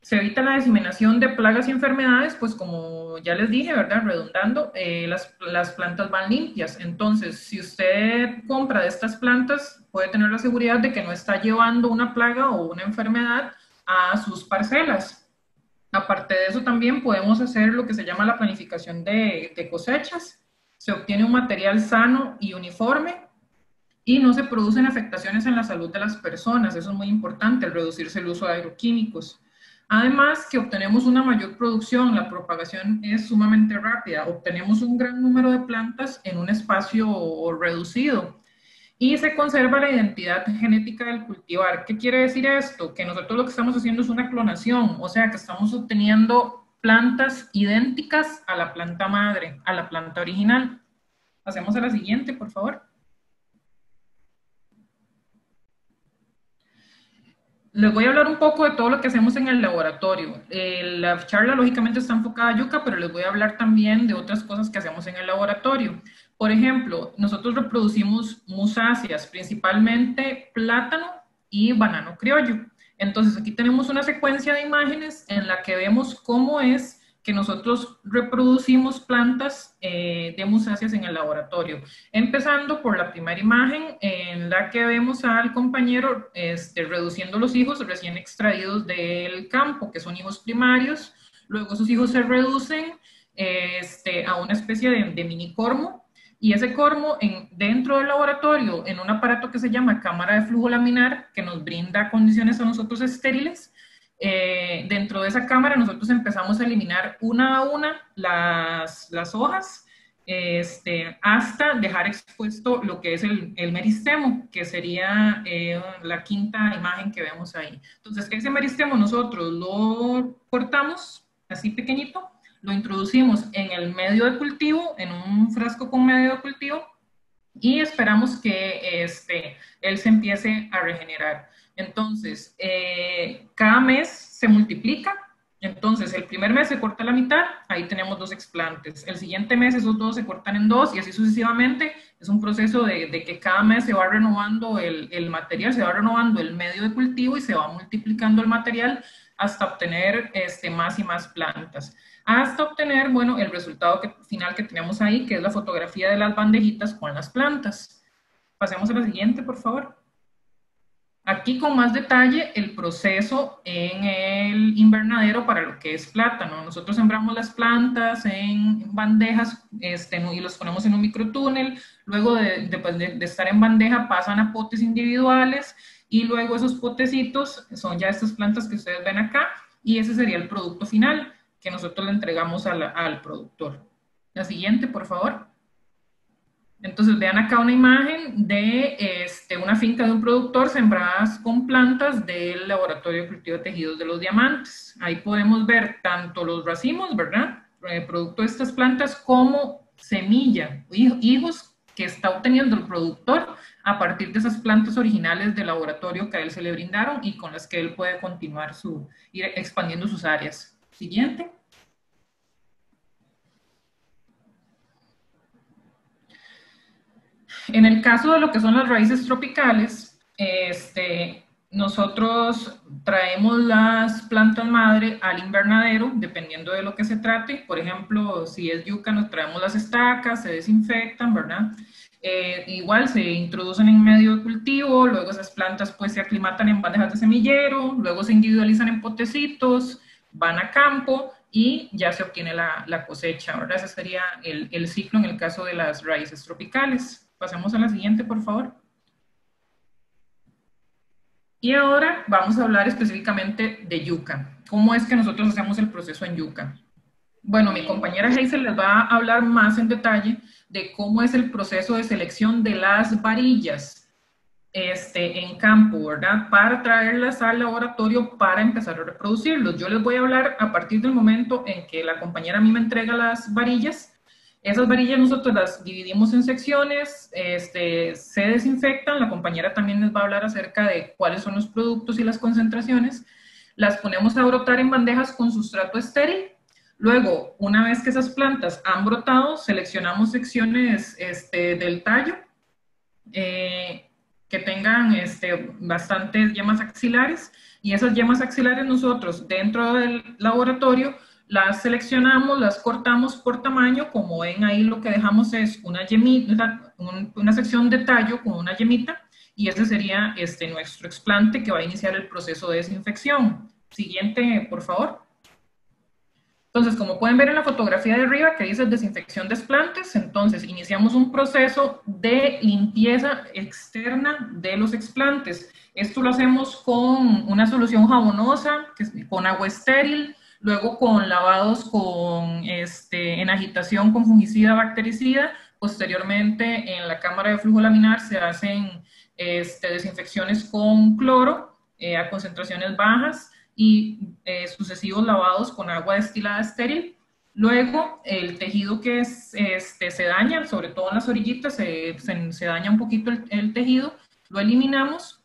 Se evita la diseminación de plagas y enfermedades, pues como ya les dije, ¿verdad? Redundando, eh, las, las plantas van limpias. Entonces, si usted compra de estas plantas, puede tener la seguridad de que no está llevando una plaga o una enfermedad a sus parcelas. Aparte de eso, también podemos hacer lo que se llama la planificación de, de cosechas. Se obtiene un material sano y uniforme y no se producen afectaciones en la salud de las personas. Eso es muy importante, al reducirse el uso de agroquímicos. Además que obtenemos una mayor producción, la propagación es sumamente rápida, obtenemos un gran número de plantas en un espacio reducido y se conserva la identidad genética del cultivar. ¿Qué quiere decir esto? Que nosotros lo que estamos haciendo es una clonación, o sea que estamos obteniendo plantas idénticas a la planta madre, a la planta original. Pasemos a la siguiente, por favor. Les voy a hablar un poco de todo lo que hacemos en el laboratorio. Eh, la charla lógicamente está enfocada a yuca, pero les voy a hablar también de otras cosas que hacemos en el laboratorio. Por ejemplo, nosotros reproducimos musáceas, principalmente plátano y banano criollo. Entonces aquí tenemos una secuencia de imágenes en la que vemos cómo es que nosotros reproducimos plantas eh, de musáceas en el laboratorio. Empezando por la primera imagen en la que vemos al compañero este, reduciendo los hijos recién extraídos del campo, que son hijos primarios. Luego esos hijos se reducen este, a una especie de, de mini cormo. Y ese cormo en, dentro del laboratorio, en un aparato que se llama cámara de flujo laminar, que nos brinda condiciones a nosotros estériles. Eh, dentro de esa cámara nosotros empezamos a eliminar una a una las, las hojas este, hasta dejar expuesto lo que es el, el meristemo, que sería eh, la quinta imagen que vemos ahí. Entonces ese meristemo nosotros lo cortamos así pequeñito, lo introducimos en el medio de cultivo, en un frasco con medio de cultivo y esperamos que este, él se empiece a regenerar. Entonces, eh, cada mes se multiplica, entonces el primer mes se corta la mitad, ahí tenemos dos explantes. El siguiente mes esos dos se cortan en dos y así sucesivamente. Es un proceso de, de que cada mes se va renovando el, el material, se va renovando el medio de cultivo y se va multiplicando el material hasta obtener este, más y más plantas. Hasta obtener, bueno, el resultado que, final que tenemos ahí, que es la fotografía de las bandejitas con las plantas. Pasemos a la siguiente, por favor. Aquí con más detalle el proceso en el invernadero para lo que es plátano. Nosotros sembramos las plantas en bandejas este, y los ponemos en un microtúnel. Luego de, de, pues de, de estar en bandeja pasan a potes individuales y luego esos potecitos son ya estas plantas que ustedes ven acá y ese sería el producto final que nosotros le entregamos a la, al productor. La siguiente, por favor. Entonces vean acá una imagen de este, una finca de un productor sembradas con plantas del laboratorio de cultivo de tejidos de Los Diamantes. Ahí podemos ver tanto los racimos, ¿verdad? El producto de estas plantas como semilla, hijos que está obteniendo el productor a partir de esas plantas originales del laboratorio que a él se le brindaron y con las que él puede continuar su, ir expandiendo sus áreas. Siguiente. En el caso de lo que son las raíces tropicales, este, nosotros traemos las plantas madre al invernadero, dependiendo de lo que se trate. Por ejemplo, si es yuca, nos traemos las estacas, se desinfectan, ¿verdad? Eh, igual se introducen en medio de cultivo, luego esas plantas pues se aclimatan en bandejas de semillero, luego se individualizan en potecitos, van a campo y ya se obtiene la, la cosecha, ¿verdad? Ese sería el, el ciclo en el caso de las raíces tropicales. Pasemos a la siguiente, por favor. Y ahora vamos a hablar específicamente de yuca. ¿Cómo es que nosotros hacemos el proceso en yuca? Bueno, mi compañera Hazel les va a hablar más en detalle de cómo es el proceso de selección de las varillas este, en campo, ¿verdad? Para traerlas al laboratorio para empezar a reproducirlos. Yo les voy a hablar a partir del momento en que la compañera a mí me entrega las varillas. Esas varillas nosotros las dividimos en secciones, este, se desinfectan, la compañera también les va a hablar acerca de cuáles son los productos y las concentraciones, las ponemos a brotar en bandejas con sustrato estéril, luego una vez que esas plantas han brotado, seleccionamos secciones este, del tallo, eh, que tengan este, bastantes yemas axilares, y esas yemas axilares nosotros dentro del laboratorio las seleccionamos, las cortamos por tamaño. Como ven ahí, lo que dejamos es una yemita, un, una sección de tallo con una yemita, y ese sería este, nuestro explante que va a iniciar el proceso de desinfección. Siguiente, por favor. Entonces, como pueden ver en la fotografía de arriba que dice desinfección de explantes, entonces iniciamos un proceso de limpieza externa de los explantes. Esto lo hacemos con una solución jabonosa, con agua estéril, luego con lavados con, este, en agitación con fungicida, bactericida. Posteriormente, en la cámara de flujo laminar se hacen este, desinfecciones con cloro eh, a concentraciones bajas, y eh, sucesivos lavados con agua destilada estéril. Luego, el tejido que es, este, se daña, sobre todo en las orillitas, se, se, se daña un poquito el, el tejido, lo eliminamos,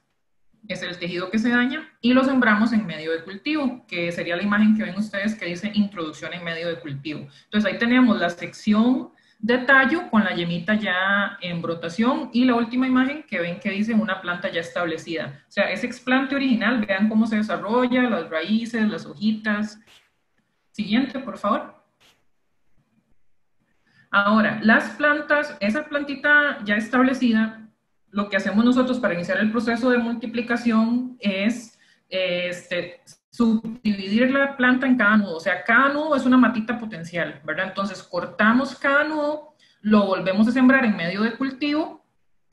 es el tejido que se daña, y lo sembramos en medio de cultivo, que sería la imagen que ven ustedes que dice introducción en medio de cultivo. Entonces ahí tenemos la sección de tallo con la yemita ya en brotación, y la última imagen que ven que dice una planta ya establecida. O sea, ese explante original, vean cómo se desarrolla, las raíces, las hojitas. Siguiente, por favor. Ahora, las plantas, esa plantita ya establecida, lo que hacemos nosotros para iniciar el proceso de multiplicación es este, subdividir la planta en cada nudo. O sea, cada nudo es una matita potencial, ¿verdad? Entonces cortamos cada nudo, lo volvemos a sembrar en medio de cultivo,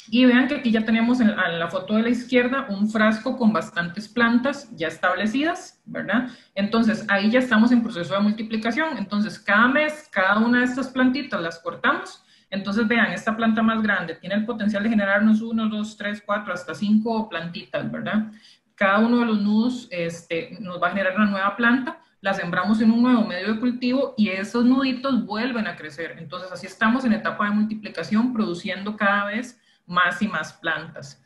y vean que aquí ya tenemos en la foto de la izquierda un frasco con bastantes plantas ya establecidas, ¿verdad? Entonces ahí ya estamos en proceso de multiplicación. Entonces cada mes, cada una de estas plantitas las cortamos. Entonces vean, esta planta más grande tiene el potencial de generarnos uno, dos, tres, cuatro, hasta cinco plantitas, ¿verdad? Cada uno de los nudos este, nos va a generar una nueva planta, la sembramos en un nuevo medio de cultivo y esos nuditos vuelven a crecer. Entonces así estamos en etapa de multiplicación, produciendo cada vez más y más plantas.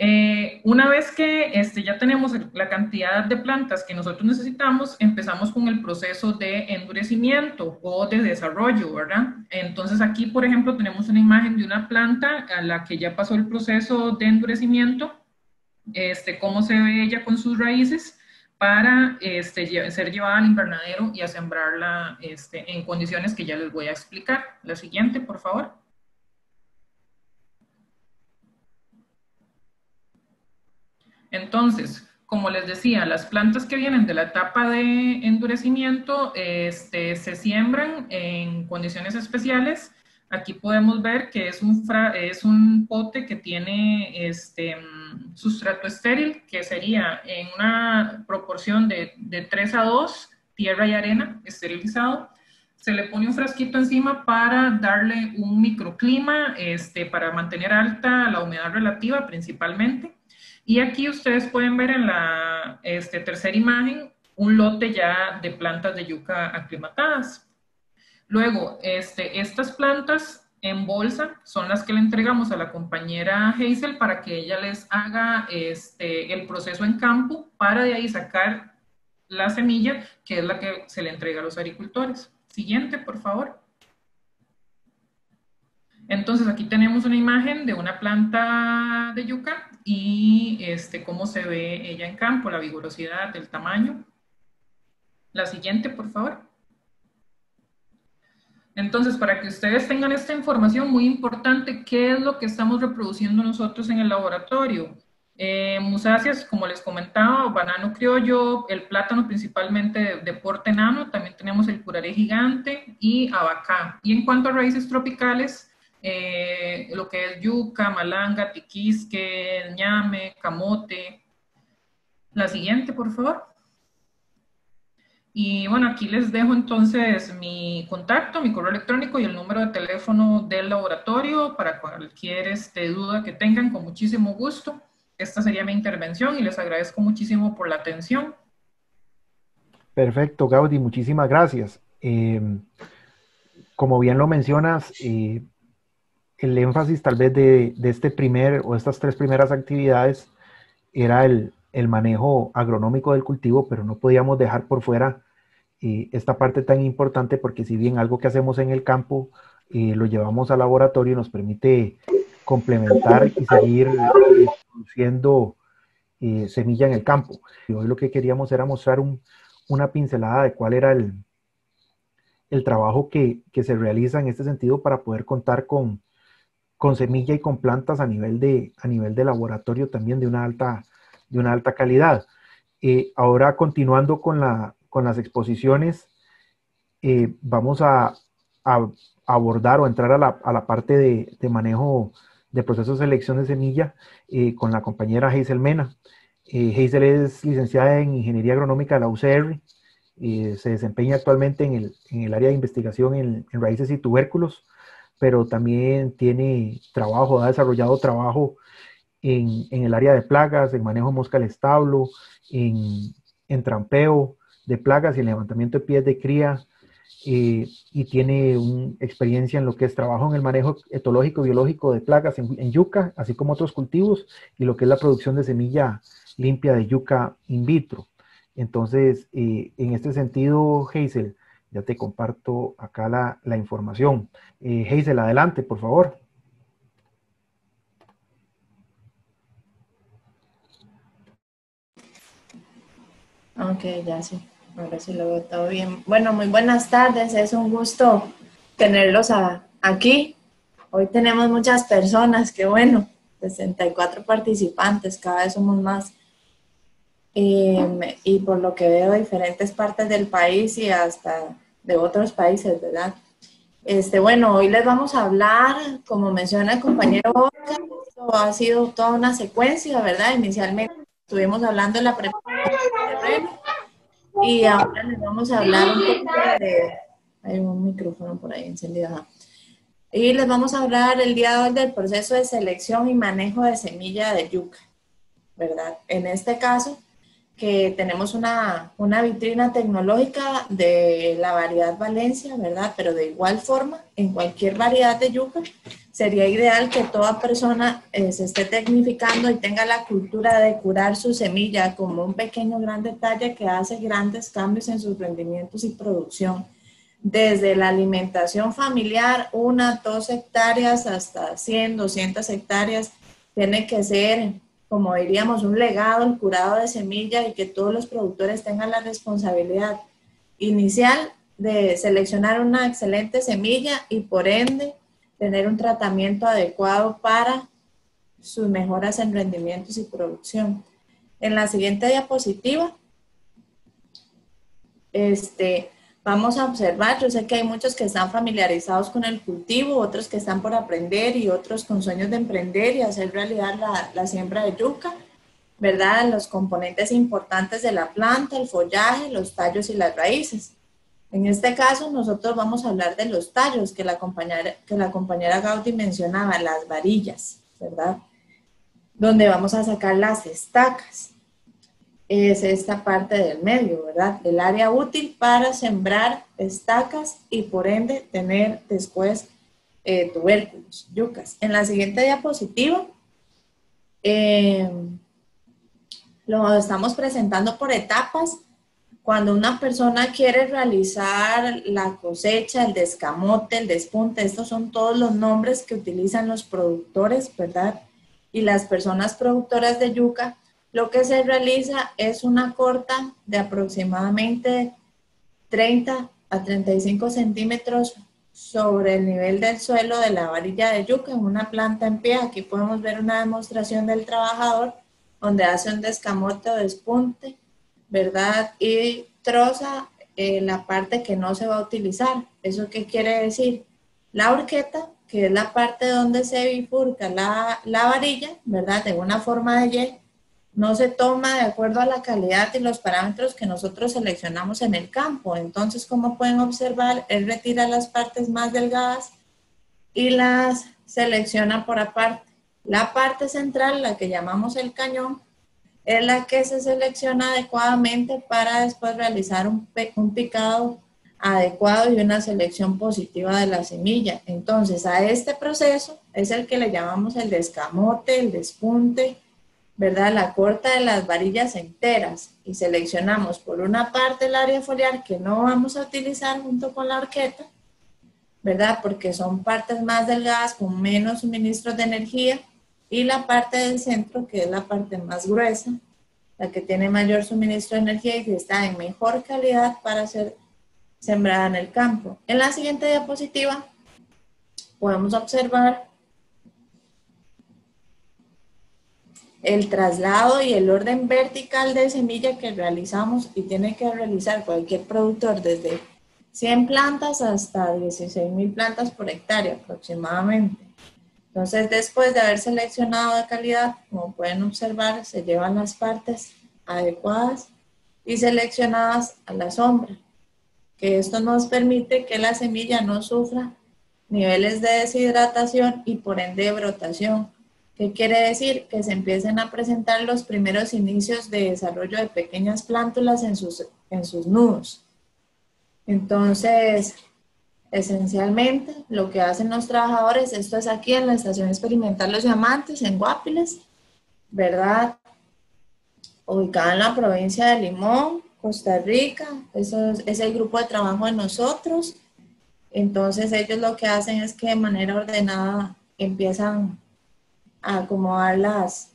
Eh, una vez que este, ya tenemos la cantidad de plantas que nosotros necesitamos, empezamos con el proceso de endurecimiento o de desarrollo, ¿verdad? Entonces aquí, por ejemplo, tenemos una imagen de una planta a la que ya pasó el proceso de endurecimiento. Este, cómo se ve ella con sus raíces para este, ser llevada al invernadero y a sembrarla este, en condiciones que ya les voy a explicar. La siguiente, por favor. Entonces, como les decía, las plantas que vienen de la etapa de endurecimiento este, se siembran en condiciones especiales. Aquí podemos ver que es un, fra, es un pote que tiene este, sustrato estéril, que sería en una proporción de, de tres a dos, tierra y arena esterilizado. Se le pone un frasquito encima para darle un microclima, este, para mantener alta la humedad relativa principalmente. Y aquí ustedes pueden ver en la este, tercera imagen un lote ya de plantas de yuca aclimatadas. Luego, este, estas plantas en bolsa son las que le entregamos a la compañera Hazel para que ella les haga este, el proceso en campo para de ahí sacar la semilla, que es la que se le entrega a los agricultores. Siguiente, por favor. Entonces aquí tenemos una imagen de una planta de yuca y este, cómo se ve ella en campo, la vigorosidad, el tamaño. La siguiente, por favor. Entonces, para que ustedes tengan esta información muy importante, ¿qué es lo que estamos reproduciendo nosotros en el laboratorio? Eh, musáceas, como les comentaba, banano criollo, el plátano principalmente de, de porte enano, también tenemos el curaré gigante y abacá. Y en cuanto a raíces tropicales, eh, lo que es yuca, malanga, tiquisque, ñame, camote. La siguiente, por favor. Y bueno, aquí les dejo entonces mi contacto, mi correo electrónico y el número de teléfono del laboratorio para cualquier este, duda que tengan, con muchísimo gusto. Esta sería mi intervención y les agradezco muchísimo por la atención. Perfecto, Gaudí, muchísimas gracias. Eh, como bien lo mencionas, eh, el énfasis tal vez de, de este primer o estas tres primeras actividades era el... el manejo agronómico del cultivo, pero no podíamos dejar por fuera eh, esta parte tan importante, porque si bien algo que hacemos en el campo eh, lo llevamos al laboratorio y nos permite complementar y seguir eh, produciendo eh, semilla en el campo. Y hoy lo que queríamos era mostrar un, una pincelada de cuál era el, el trabajo que, que se realiza en este sentido para poder contar con, con semilla y con plantas a nivel de, a nivel de laboratorio también de una alta, de una alta calidad. Eh, ahora, continuando con, la, con las exposiciones, eh, vamos a, a abordar o entrar a la, a la parte de, de manejo de proceso de selección de semilla eh, con la compañera Hazel Mena. Eh, Hazel es licenciada en Ingeniería Agronómica de la U C R, eh, se desempeña actualmente en el, en el área de investigación en, en raíces y tubérculos, pero también tiene trabajo, ha desarrollado trabajo en, en el área de plagas, en manejo de mosca al establo, en, en trampeo de plagas y en levantamiento de pies de cría, eh, y tiene una experiencia en lo que es trabajo en el manejo etológico biológico de plagas en, en yuca, así como otros cultivos, y lo que es la producción de semilla limpia de yuca in vitro. Entonces, eh, en este sentido, Hazel, ya te comparto acá la, la información. Eh, Hazel, adelante, por favor. Ok, ya sí. Ahora sí lo veo todo bien. Bueno, muy buenas tardes. Es un gusto tenerlos a, aquí. Hoy tenemos muchas personas, qué bueno. sesenta y cuatro participantes, cada vez somos más. Eh, y por lo que veo, diferentes partes del país y hasta de otros países, ¿verdad? Este, bueno, hoy les vamos a hablar, como menciona el compañero Oscar, esto ha sido toda una secuencia, ¿verdad? Inicialmente estuvimos hablando de la preparación del terreno y ahora les vamos a hablar un poco de... Hay un micrófono por ahí encendido, ajá. Y les vamos a hablar el día de hoy del proceso de selección y manejo de semilla de yuca, ¿verdad? En este caso, que tenemos una, una vitrina tecnológica de la variedad Valencia, ¿verdad? Pero de igual forma, en cualquier variedad de yuca, sería ideal que toda persona eh, se esté tecnificando y tenga la cultura de curar su semilla como un pequeño gran detalle que hace grandes cambios en sus rendimientos y producción. Desde la alimentación familiar, una, dos hectáreas, hasta cien, doscientas hectáreas, tiene que ser, como diríamos, un legado, el curado de semilla, y que todos los productores tengan la responsabilidad inicial de seleccionar una excelente semilla y por ende tener un tratamiento adecuado para sus mejoras en rendimientos y producción. En la siguiente diapositiva este, vamos a observar, yo sé que hay muchos que están familiarizados con el cultivo, otros que están por aprender y otros con sueños de emprender y hacer realidad la, la siembra de yuca, ¿verdad? Los componentes importantes de la planta, el follaje, los tallos y las raíces. En este caso nosotros vamos a hablar de los tallos que la compañera, que la compañera Gaudí mencionaba, las varillas, ¿verdad? Donde vamos a sacar las estacas. Es esta parte del medio, ¿verdad? El área útil para sembrar estacas y por ende tener después eh, tubérculos, yucas. En la siguiente diapositiva eh, lo estamos presentando por etapas. Cuando una persona quiere realizar la cosecha, el descamote, el despunte, estos son todos los nombres que utilizan los productores, ¿verdad? Y las personas productoras de yuca, lo que se realiza es una corta de aproximadamente treinta a treinta y cinco centímetros sobre el nivel del suelo de la varilla de yuca en una planta en pie. Aquí podemos ver una demostración del trabajador donde hace un descamote o despunte, ¿verdad? Y troza eh, la parte que no se va a utilizar. ¿Eso qué quiere decir? La horqueta, que es la parte donde se bifurca la, la varilla, ¿verdad? De una forma de Y, no se toma de acuerdo a la calidad y los parámetros que nosotros seleccionamos en el campo. Entonces, como pueden observar, él retira las partes más delgadas y las selecciona por aparte. La parte central, la que llamamos el cañón, es la que se selecciona adecuadamente para después realizar un, un picado adecuado y una selección positiva de la semilla. Entonces, a este proceso es el que le llamamos el descamote, el despunte, ¿verdad? La corta de las varillas enteras, y seleccionamos por una parte el área foliar que no vamos a utilizar junto con la horqueta, ¿verdad? Porque son partes más delgadas con menos suministros de energía, y la parte del centro, que es la parte más gruesa, la que tiene mayor suministro de energía y que está en mejor calidad para ser sembrada en el campo. En la siguiente diapositiva podemos observar el traslado y el orden vertical de semilla que realizamos y tiene que realizar cualquier productor desde cien plantas hasta dieciséis mil plantas por hectárea aproximadamente. Entonces, después de haber seleccionado de calidad, como pueden observar, se llevan las partes adecuadas y seleccionadas a la sombra, que esto nos permite que la semilla no sufra niveles de deshidratación y por ende brotación. ¿Qué quiere decir? Que se empiecen a presentar los primeros inicios de desarrollo de pequeñas plántulas en sus, en sus nudos. Entonces, esencialmente, lo que hacen los trabajadores, esto es aquí en la Estación Experimental Los Diamantes, en Guápiles, ¿verdad? Ubicada en la provincia de Limón, Costa Rica. Eso es, es el grupo de trabajo de nosotros. Entonces, ellos lo que hacen es que de manera ordenada empiezan a acomodar las,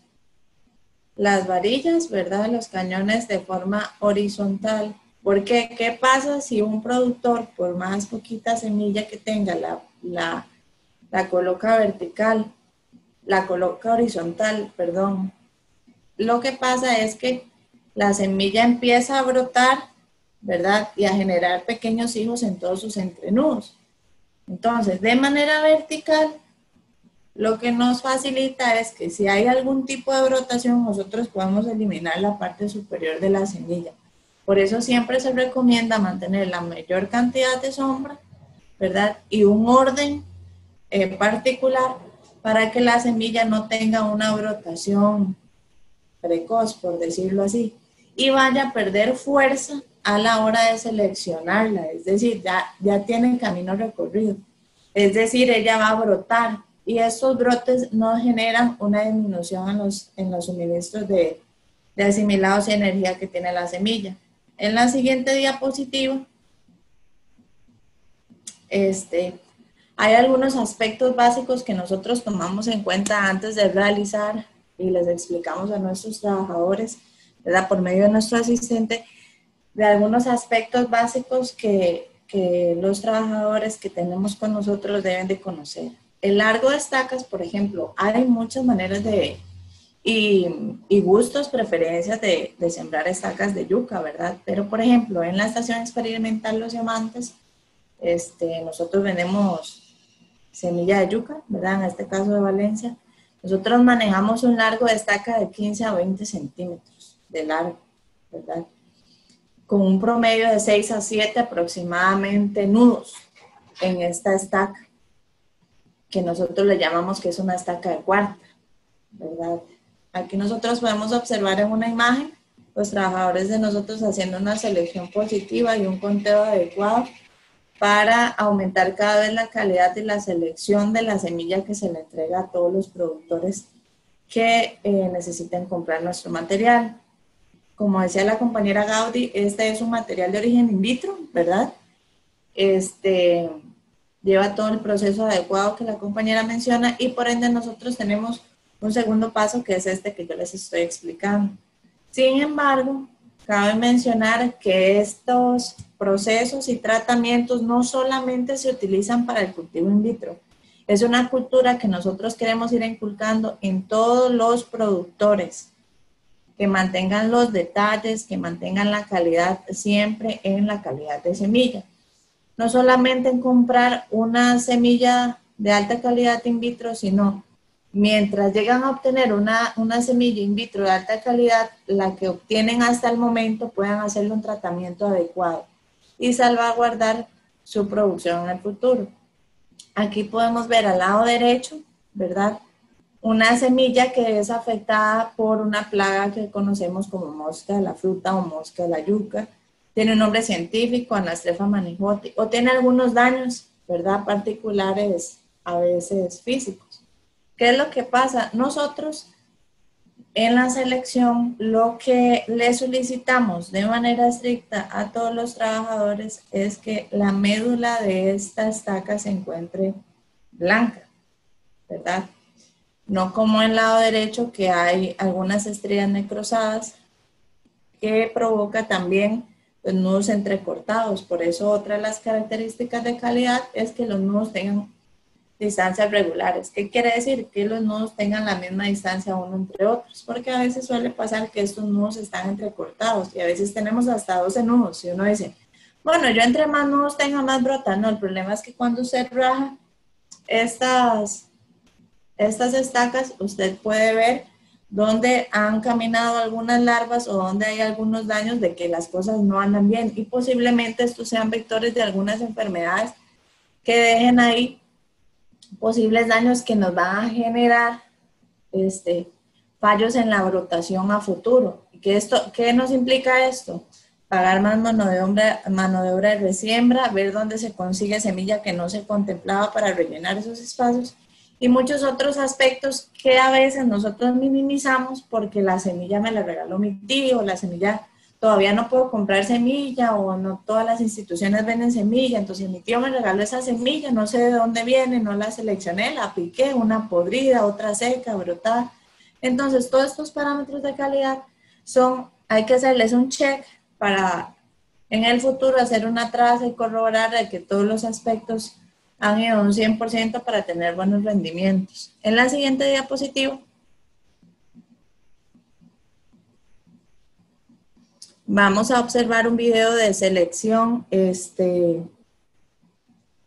las varillas, ¿verdad? Los cañones de forma horizontal. Porque, ¿qué pasa si un productor, por más poquita semilla que tenga, la, la, la coloca vertical, la coloca horizontal, perdón? Lo que pasa es que la semilla empieza a brotar, ¿verdad? Y a generar pequeños hijos en todos sus entrenudos. Entonces, de manera vertical, lo que nos facilita es que si hay algún tipo de brotación, nosotros podemos eliminar la parte superior de la semilla. Por eso siempre se recomienda mantener la mayor cantidad de sombra, ¿verdad? Y un orden eh, particular para que la semilla no tenga una brotación precoz, por decirlo así, y vaya a perder fuerza a la hora de seleccionarla. Es decir, ya, ya tiene el camino recorrido. Es decir, ella va a brotar y estos brotes no generan una disminución en los, en los suministros de, de asimilados y energía que tiene la semilla. En la siguiente diapositiva, este, hay algunos aspectos básicos que nosotros tomamos en cuenta antes de realizar y les explicamos a nuestros trabajadores, ¿verdad? Por medio de nuestro asistente, de algunos aspectos básicos que, que los trabajadores que tenemos con nosotros deben de conocer. El largo de estacas, por ejemplo, hay muchas maneras de... Y, y gustos, preferencias de, de sembrar estacas de yuca, ¿verdad? Pero, por ejemplo, en la Estación Experimental Los Diamantes, este, nosotros vendemos semilla de yuca, ¿verdad? En este caso de Valencia. Nosotros manejamos un largo de estaca de quince a veinte centímetros de largo, ¿verdad? Con un promedio de seis a siete aproximadamente nudos en esta estaca, que nosotros le llamamos que es una estaca de cuarta, ¿verdad? Aquí nosotros podemos observar en una imagen los trabajadores de nosotros haciendo una selección positiva y un conteo adecuado para aumentar cada vez la calidad y la selección de la semilla que se le entrega a todos los productores que eh, necesiten comprar nuestro material. Como decía la compañera Gaudí, este es un material de origen in vitro, ¿verdad? Este lleva todo el proceso adecuado que la compañera menciona y por ende nosotros tenemos un segundo paso que es este que yo les estoy explicando. Sin embargo, cabe mencionar que estos procesos y tratamientos no solamente se utilizan para el cultivo in vitro. Es una cultura que nosotros queremos ir inculcando en todos los productores, que mantengan los detalles, que mantengan la calidad siempre en la calidad de semilla. No solamente en comprar una semilla de alta calidad in vitro, sino mientras llegan a obtener una, una semilla in vitro de alta calidad, la que obtienen hasta el momento, puedan hacerle un tratamiento adecuado y salvaguardar su producción en el futuro. Aquí podemos ver al lado derecho, ¿verdad? Una semilla que es afectada por una plaga que conocemos como mosca de la fruta o mosca de la yuca. Tiene un nombre científico, Anastrepha manihoti, o tiene algunos daños, ¿verdad? Particulares, a veces físicos. ¿Qué es lo que pasa? Nosotros En la selección, lo que le solicitamos de manera estricta a todos los trabajadores es que la médula de esta estaca se encuentre blanca, ¿verdad? No como en el lado derecho, que hay algunas estrías necrosadas que provoca también los nudos entrecortados. Por eso otra de las características de calidad es que los nudos tengan distancias regulares. ¿Qué quiere decir? Que los nudos tengan la misma distancia uno entre otros, porque a veces suele pasar que estos nudos están entrecortados y a veces tenemos hasta doce nudos y uno dice, bueno, yo entre más nudos tengo más brotas. No, el problema es que cuando usted raja estas, estas estacas, usted puede ver dónde han caminado algunas larvas o dónde hay algunos daños de que las cosas no andan bien, y posiblemente estos sean vectores de algunas enfermedades que dejen ahí posibles daños que nos van a generar este, fallos en la brotación a futuro. ¿Qué, esto, qué nos implica esto? Pagar más mano de, obra, mano de obra de resiembra, ver dónde se consigue semilla que no se contemplaba para rellenar esos espacios y muchos otros aspectos que a veces nosotros minimizamos porque la semilla me la regaló mi tío, la semilla todavía no puedo comprar semilla o no todas las instituciones venden semilla, entonces mi tío me regaló esa semilla, no sé de dónde viene, no la seleccioné, la piqué, una podrida, otra seca, brotada. Entonces todos estos parámetros de calidad son, hay que hacerles un check para en el futuro hacer una traza y corroborar de que todos los aspectos han ido un cien por ciento para tener buenos rendimientos. En la siguiente diapositiva vamos a observar un video de selección este,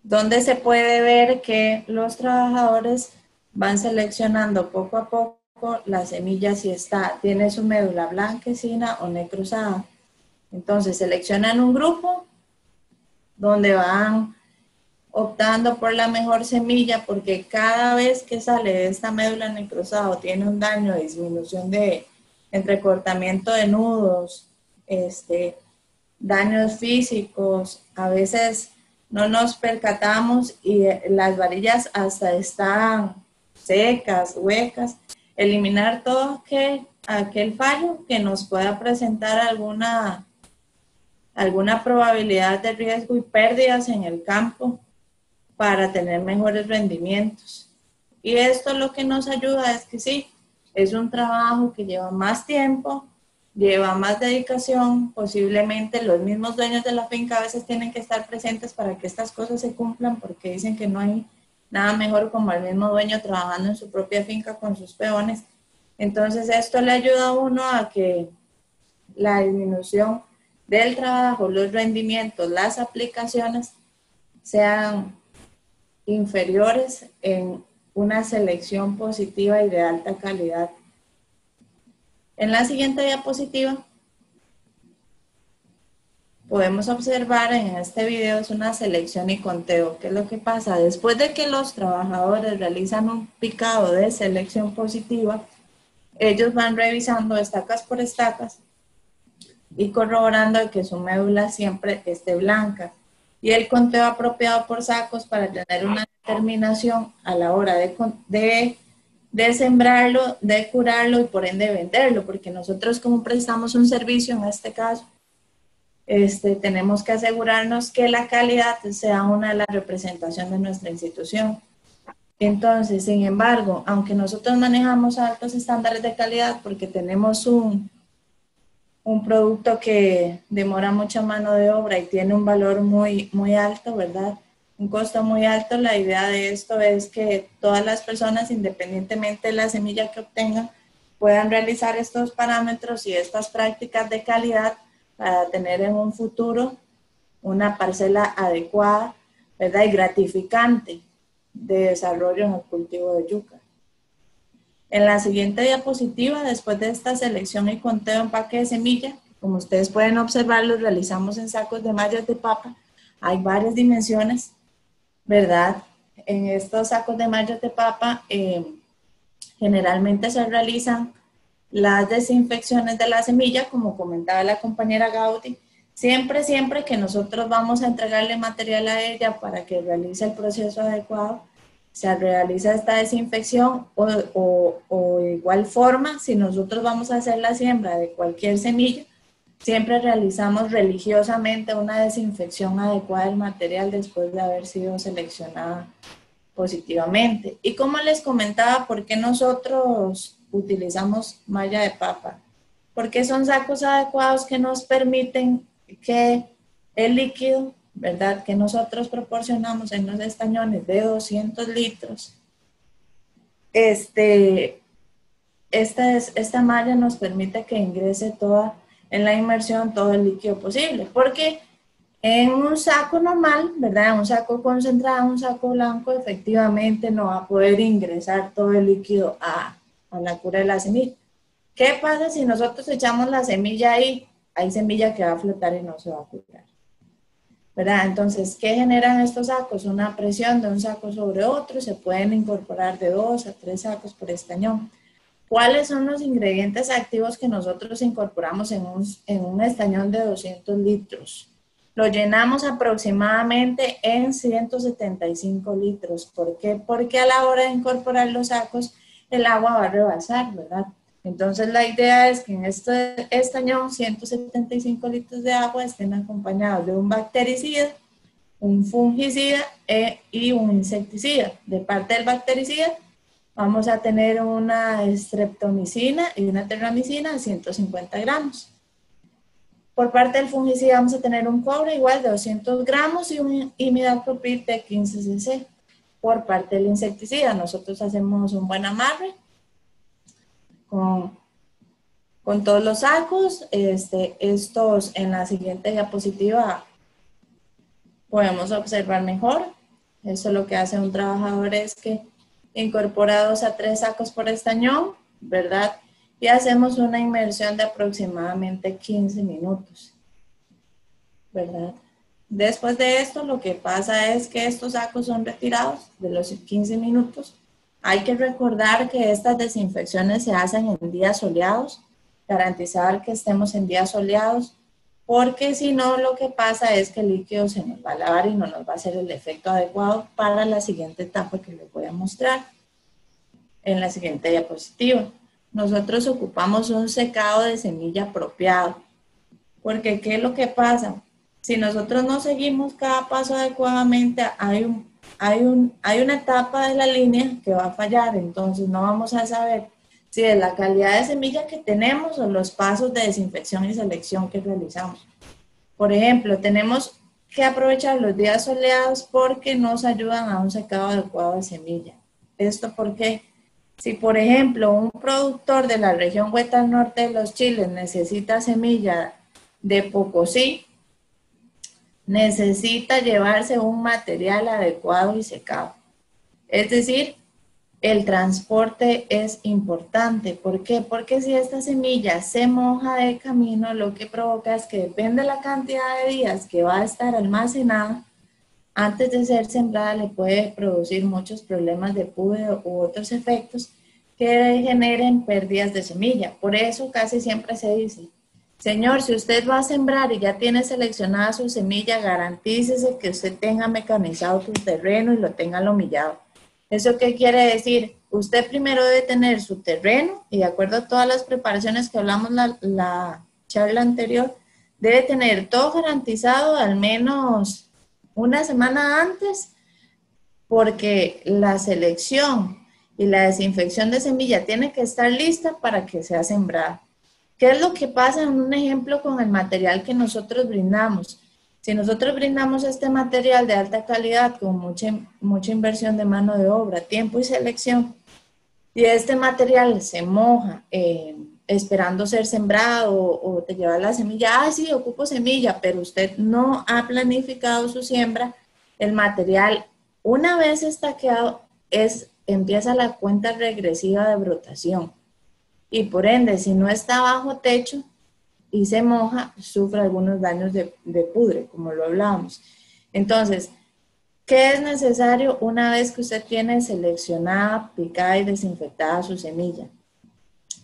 donde se puede ver que los trabajadores van seleccionando poco a poco la semilla si está, tiene su médula blanquecina o necrosada. Entonces seleccionan un grupo donde van optando por la mejor semilla porque cada vez que sale de esta médula necrosada o tiene un daño de disminución de entrecortamiento de nudos, Este, daños físicos, a veces no nos percatamos y las varillas hasta están secas, huecas, eliminar todo aquel, aquel fallo que nos pueda presentar alguna, alguna probabilidad de riesgo y pérdidas en el campo para tener mejores rendimientos. Y esto lo que nos ayuda es que sí, es un trabajo que lleva más tiempo, lleva más dedicación, posiblemente los mismos dueños de la finca a veces tienen que estar presentes para que estas cosas se cumplan porque dicen que no hay nada mejor como el mismo dueño trabajando en su propia finca con sus peones. Entonces esto le ayuda a uno a que la disminución del trabajo, los rendimientos, las aplicaciones sean inferiores en una selección positiva y de alta calidad. En la siguiente diapositiva podemos observar en este video es una selección y conteo. ¿Qué es lo que pasa? Después de que los trabajadores realizan un picado de selección positiva, ellos van revisando estacas por estacas y corroborando que su médula siempre esté blanca. Y el conteo apropiado por sacos para tener una determinación a la hora de... de de sembrarlo, de curarlo y por ende venderlo, porque nosotros como prestamos un servicio en este caso, este, tenemos que asegurarnos que la calidad sea una de las representaciones de nuestra institución. Entonces, sin embargo, aunque nosotros manejamos altos estándares de calidad porque tenemos un, un producto que demora mucha mano de obra y tiene un valor muy, muy alto, ¿verdad?, un costo muy alto, la idea de esto es que todas las personas, independientemente de la semilla que obtengan, puedan realizar estos parámetros y estas prácticas de calidad para tener en un futuro una parcela adecuada, ¿verdad?, y gratificante de desarrollo en el cultivo de yuca. En la siguiente diapositiva, después de esta selección y conteo empaque de semilla, como ustedes pueden observar, lo realizamos en sacos de mallas de papa. Hay varias dimensiones, ¿verdad? En estos sacos de mallas de papa eh, generalmente se realizan las desinfecciones de la semilla, como comentaba la compañera Gaudí, siempre, siempre que nosotros vamos a entregarle material a ella para que realice el proceso adecuado, se realiza esta desinfección o, o, o de igual forma, si nosotros vamos a hacer la siembra de cualquier semilla, siempre realizamos religiosamente una desinfección adecuada del material después de haber sido seleccionada positivamente. Y como les comentaba, ¿por qué nosotros utilizamos malla de papa? Porque son sacos adecuados que nos permiten que el líquido, ¿verdad?, que nosotros proporcionamos en los estañones de doscientos litros, este, esta, es, esta malla nos permite que ingrese toda, en la inmersión, todo el líquido posible, porque en un saco normal, ¿verdad?, en un saco concentrado, un saco blanco, efectivamente no va a poder ingresar todo el líquido a, a la cura de la semilla. ¿Qué pasa si nosotros echamos la semilla ahí? Hay semilla que va a flotar y no se va a curar, ¿verdad? Entonces, ¿qué generan estos sacos? Una presión de un saco sobre otro, se pueden incorporar de dos a tres sacos por estañón. ¿Cuáles son los ingredientes activos que nosotros incorporamos en un, en un estañón de doscientos litros? Lo llenamos aproximadamente en ciento setenta y cinco litros. ¿Por qué? Porque a la hora de incorporar los sacos, el agua va a rebasar, ¿verdad? Entonces la idea es que en este estañón ciento setenta y cinco litros de agua estén acompañados de un bactericida, un fungicida e, y un insecticida. De parte del bactericida vamos a tener una streptomicina y una terramicina de ciento cincuenta gramos. Por parte del fungicida vamos a tener un cobre igual de doscientos gramos y un imidacloprid de quince ce ce. Por parte del insecticida nosotros hacemos un buen amarre Con, con todos los sacos. Este, estos en la siguiente diapositiva podemos observar mejor. Eso lo que hace un trabajador es que incorpora dos a tres sacos por estañón, ¿verdad? Y hacemos una inmersión de aproximadamente quince minutos, ¿verdad? Después de esto, lo que pasa es que estos sacos son retirados de los quince minutos. Hay que recordar que estas desinfecciones se hacen en días soleados, garantizar que estemos en días soleados, porque si no, lo que pasa es que el líquido se nos va a lavar y no nos va a hacer el efecto adecuado para la siguiente etapa que les voy a mostrar en la siguiente diapositiva. Nosotros ocupamos un secado de semilla apropiado, porque ¿qué es lo que pasa? Si nosotros no seguimos cada paso adecuadamente, hay un Hay, un, hay una etapa de la línea que va a fallar, entonces no vamos a saber si es la calidad de semilla que tenemos o los pasos de desinfección y selección que realizamos. Por ejemplo, tenemos que aprovechar los días soleados porque nos ayudan a un secado adecuado de semilla. ¿Esto por qué? Si, por ejemplo, un productor de la región Huetar Norte de Los Chiles necesita semilla de Pococí, necesita llevarse un material adecuado y secado. Es decir, el transporte es importante. ¿Por qué? Porque si esta semilla se moja de camino, lo que provoca es que depende de la cantidad de días que va a estar almacenada, antes de ser sembrada le puede producir muchos problemas de pudre u otros efectos que generen pérdidas de semilla. Por eso casi siempre se dice: señor, si usted va a sembrar y ya tiene seleccionada su semilla, garantícese que usted tenga mecanizado su terreno y lo tenga lomillado. ¿Eso qué quiere decir? Usted primero debe tener su terreno y, de acuerdo a todas las preparaciones que hablamos la, la charla anterior, debe tener todo garantizado al menos una semana antes, porque la selección y la desinfección de semilla tiene que estar lista para que sea sembrada. ¿Qué es lo que pasa en un ejemplo con el material que nosotros brindamos? Si nosotros brindamos este material de alta calidad con mucha, mucha inversión de mano de obra, tiempo y selección, y este material se moja eh, esperando ser sembrado o, o te lleva la semilla, ah sí, ocupo semilla, pero usted no ha planificado su siembra, el material una vez estaqueado es, empieza la cuenta regresiva de brotación. Y por ende, si no está bajo techo y se moja, sufre algunos daños de, de pudre, como lo hablábamos. Entonces, ¿qué es necesario una vez que usted tiene seleccionada, picada y desinfectada su semilla?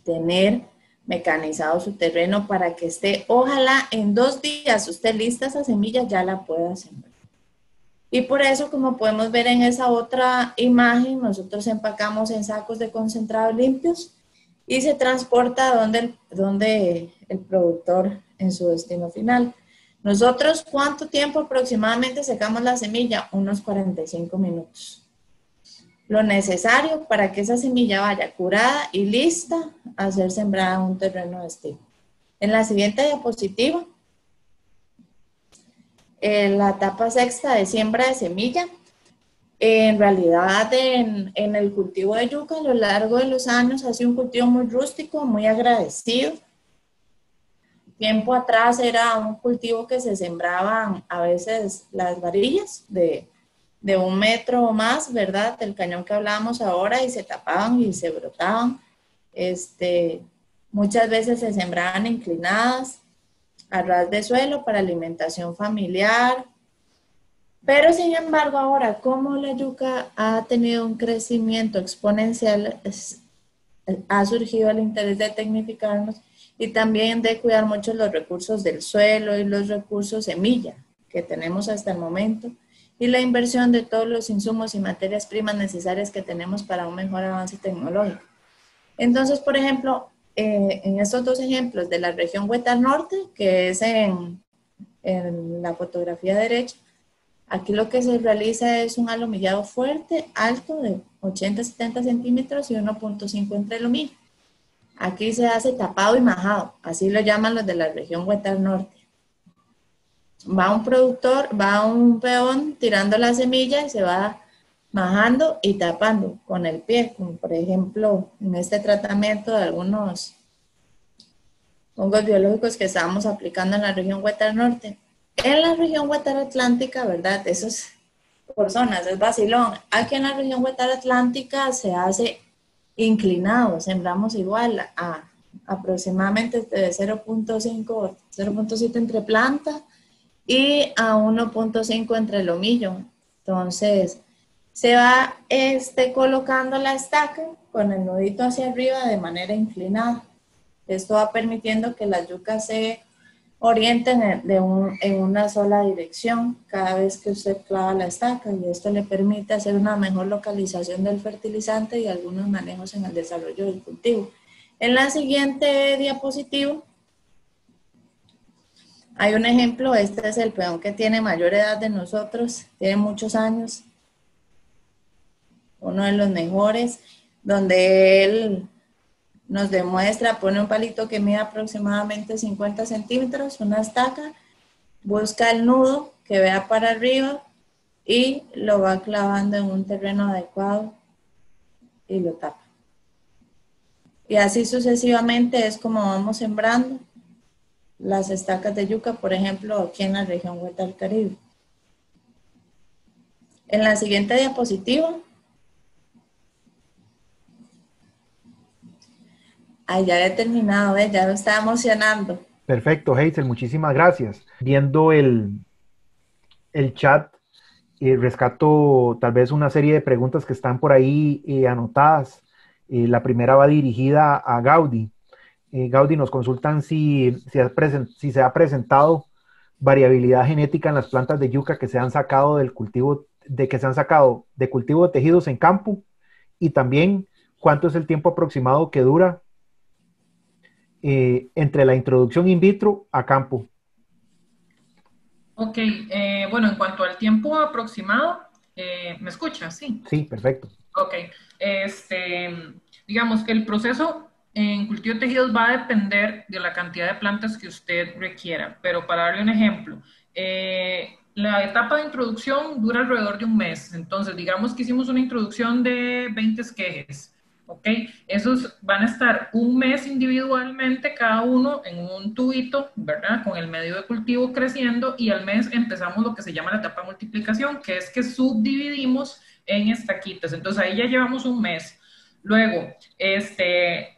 Tener mecanizado su terreno para que esté, ojalá en dos días usted lista esa semilla, ya la pueda sembrar. Y por eso, como podemos ver en esa otra imagen, nosotros empacamos en sacos de concentrados limpios y se transporta donde el, donde el productor en su destino final. Nosotros, ¿cuánto tiempo aproximadamente secamos la semilla? Unos cuarenta y cinco minutos. Lo necesario para que esa semilla vaya curada y lista a ser sembrada en un terreno de estío. En la siguiente diapositiva, en la etapa sexta de siembra de semilla. En realidad, en, en el cultivo de yuca, a lo largo de los años, ha sido un cultivo muy rústico, muy agradecido. Tiempo atrás era un cultivo que se sembraban a veces las varillas de, de un metro o más, ¿verdad? Del cañón que hablábamos ahora, y se tapaban y se brotaban. Este, muchas veces se sembraban inclinadas, a ras de suelo, para alimentación familiar. Pero sin embargo ahora, como la yuca ha tenido un crecimiento exponencial, es, ha surgido el interés de tecnificarnos y también de cuidar mucho los recursos del suelo y los recursos semilla que tenemos hasta el momento y la inversión de todos los insumos y materias primas necesarias que tenemos para un mejor avance tecnológico. Entonces, por ejemplo, eh, en estos dos ejemplos de la región Huetar Norte, que es en, en la fotografía derecha, aquí lo que se realiza es un alomillado fuerte, alto, de ochenta a setenta centímetros y uno punto cinco entre lomillo. Aquí se hace tapado y majado, así lo llaman los de la región Huetar Norte. Va un productor, va un peón tirando la semilla y se va majando y tapando con el pie, como por ejemplo en este tratamiento de algunos hongos biológicos que estábamos aplicando en la región Huetar Norte. En la región Huetar Atlántica, ¿verdad? Eso es por zonas, es vacilón. Aquí en la región Huetar Atlántica se hace inclinado, sembramos igual a aproximadamente de cero punto cinco, cero punto siete entre planta y a uno punto cinco entre lomillo. Entonces, se va este, colocando la estaca con el nudito hacia arriba de manera inclinada. Esto va permitiendo que la yuca se orienten de un, en una sola dirección cada vez que usted clava la estaca, y esto le permite hacer una mejor localización del fertilizante y algunos manejos en el desarrollo del cultivo. En la siguiente diapositiva hay un ejemplo, este es el peón que tiene mayor edad de nosotros, tiene muchos años, uno de los mejores, donde él nos demuestra, pone un palito que mide aproximadamente cincuenta centímetros, una estaca, busca el nudo que vea para arriba y lo va clavando en un terreno adecuado y lo tapa. Y así sucesivamente es como vamos sembrando las estacas de yuca, por ejemplo, aquí en la región Huetar Caribe. En la siguiente diapositiva, ay, ya he terminado, ¿eh? Ya me está emocionando. Perfecto, Hazel, muchísimas gracias. Viendo el, el chat, eh, rescato tal vez una serie de preguntas que están por ahí eh, anotadas. Eh, la primera va dirigida a Gaudí. Eh, Gaudí, nos consultan si, si, has present, si se ha presentado variabilidad genética en las plantas de yuca que se han sacado del cultivo, de que se han sacado de cultivo de tejidos en campo, y también cuánto es el tiempo aproximado que dura Eh, entre la introducción in vitro a campo. Ok, eh, bueno, en cuanto al tiempo aproximado, eh, ¿me escuchas? Sí. Sí, perfecto. Ok, este, digamos que el proceso en cultivo de tejidos va a depender de la cantidad de plantas que usted requiera, pero para darle un ejemplo, eh, la etapa de introducción dura alrededor de un mes, entonces digamos que hicimos una introducción de veinte esquejes, ¿ok? Esos van a estar un mes individualmente cada uno en un tubito, ¿verdad? Con el medio de cultivo creciendo, y al mes empezamos lo que se llama la etapa de multiplicación, que es que subdividimos en estaquitas. Entonces ahí ya llevamos un mes. Luego, este,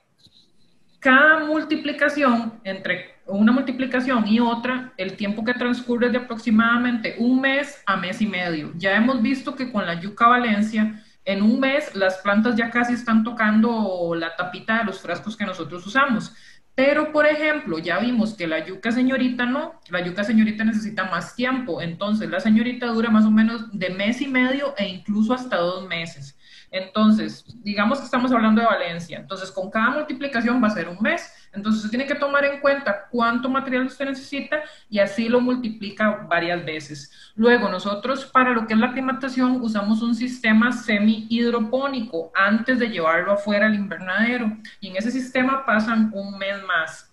cada multiplicación, entre una multiplicación y otra, el tiempo que transcurre es de aproximadamente un mes a mes y medio. Ya hemos visto que con la yuca Valencia, en un mes las plantas ya casi están tocando la tapita de los frascos que nosotros usamos. Pero, por ejemplo, ya vimos que la yuca señorita no, la yuca señorita necesita más tiempo, entonces la señorita dura más o menos de mes y medio e incluso hasta dos meses. Entonces, digamos que estamos hablando de Valencia, entonces con cada multiplicación va a ser un mes, entonces usted tiene que tomar en cuenta cuánto material usted necesita y así lo multiplica varias veces. Luego nosotros para lo que es la aclimatación usamos un sistema semi-hidropónico antes de llevarlo afuera al invernadero y en ese sistema pasan un mes más.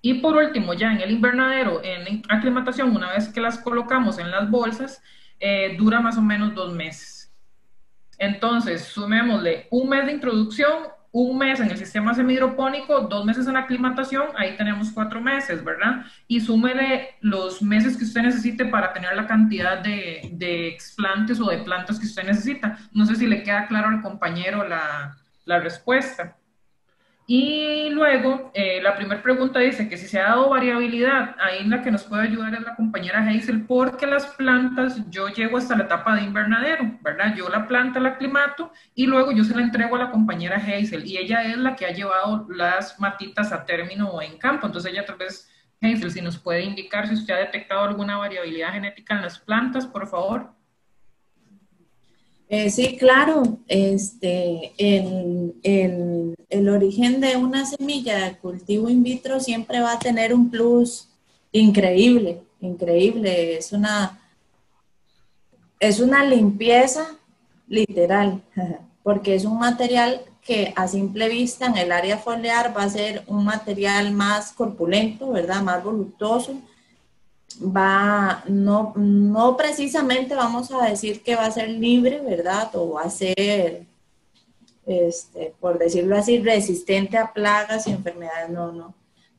Y por último ya en el invernadero, en aclimatación, una vez que las colocamos en las bolsas, eh, dura más o menos dos meses. Entonces, sumémosle un mes de introducción, un mes en el sistema semihidropónico, dos meses en aclimatación, ahí tenemos cuatro meses, ¿verdad? Y súmele los meses que usted necesite para tener la cantidad de, de explantes o de plantas que usted necesita. No sé si le queda claro al compañero la, la respuesta. Y luego, eh, la primera pregunta dice que si se ha dado variabilidad, ahí la que nos puede ayudar es la compañera Hazel, porque las plantas, yo llego hasta la etapa de invernadero, ¿verdad? Yo la planta, la aclimato, y luego yo se la entrego a la compañera Hazel, y ella es la que ha llevado las matitas a término o en campo, entonces ella tal vez, Hazel, si nos puede indicar si usted ha detectado alguna variabilidad genética en las plantas, por favor. Eh, sí, claro, este, el, el, el origen de una semilla de cultivo in vitro siempre va a tener un plus increíble, increíble, es una, es una limpieza literal, porque es un material que a simple vista en el área foliar va a ser un material más corpulento, ¿verdad? Más voluptuoso. Va, no, no precisamente vamos a decir que va a ser libre, ¿verdad? O va a ser, este, por decirlo así, resistente a plagas y enfermedades, no, no.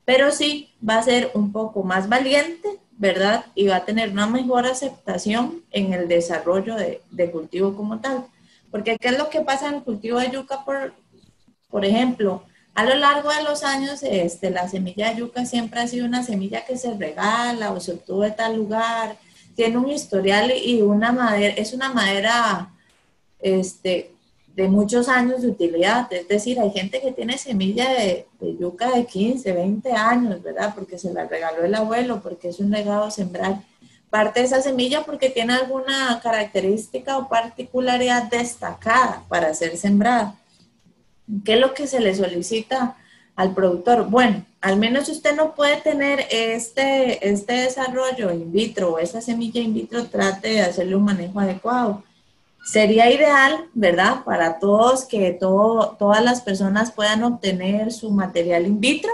Pero sí va a ser un poco más valiente, ¿verdad? Y va a tener una mejor aceptación en el desarrollo de, de cultivo como tal. Porque ¿qué es lo que pasa en el cultivo de yuca? Por, por ejemplo, a lo largo de los años, este, la semilla de yuca siempre ha sido una semilla que se regala o se obtuvo de tal lugar, tiene un historial y una madera, es una madera este, de muchos años de utilidad, es decir, hay gente que tiene semilla de, de yuca de quince, veinte años, ¿verdad? Porque se la regaló el abuelo, porque es un legado sembrar. Parte de esa semilla porque tiene alguna característica o particularidad destacada para ser sembrada. ¿Qué es lo que se le solicita al productor? Bueno, al menos usted no puede tener este, este desarrollo in vitro o esta semilla in vitro, trate de hacerle un manejo adecuado. Sería ideal, ¿verdad? Para todos que todo, todas las personas puedan obtener su material in vitro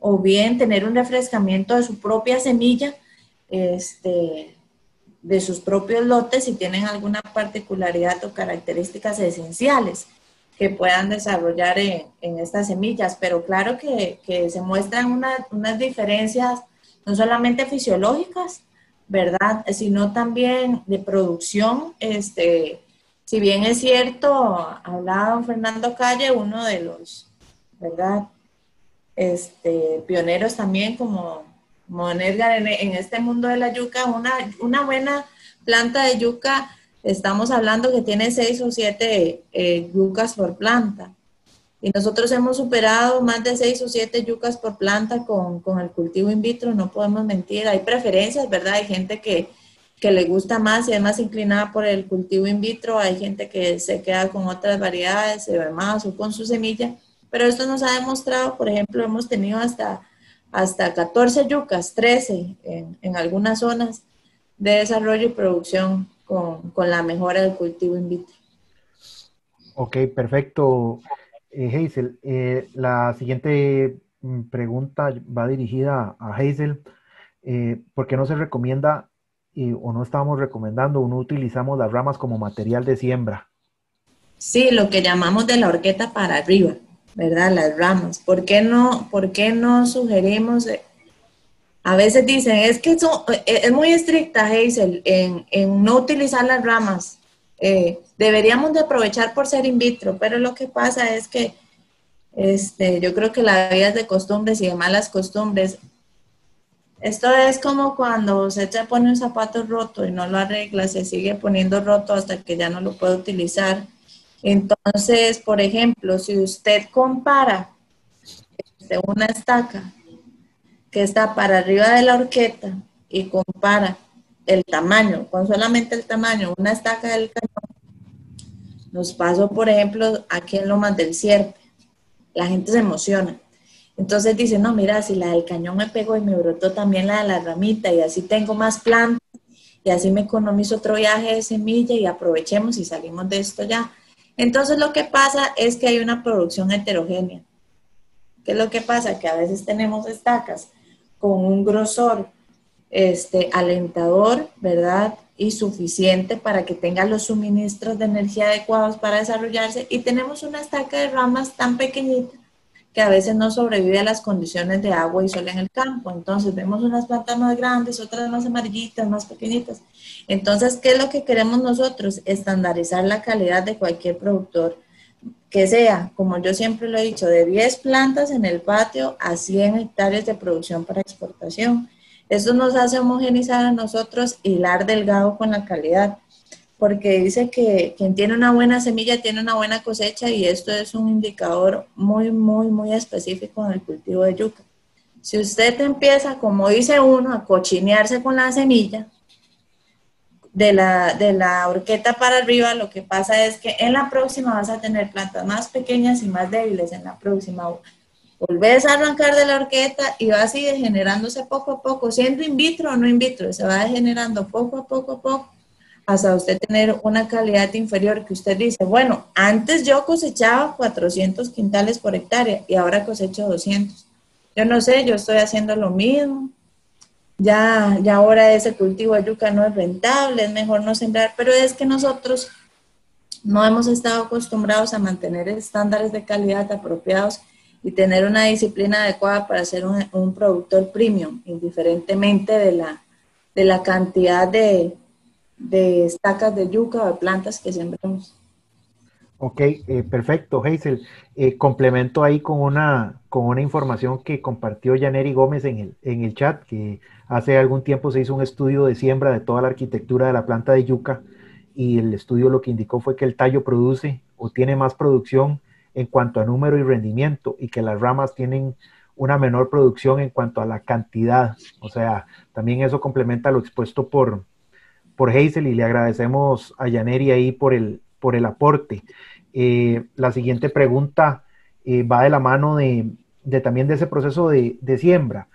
o bien tener un refrescamiento de su propia semilla, este, de sus propios lotes si tienen alguna particularidad o características esenciales que puedan desarrollar en, en estas semillas, pero claro que, que se muestran una, unas diferencias no solamente fisiológicas, ¿verdad? Sino también de producción. Este, si bien es cierto, hablaba Fernando Calle, uno de los, ¿verdad? Este, pioneros también como, como Donerga en, en este mundo de la yuca, una, una buena planta de yuca. Estamos hablando que tiene seis o siete eh, yucas por planta. Y nosotros hemos superado más de seis o siete yucas por planta con, con el cultivo in vitro, no podemos mentir. Hay preferencias, ¿verdad? Hay gente que, que le gusta más y es más inclinada por el cultivo in vitro. Hay gente que se queda con otras variedades, se ve más o con su semilla. Pero esto nos ha demostrado, por ejemplo, hemos tenido hasta, hasta catorce yucas, trece en, en algunas zonas de desarrollo y producción. Con, con la mejora del cultivo in vitro. Ok, perfecto. Eh, Hazel, eh, la siguiente pregunta va dirigida a Hazel. Eh, ¿Por qué no se recomienda eh, o no estamos recomendando o no utilizamos las ramas como material de siembra? Sí, lo que llamamos de la horqueta para arriba, ¿verdad? Las ramas. ¿Por qué no, por qué no sugerimos... Eh, A veces dicen, es que son, es muy estricta, Hazel, en, en no utilizar las ramas. Eh, deberíamos de aprovechar por ser in vitro, pero lo que pasa es que este, yo creo que la vida es de costumbres y de malas costumbres. Esto es como cuando usted se pone un zapato roto y no lo arregla, se sigue poniendo roto hasta que ya no lo puede utilizar. Entonces, por ejemplo, si usted compara de una estaca que está para arriba de la horqueta y compara el tamaño, con solamente el tamaño, una estaca del cañón, nos pasó, por ejemplo, aquí en Lomas del Sierpe. La gente se emociona. Entonces dice, no, mira, si la del cañón me pegó y me brotó también la de la ramita, y así tengo más plantas, y así me economizo otro viaje de semilla y aprovechemos y salimos de esto ya. Entonces lo que pasa es que hay una producción heterogénea. ¿Qué es lo que pasa? Que a veces tenemos estacas con un grosor este, alentador, ¿verdad? Y suficiente para que tenga los suministros de energía adecuados para desarrollarse, y tenemos una estaca de ramas tan pequeñita que a veces no sobrevive a las condiciones de agua y sol en el campo. Entonces vemos unas plantas más grandes, otras más amarillitas, más pequeñitas. Entonces, ¿qué es lo que queremos nosotros? Estandarizar la calidad de cualquier productor, que sea, como yo siempre lo he dicho, de diez plantas en el patio a cien hectáreas de producción para exportación. Eso nos hace homogenizar a nosotros, hilar delgado con la calidad, porque dice que quien tiene una buena semilla tiene una buena cosecha, y esto es un indicador muy, muy, muy específico en el cultivo de yuca. Si usted empieza, como dice uno, a cochinearse con la semilla, de la, de la horqueta para arriba, lo que pasa es que en la próxima vas a tener plantas más pequeñas y más débiles en la próxima. Volvés a arrancar de la horqueta y va así degenerándose poco a poco, siendo in vitro o no in vitro, se va degenerando poco a poco a poco, hasta usted tener una calidad inferior que usted dice, bueno, antes yo cosechaba cuatrocientos quintales por hectárea y ahora cosecho doscientos. Yo no sé, yo estoy haciendo lo mismo, ya, ya ahora ese cultivo de yuca no es rentable, es mejor no sembrar, pero es que nosotros no hemos estado acostumbrados a mantener estándares de calidad apropiados y tener una disciplina adecuada para ser un, un productor premium, indiferentemente de la, de la cantidad de... de estacas de yuca o de plantas que sembramos. Ok, eh, perfecto, Hazel. Eh, complemento ahí con una, con una información que compartió Yaneri Gómez en el, en el chat, que hace algún tiempo se hizo un estudio de siembra de toda la arquitectura de la planta de yuca, y el estudio lo que indicó fue que el tallo produce o tiene más producción en cuanto a número y rendimiento, y que las ramas tienen una menor producción en cuanto a la cantidad. O sea, también eso complementa lo expuesto por por Hazel, y le agradecemos a Yaneri ahí por el, por el aporte. Eh, la siguiente pregunta eh, va de la mano de, de también de ese proceso de, de siembra.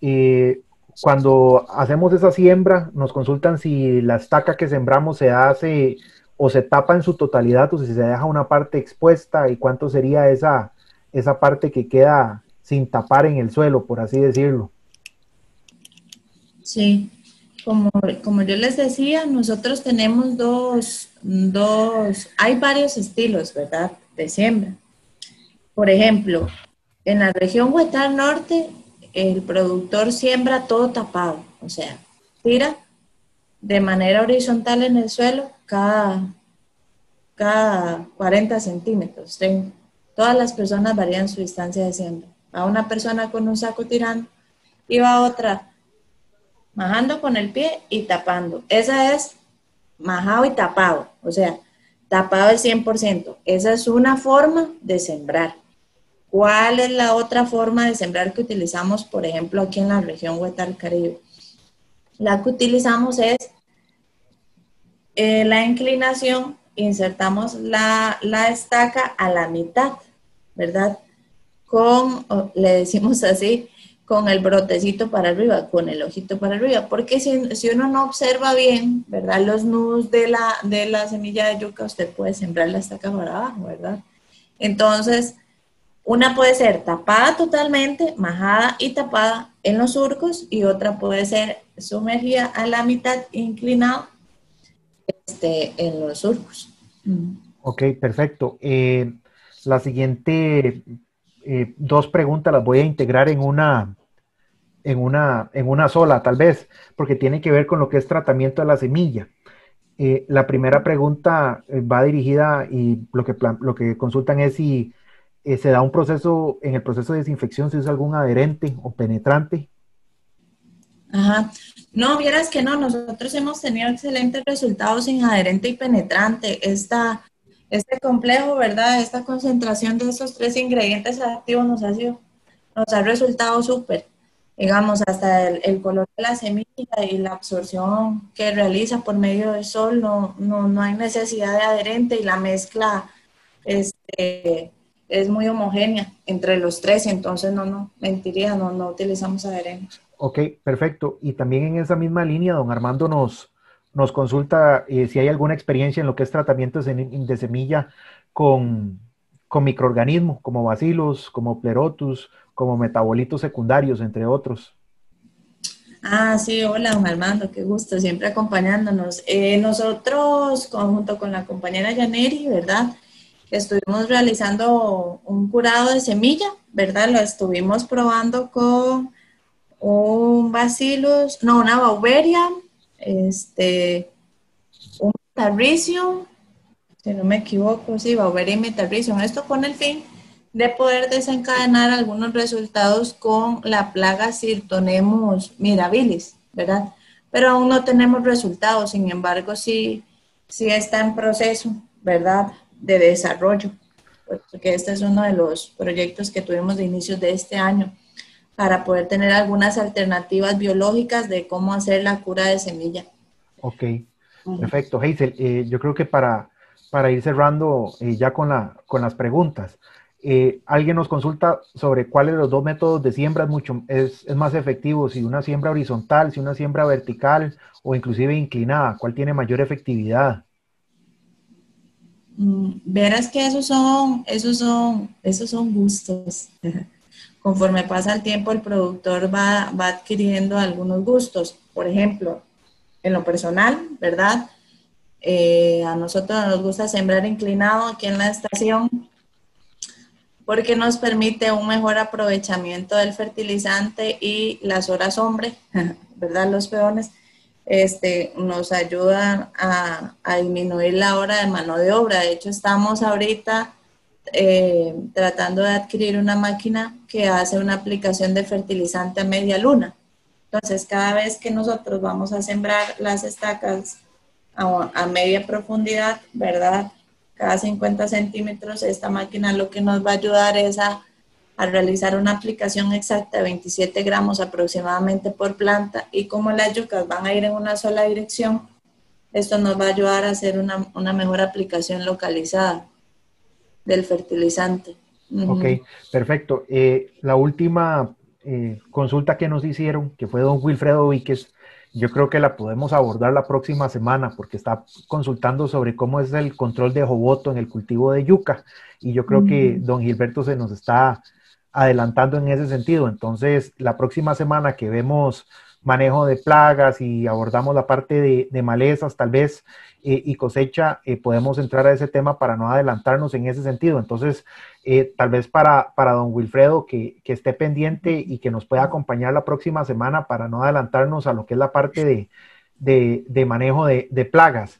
Eh, cuando hacemos esa siembra, nos consultan si la estaca que sembramos se hace o se tapa en su totalidad, o si se deja una parte expuesta, y cuánto sería esa, esa parte que queda sin tapar en el suelo, por así decirlo. Sí. Como, como yo les decía, nosotros tenemos dos, dos, hay varios estilos, ¿verdad?, de siembra. Por ejemplo, en la región Huetar Norte, el productor siembra todo tapado, o sea, tira de manera horizontal en el suelo cada, cada cuarenta centímetros. ¿Sí? Todas las personas varían su distancia de siembra. Va una persona con un saco tirando y va otra majando con el pie y tapando. Esa es majado y tapado, o sea, tapado el cien por ciento. Esa es una forma de sembrar. ¿Cuál es la otra forma de sembrar que utilizamos, por ejemplo, aquí en la región Huetar Caribe? La que utilizamos es eh, la inclinación, insertamos la, la estaca a la mitad, ¿verdad? Con, le decimos así, con el brotecito para arriba, con el ojito para arriba, porque si, si uno no observa bien, ¿verdad?, los nudos de la, de la semilla de yuca, usted puede sembrar la estaca para abajo, ¿verdad? Entonces, una puede ser tapada totalmente, majada y tapada en los surcos, y otra puede ser sumergida a la mitad, inclinada este, en los surcos. Ok, perfecto. Eh, la siguiente... Eh, dos preguntas las voy a integrar en una, en, una, en una sola, tal vez, porque tiene que ver con lo que es tratamiento de la semilla. Eh, la primera pregunta va dirigida, y lo que, plan, lo que consultan es si eh, se da un proceso, en el proceso de desinfección, se usa algún adherente o penetrante. Ajá. No, vieras que no, nosotros hemos tenido excelentes resultados sin adherente y penetrante. Esta... Este complejo, ¿verdad?, esta concentración de esos tres ingredientes activos nos ha sido nos ha resultado súper, digamos, hasta el, el color de la semilla y la absorción que realiza por medio del sol, no, no, no hay necesidad de adherente, y la mezcla este, es muy homogénea entre los tres, entonces no, no, mentiría, no, no utilizamos adherentes. Ok, perfecto. Y también en esa misma línea, don Armando nos, nos consulta eh, si hay alguna experiencia en lo que es tratamientos de, de semilla con, con microorganismos, como bacilos, como plerotus, como metabolitos secundarios, entre otros. Ah, sí, hola don Armando, qué gusto, siempre acompañándonos. Eh, nosotros, junto con la compañera Yaneri, ¿verdad?, estuvimos realizando un curado de semilla, ¿verdad?, lo estuvimos probando con un bacillus, no, una Beauveria, este, un Metarhizium, si no me equivoco, sí, Beauveria y Metarhizium, esto con el fin de poder desencadenar algunos resultados con la plaga Scutellonema mirabilis, ¿verdad? Pero aún no tenemos resultados, sin embargo, sí, sí está en proceso, ¿verdad?, de desarrollo, porque este es uno de los proyectos que tuvimos de inicios de este año, para poder tener algunas alternativas biológicas de cómo hacer la cura de semilla. Ok, perfecto. Hazel, eh, yo creo que para, para ir cerrando eh, ya con, la, con las preguntas, Eh, alguien nos consulta sobre cuál de los dos métodos de siembra es, mucho, es, es más efectivo, si una siembra horizontal, si una siembra vertical o inclusive inclinada, ¿cuál tiene mayor efectividad? Mm, verás que esos son, esos son, esos son gustos. Conforme pasa el tiempo, el productor va, va adquiriendo algunos gustos. Por ejemplo, en lo personal, ¿verdad? Eh, a nosotros nos gusta sembrar inclinado aquí en la estación, porque nos permite un mejor aprovechamiento del fertilizante y las horas hombre, ¿verdad? Los peones este, nos ayudan a, a disminuir la hora de mano de obra. De hecho, estamos ahorita eh, tratando de adquirir una máquina que hace una aplicación de fertilizante a media luna. Entonces, cada vez que nosotros vamos a sembrar las estacas a, a media profundidad, ¿verdad?, cada cincuenta centímetros, esta máquina lo que nos va a ayudar es a, a realizar una aplicación exacta de veintisiete gramos aproximadamente por planta, y como las yucas van a ir en una sola dirección, esto nos va a ayudar a hacer una, una mejor aplicación localizada del fertilizante. Uh-huh. Ok, perfecto. Eh, la última eh, consulta que nos hicieron, que fue don Wilfredo Víquez, yo creo que la podemos abordar la próxima semana, porque está consultando sobre cómo es el control de joboto en el cultivo de yuca, y yo creo que don Gilberto se nos está adelantando en ese sentido. Entonces, la próxima semana que vemos manejo de plagas y abordamos la parte de, de malezas tal vez eh, y cosecha, eh, podemos entrar a ese tema para no adelantarnos en ese sentido. Entonces, eh, tal vez para, para don Wilfredo que, que esté pendiente y que nos pueda acompañar la próxima semana para no adelantarnos a lo que es la parte de, de, de manejo de, de plagas.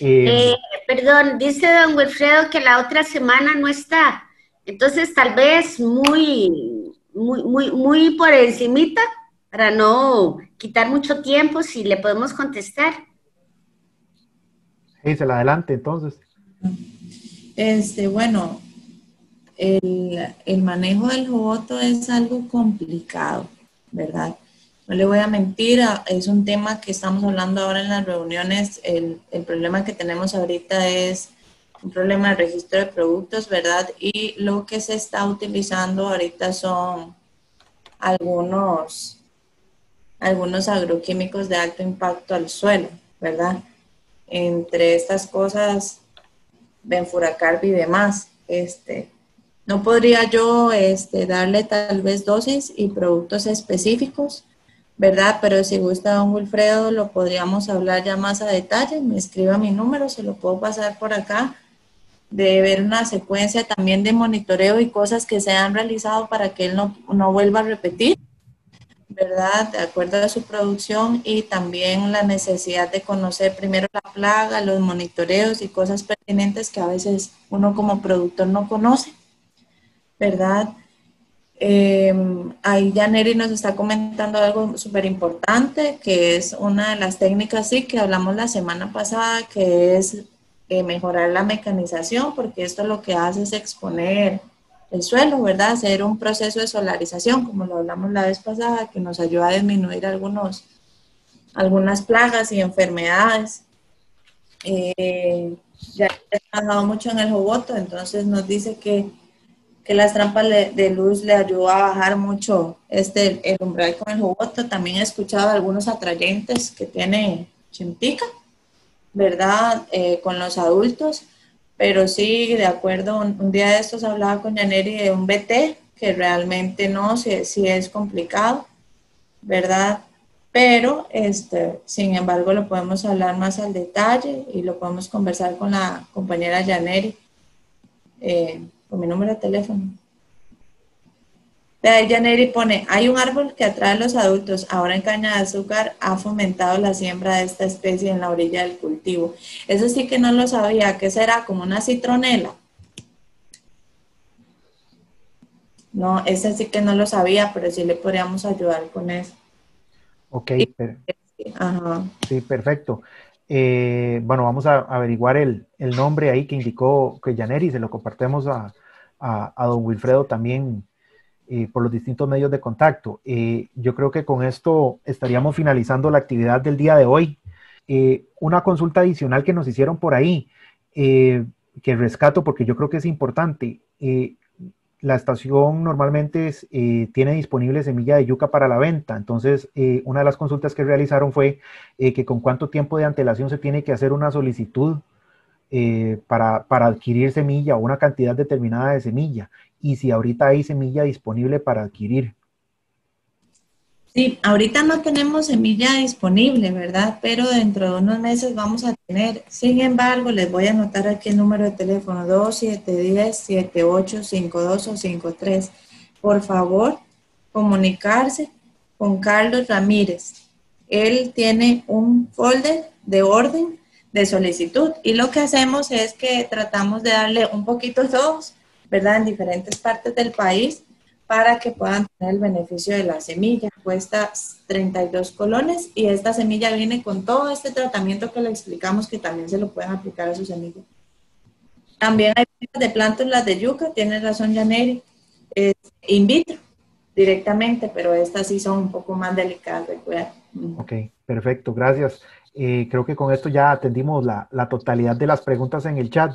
Eh, eh, perdón, dice don Wilfredo que la otra semana no está. Entonces, tal vez muy, muy, muy, muy por encimita, para no quitar mucho tiempo, si le podemos contestar. Sí, se la adelante, entonces. Este, bueno, el, el manejo del joboto es algo complicado, ¿verdad? No le voy a mentir, es un tema que estamos hablando ahora en las reuniones. El, el problema que tenemos ahorita es un problema de registro de productos, ¿verdad? Y lo que se está utilizando ahorita son algunos... algunos agroquímicos de alto impacto al suelo, ¿verdad? Entre estas cosas, benfuracarb y demás. Este, no podría yo este, darle tal vez dosis y productos específicos, ¿verdad? Pero si gusta don Wilfredo, lo podríamos hablar ya más a detalle. Me escriba mi número, se lo puedo pasar por acá, de ver una secuencia también de monitoreo y cosas que se han realizado para que él no, no vuelva a repetir, ¿verdad? De acuerdo a su producción, y también la necesidad de conocer primero la plaga, los monitoreos y cosas pertinentes que a veces uno como productor no conoce, ¿verdad? Eh, ahí Yaneri nos está comentando algo súper importante, que es una de las técnicas, sí, que hablamos la semana pasada, que es eh, mejorar la mecanización, porque esto lo que hace es exponer el suelo, ¿verdad? Hacer un proceso de solarización, como lo hablamos la vez pasada, que nos ayuda a disminuir algunos, algunas plagas y enfermedades. Eh, ya he trabajado mucho en el joboto, entonces nos dice que, que las trampas de luz le ayuda a bajar mucho este, el umbral con el joboto. También he escuchado algunos atrayentes que tiene Chintica, ¿verdad? Eh, con los adultos. Pero sí, de acuerdo, un, un día de estos hablaba con Yaneri de un B T, que realmente no, sí, sí es complicado, ¿verdad? Pero, este, sin embargo, lo podemos hablar más al detalle y lo podemos conversar con la compañera Yaneri, eh, con mi número de teléfono. De ahí Yaneri pone, hay un árbol que atrae a los adultos, ahora en caña de azúcar ha fomentado la siembra de esta especie en la orilla del cultivo. Eso sí que no lo sabía, ¿qué será? ¿Como una citronela? No, ese sí que no lo sabía, pero sí le podríamos ayudar con eso. Ok, sí, per ajá. Sí, perfecto. Eh, bueno, vamos a averiguar el, el nombre ahí que indicó que Yaneri, se lo compartemos a, a, a don Wilfredo también, Eh, por los distintos medios de contacto. Eh, yo creo que con esto estaríamos finalizando la actividad del día de hoy. Eh, una consulta adicional que nos hicieron por ahí, eh, que rescato porque yo creo que es importante. Eh, la estación normalmente es, eh, tiene disponible semilla de yuca para la venta, entonces eh, una de las consultas que realizaron fue eh, que con cuánto tiempo de antelación se tiene que hacer una solicitud eh, para, para adquirir semilla o una cantidad determinada de semilla, y si ahorita hay semilla disponible para adquirir. Sí, ahorita no tenemos semilla disponible, ¿verdad? Pero dentro de unos meses vamos a tener. Sin embargo, les voy a anotar aquí el número de teléfono dos siete uno cero, siete ocho cinco dos o cinco tres. Por favor, comunicarse con Carlos Ramírez. Él tiene un folder de orden de solicitud y lo que hacemos es que tratamos de darle un poquito a todos, ¿verdad? En diferentes partes del país para que puedan tener el beneficio de la semilla. Cuesta treinta y dos colones y esta semilla viene con todo este tratamiento que le explicamos que también se lo pueden aplicar a su semilla. También hay de plántulas de yuca, tiene razón Yaneri, es in vitro directamente, pero estas sí son un poco más delicadas de cuidar. Ok, perfecto, gracias. Eh, creo que con esto ya atendimos la, la totalidad de las preguntas en el chat.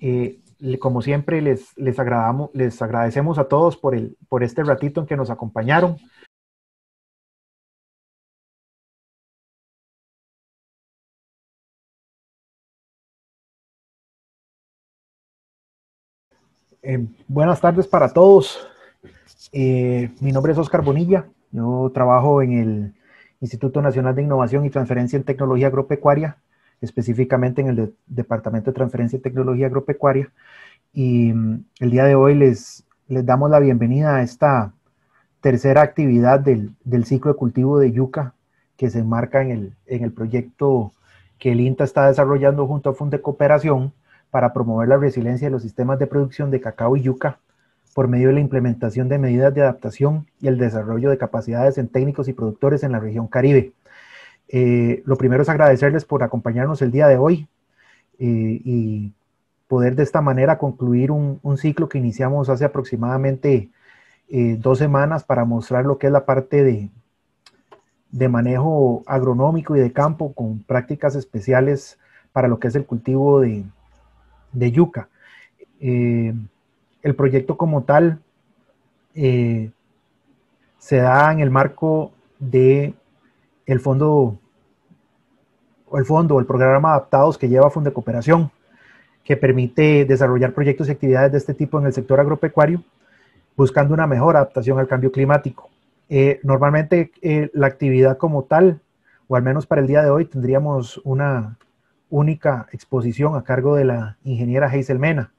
Eh, Como siempre, les, les, agradamos, les agradecemos a todos por, el, por este ratito en que nos acompañaron. Eh, buenas tardes para todos. Eh, mi nombre es Óscar Bonilla. Yo trabajo en el Instituto Nacional de Innovación y Transferencia en Tecnología Agropecuaria, específicamente en el de, Departamento de Transferencia y Tecnología Agropecuaria, y mmm, el día de hoy les, les damos la bienvenida a esta tercera actividad del, del ciclo de cultivo de yuca que se enmarca en el, en el proyecto que el INTA está desarrollando junto a Fundecooperación para promover la resiliencia de los sistemas de producción de cacao y yuca por medio de la implementación de medidas de adaptación y el desarrollo de capacidades en técnicos y productores en la región Caribe. Eh, lo primero es agradecerles por acompañarnos el día de hoy eh, y poder de esta manera concluir un, un ciclo que iniciamos hace aproximadamente eh, dos semanas para mostrar lo que es la parte de, de manejo agronómico y de campo con prácticas especiales para lo que es el cultivo de, de yuca. Eh, el proyecto como tal eh, se da en el marco de el fondo el fondo, el programa Adaptados que lleva Fundecooperación, que permite desarrollar proyectos y actividades de este tipo en el sector agropecuario, buscando una mejor adaptación al cambio climático. Eh, normalmente eh, la actividad como tal, o al menos para el día de hoy, tendríamos una única exposición a cargo de la ingeniera Hazel Mena.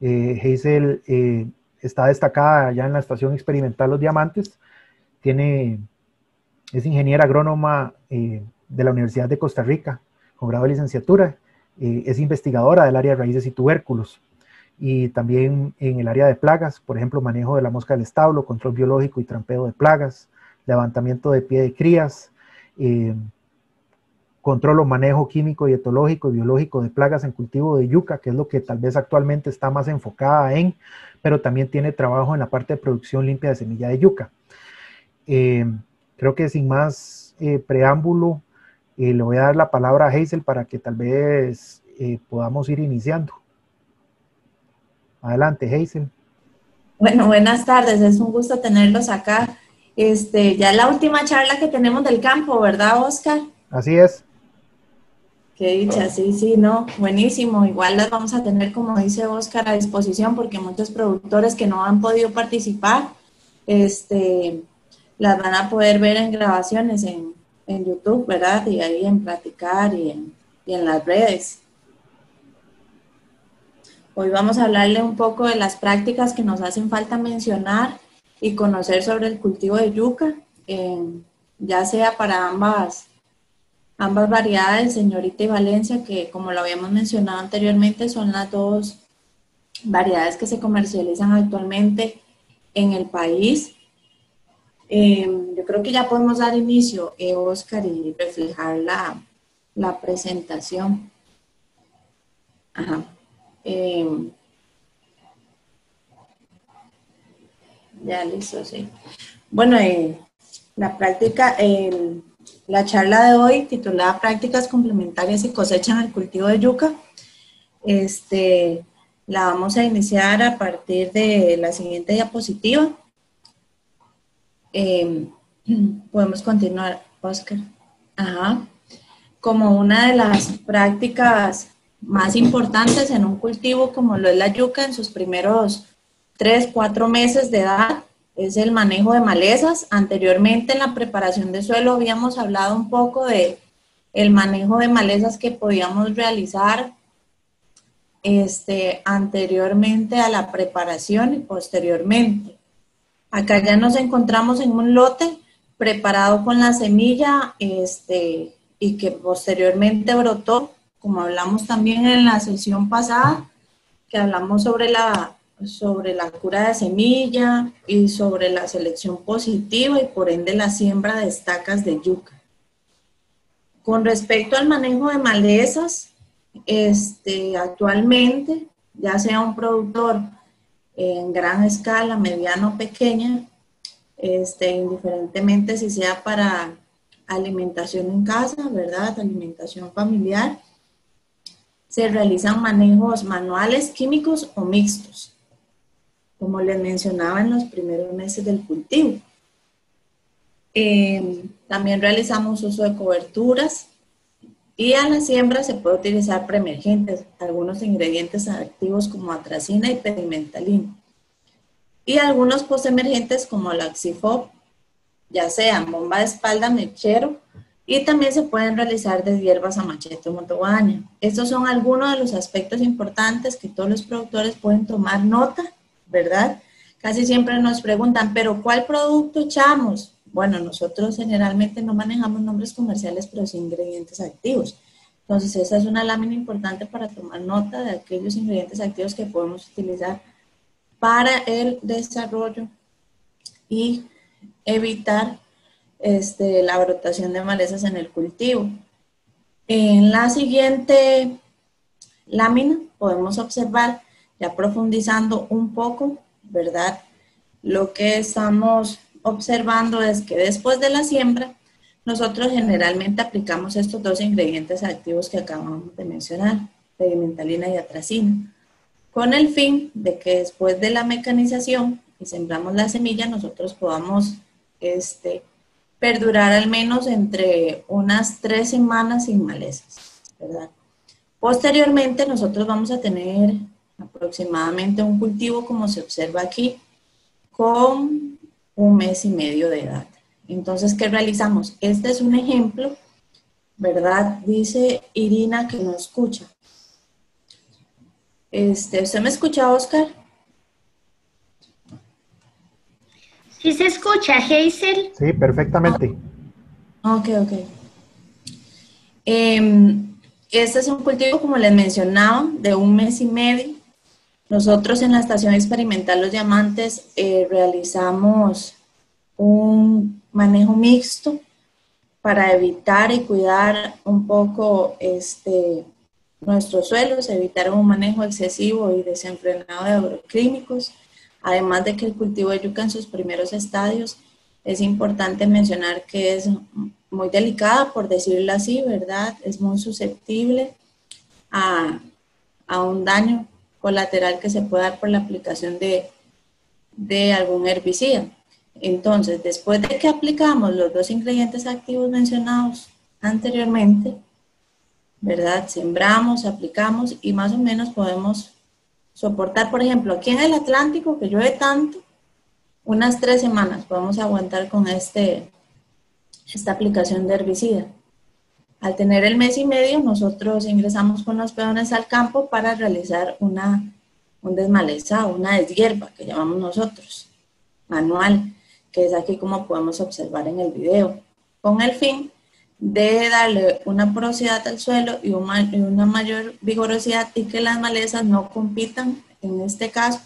Eh, Hazel eh, está destacada ya en la Estación Experimental Los Diamantes, tiene... Es ingeniera agrónoma eh, de la Universidad de Costa Rica, con grado de licenciatura. Eh, es investigadora del área de raíces y tubérculos. Y también en el área de plagas, por ejemplo, manejo de la mosca del establo, control biológico y trampeo de plagas, levantamiento de pie de crías, eh, control o manejo químico y etológico y biológico de plagas en cultivo de yuca, que es lo que tal vez actualmente está más enfocada en, pero también tiene trabajo en la parte de producción limpia de semilla de yuca. Eh, creo que sin más eh, preámbulo, eh, le voy a dar la palabra a Hazel para que tal vez eh, podamos ir iniciando. Adelante, Hazel. Bueno, buenas tardes, es un gusto tenerlos acá. Este, ya la última charla que tenemos del campo, ¿verdad, Óscar? Así es. Qué dicha, sí, sí, no, buenísimo. Igual las vamos a tener, como dice Óscar, a disposición, porque muchos productores que no han podido participar, este, las van a poder ver en grabaciones en, en YouTube, ¿verdad? Y ahí en Platicar y en, y en las redes. Hoy vamos a hablarle un poco de las prácticas que nos hacen falta mencionar y conocer sobre el cultivo de yuca, eh, ya sea para ambas, ambas variedades, Señorita y Valencia, que como lo habíamos mencionado anteriormente, son las dos variedades que se comercializan actualmente en el país. Eh, yo creo que ya podemos dar inicio, eh, Óscar, y reflejar la, la presentación. Ajá. Eh, Ya listo, sí. Bueno, eh, la práctica, eh, la charla de hoy titulada Prácticas complementarias y cosechan al cultivo de yuca, este, la vamos a iniciar a partir de la siguiente diapositiva. Eh, podemos continuar, Óscar. Ajá. Como una de las prácticas más importantes en un cultivo como lo es la yuca en sus primeros tres, cuatro meses de edad, es el manejo de malezas. Anteriormente en la preparación de suelo habíamos hablado un poco de el manejo de malezas que podíamos realizar este, anteriormente a la preparación y posteriormente. Acá ya nos encontramos en un lote preparado con la semilla este, y que posteriormente brotó, como hablamos también en la sesión pasada, que hablamos sobre la sobre la cura de semilla y sobre la selección positiva y por ende la siembra de estacas de yuca. Con respecto al manejo de malezas, este, actualmente, ya sea un productor en gran escala, mediano o pequeña, este, indiferentemente si sea para alimentación en casa, ¿verdad? Alimentación familiar, se realizan manejos manuales, químicos o mixtos, como les mencionaba en los primeros meses del cultivo. Eh, también realizamos uso de coberturas y a la siembra se puede utilizar preemergentes, algunos ingredientes activos como atracina y pedimentalina, y algunos postemergentes como la oxifop, ya sea bomba de espalda, mechero, y también se pueden realizar de hierbas a machete o motobaña. Estos son algunos de los aspectos importantes que todos los productores pueden tomar nota, ¿verdad? Casi siempre nos preguntan, ¿pero cuál producto echamos? Bueno, nosotros generalmente no manejamos nombres comerciales, pero sí ingredientes activos. Entonces, esa es una lámina importante para tomar nota de aquellos ingredientes activos que podemos utilizar para el desarrollo y evitar este, la brotación de malezas en el cultivo. En la siguiente lámina podemos observar ya profundizando un poco, ¿verdad? Lo que estamos observando es que después de la siembra, nosotros generalmente aplicamos estos dos ingredientes activos que acabamos de mencionar, pedimentalina y atracina, con el fin de que después de la mecanización y sembramos la semilla, nosotros podamos este, perdurar al menos entre unas tres semanas sin malezas, ¿verdad? Posteriormente nosotros vamos a tener aproximadamente un cultivo, como se observa aquí, con un mes y medio de edad. Entonces, ¿qué realizamos? Este es un ejemplo, ¿verdad? Dice Irina que no escucha. Este, ¿usted me escucha, Óscar? Sí se escucha, Hazel. Sí, perfectamente. Oh, ok, ok. Eh, este es un cultivo, como les mencionaba, de un mes y medio. Nosotros en la Estación Experimental Los Diamantes eh, realizamos un manejo mixto para evitar y cuidar un poco este, nuestros suelos, evitar un manejo excesivo y desenfrenado de agroquímicos. Además de que el cultivo de yuca en sus primeros estadios es importante mencionar que es muy delicada, por decirlo así, ¿verdad? Es muy susceptible a, a un daño colateral que se puede dar por la aplicación de, de algún herbicida. Entonces, después de que aplicamos los dos ingredientes activos mencionados anteriormente, ¿verdad? Sembramos, aplicamos y más o menos podemos soportar, por ejemplo, aquí en el Atlántico, que llueve tanto, unas tres semanas podemos aguantar con este, esta aplicación de herbicida. Al tener el mes y medio, nosotros ingresamos con los peones al campo para realizar una, un desmalezado, una deshierba, que llamamos nosotros, manual, que es aquí como podemos observar en el video, con el fin de darle una porosidad al suelo y una mayor vigorosidad y que las malezas no compitan, en este caso,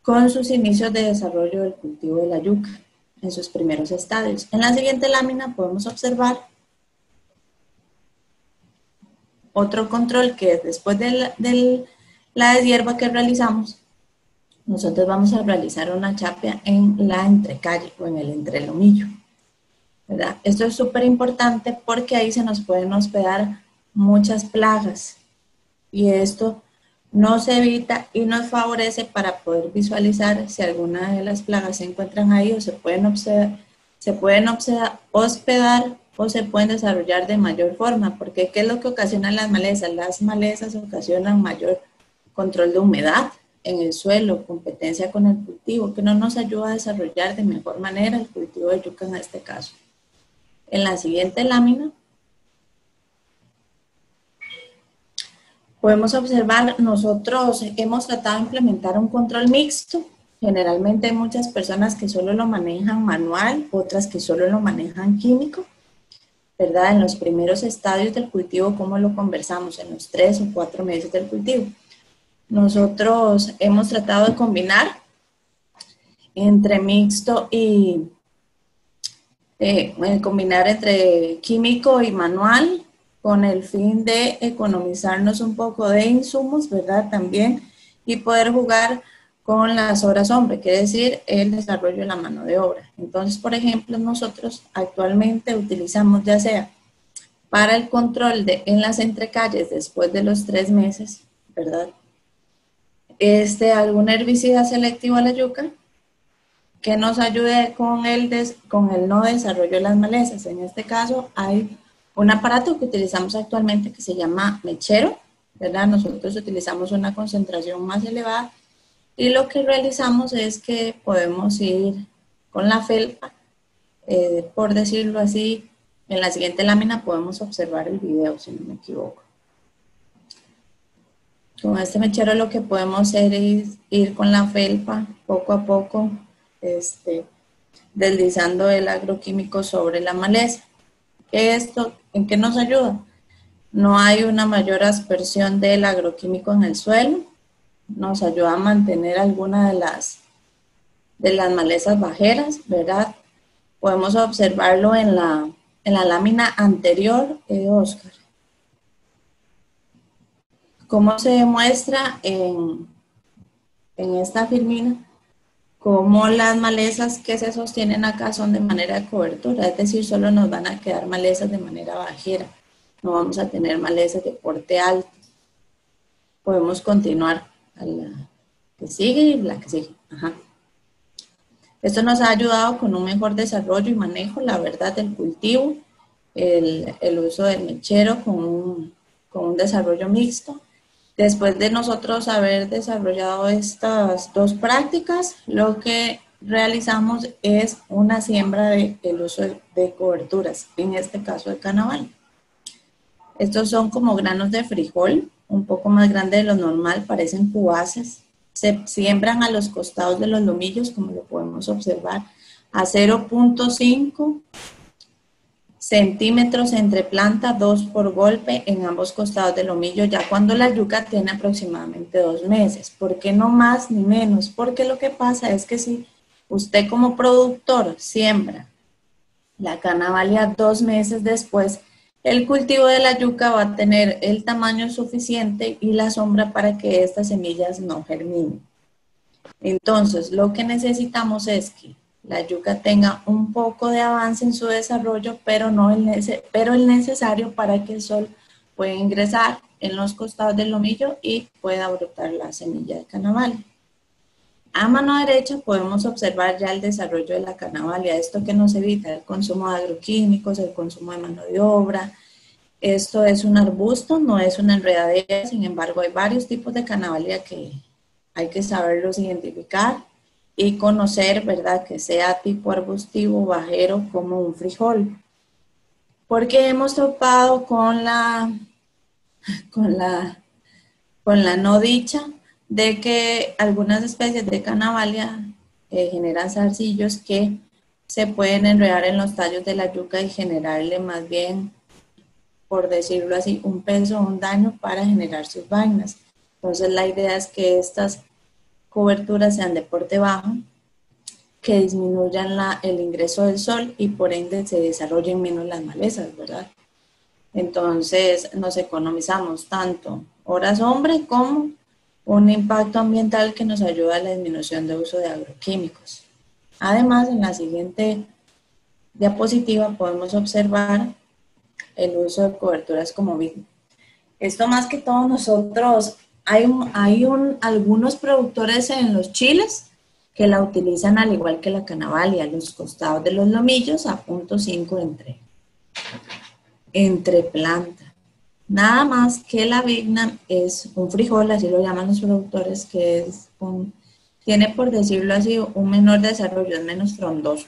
con sus inicios de desarrollo del cultivo de la yuca en sus primeros estadios. En la siguiente lámina podemos observar otro control que es después de la, de la deshierba que realizamos, nosotros vamos a realizar una chapia en la entrecalle o en el entrelomillo, ¿verdad? Esto es súper importante porque ahí se nos pueden hospedar muchas plagas y esto nos evita y nos favorece para poder visualizar si alguna de las plagas se encuentran ahí o se pueden hospedar, se pueden hospedar o se pueden desarrollar de mayor forma, porque ¿qué es lo que ocasionan las malezas? Las malezas ocasionan mayor control de humedad en el suelo, competencia con el cultivo, que no nos ayuda a desarrollar de mejor manera el cultivo de yuca en este caso. En la siguiente lámina podemos observar, nosotros hemos tratado de implementar un control mixto. Generalmente hay muchas personas que solo lo manejan manual, otras que solo lo manejan químico, ¿verdad? En los primeros estadios del cultivo, ¿cómo lo conversamos? En los tres o cuatro meses del cultivo. Nosotros hemos tratado de combinar entre mixto y, eh, combinar entre químico y manual, con el fin de economizarnos un poco de insumos, ¿verdad? También, y poder jugar con las horas hombre, quiere decir el desarrollo de la mano de obra. Entonces, por ejemplo, nosotros actualmente utilizamos ya sea para el control de, en las entrecalles después de los tres meses, ¿verdad? Este, algún herbicida selectivo a la yuca que nos ayude con el, des, con el no desarrollo de las malezas. En este caso hay un aparato que utilizamos actualmente que se llama mechero, ¿verdad? Nosotros utilizamos una concentración más elevada y lo que realizamos es que podemos ir con la felpa, eh, por decirlo así. En la siguiente lámina podemos observar el video, si no me equivoco. Con este mechero lo que podemos hacer es ir con la felpa poco a poco, este, deslizando el agroquímico sobre la maleza. Esto, ¿en qué nos ayuda? No hay una mayor aspersión del agroquímico en el suelo, nos ayuda a mantener alguna de las, de las malezas bajeras, ¿verdad? Podemos observarlo en la, en la lámina anterior, eh, Óscar. ¿Cómo se demuestra en, en esta filmina? Como las malezas que se sostienen acá son de manera de cobertura, es decir, solo nos van a quedar malezas de manera bajera, no vamos a tener malezas de porte alto. Podemos continuar a la que sigue y la que sigue. Ajá. Esto nos ha ayudado con un mejor desarrollo y manejo, la verdad, del cultivo, el, el uso del mechero con un, con un desarrollo mixto. Después de nosotros haber desarrollado estas dos prácticas, lo que realizamos es una siembra de, del uso de coberturas, en este caso de canaval. Estos son como granos de frijol, un poco más grande de lo normal, parecen cubazas. Se siembran a los costados de los lomillos, como lo podemos observar, a cero punto cinco centímetros entre planta, dos por golpe en ambos costados del lomillo, ya cuando la yuca tiene aproximadamente dos meses. ¿Por qué no más ni menos? Porque lo que pasa es que si usted como productor siembra la carnavalia dos meses después, el cultivo de la yuca va a tener el tamaño suficiente y la sombra para que estas semillas no germinen. Entonces, lo que necesitamos es que la yuca tenga un poco de avance en su desarrollo, pero, no el, nece pero el necesario para que el sol pueda ingresar en los costados del lomillo y pueda brotar la semilla de carnavalia. A mano derecha podemos observar ya el desarrollo de la carnavalia, esto que nos evita el consumo de agroquímicos, el consumo de mano de obra. Esto es un arbusto, no es una enredadera, sin embargo hay varios tipos de carnavalia que hay que saberlos identificar y conocer, ¿verdad? Que sea tipo arbustivo, bajero, como un frijol. Porque hemos topado con la, con la, con la no dicha de que algunas especies de carnavalia eh, generan zarcillos que se pueden enredar en los tallos de la yuca y generarle más bien, por decirlo así, un peso o un daño para generar sus vainas. Entonces la idea es que estas coberturas sean de porte bajo, que disminuyan la, el ingreso del sol y por ende se desarrollen menos las malezas, ¿verdad? Entonces nos economizamos tanto horas sombra como un impacto ambiental que nos ayuda a la disminución de uso de agroquímicos. Además, en la siguiente diapositiva podemos observar el uso de coberturas como vid. Esto más que todos nosotros, hay, un, hay un, algunos productores en Los Chiles que la utilizan al igual que la carnavalia, a los costados de los lomillos a punto cinco entre, entre plantas. Nada más que la vigna es un frijol, así lo llaman los productores, que es un, tiene, por decirlo así, un menor desarrollo, es menos frondoso.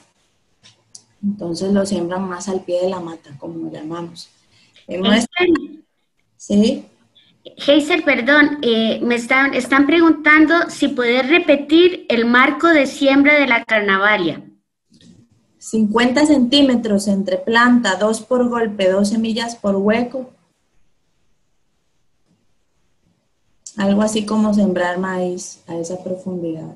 Entonces lo siembran más al pie de la mata, como lo llamamos. Nuestra, ¿sí? Hazel, perdón, eh, me están, están preguntando si puedes repetir el marco de siembra de la carnavalia. cincuenta centímetros entre planta, dos por golpe, dos semillas por hueco. Algo así como sembrar maíz a esa profundidad.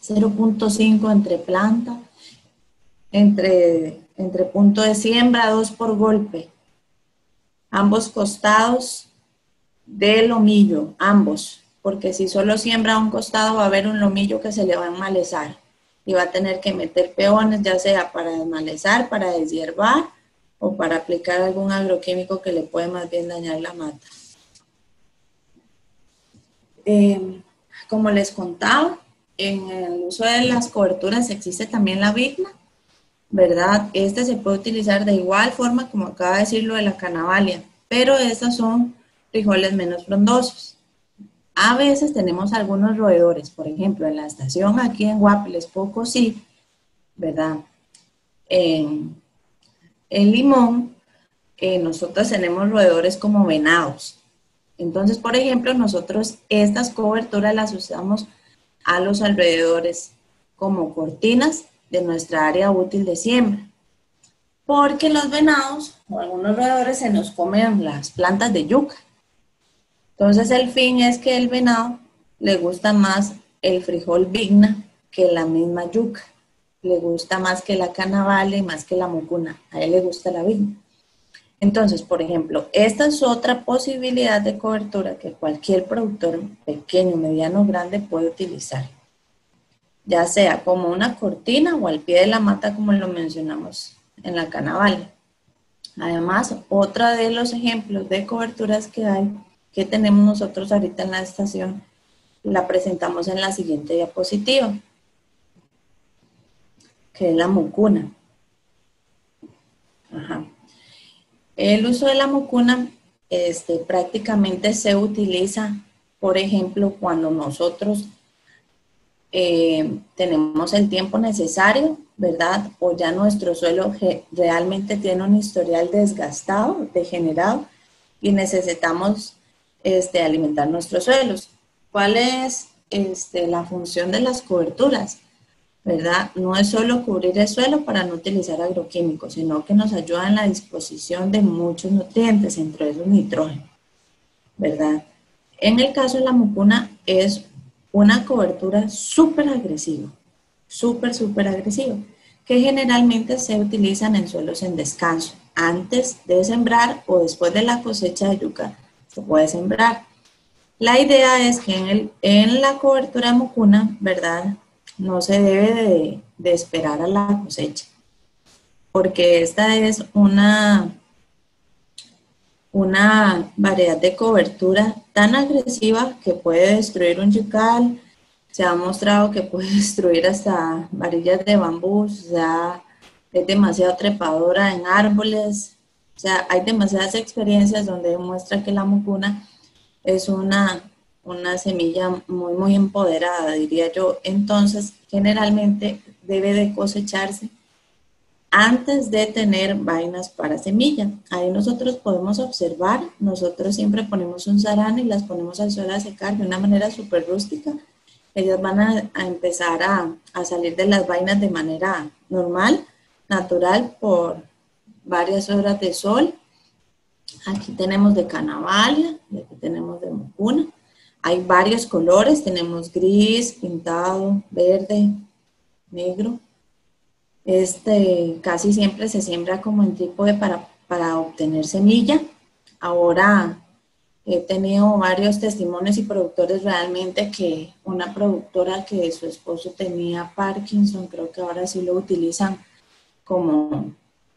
cero punto cinco entre planta, entre, entre punto de siembra, dos por golpe. Ambos costados del lomillo, ambos. Porque si solo siembra un costado va a haber un lomillo que se le va a enmalezar. Y va a tener que meter peones, ya sea para desmalezar, para deshiervar, o para aplicar algún agroquímico que le puede más bien dañar la mata. Eh, como les contaba, en el uso de las coberturas existe también la vigna, ¿verdad? Este se puede utilizar de igual forma como acaba de decirlo de la carnavalia, pero estas son frijoles menos frondosos. A veces tenemos algunos roedores, por ejemplo, en la estación aquí en Guápiles, Pococí, ¿verdad? En... En Limón, eh, nosotros tenemos roedores como venados. Entonces, por ejemplo, nosotros estas coberturas las usamos a los alrededores como cortinas de nuestra área útil de siembra. Porque los venados o algunos roedores se nos comen las plantas de yuca. Entonces, el fin es que el venado le gusta más el frijol vigna que la misma yuca. Le gusta más que la carnavalia y más que la mucuna, a él le gusta la vigna. Entonces, por ejemplo, esta es otra posibilidad de cobertura que cualquier productor pequeño, mediano, grande puede utilizar, ya sea como una cortina o al pie de la mata como lo mencionamos en la carnavalia. Además, otro de los ejemplos de coberturas que hay, que tenemos nosotros ahorita en la estación, la presentamos en la siguiente diapositiva, que es la mucuna. Ajá. El uso de la mucuna este, prácticamente se utiliza, por ejemplo, cuando nosotros eh, tenemos el tiempo necesario, ¿verdad? O ya nuestro suelo realmente tiene un historial desgastado, degenerado, y necesitamos este, alimentar nuestros suelos. ¿Cuál es este, la función de las coberturas? ¿Verdad? No es solo cubrir el suelo para no utilizar agroquímicos, sino que nos ayuda en la disposición de muchos nutrientes, entre ellos nitrógeno, ¿verdad? En el caso de la mucuna es una cobertura súper agresiva, súper, súper agresiva, que generalmente se utilizan en suelos en descanso, antes de sembrar o después de la cosecha de yuca se puede sembrar. La idea es que en, el, en la cobertura mucuna, ¿verdad?, no se debe de, de esperar a la cosecha, porque esta es una, una variedad de cobertura tan agresiva que puede destruir un yucal. Se ha mostrado que puede destruir hasta varillas de bambú, o sea, es demasiado trepadora en árboles. O sea, hay demasiadas experiencias donde demuestra que la mucuna es una, una semilla muy, muy empoderada, diría yo. Entonces, generalmente debe de cosecharse antes de tener vainas para semilla. Ahí nosotros podemos observar, nosotros siempre ponemos un sarán y las ponemos al sol a secar de una manera súper rústica. Ellas van a, a empezar a, a salir de las vainas de manera normal, natural, por varias horas de sol. Aquí tenemos de canavalia, aquí tenemos de mucuna. Hay varios colores, tenemos gris, pintado, verde, negro. Este casi siempre se siembra como en trípode para, para obtener semilla. Ahora he tenido varios testimonios y productores realmente que una productora que su esposo tenía Parkinson, creo que ahora sí lo utilizan como,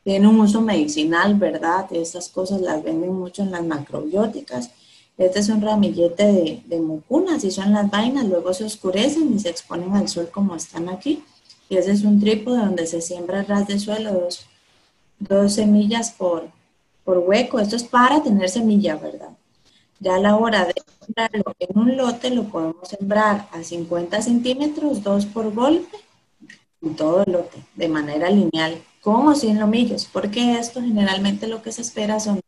tiene un uso medicinal, ¿verdad? Estas cosas las venden mucho en las macrobióticas. Este es un ramillete de, de mucuna, así son las vainas, luego se oscurecen y se exponen al sol como están aquí. Y ese es un trípode donde se siembra ras de suelo, dos, dos semillas por, por hueco. Esto es para tener semilla, ¿verdad? Ya a la hora de sembrarlo en un lote, lo podemos sembrar a cincuenta centímetros, dos por golpe, en todo el lote, de manera lineal, con o sin lomillos, porque esto generalmente lo que se espera son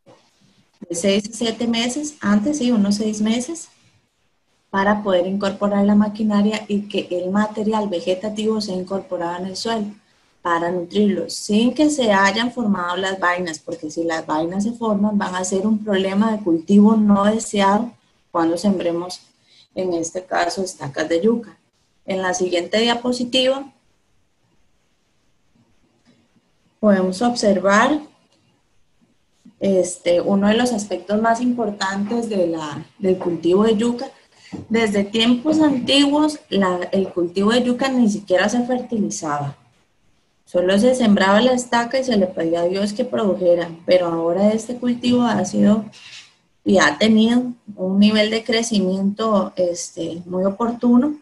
de seis a siete meses, antes sí, unos seis meses, para poder incorporar la maquinaria y que el material vegetativo sea incorporado en el suelo, para nutrirlos, sin que se hayan formado las vainas, porque si las vainas se forman van a ser un problema de cultivo no deseado cuando sembremos, en este caso, estacas de yuca. En la siguiente diapositiva podemos observar este, uno de los aspectos más importantes de la, del cultivo de yuca. Desde tiempos antiguos la, el cultivo de yuca ni siquiera se fertilizaba. Solo se sembraba la estaca y se le pedía a Dios que produjera, pero ahora este cultivo ha sido y ha tenido un nivel de crecimiento este, muy oportuno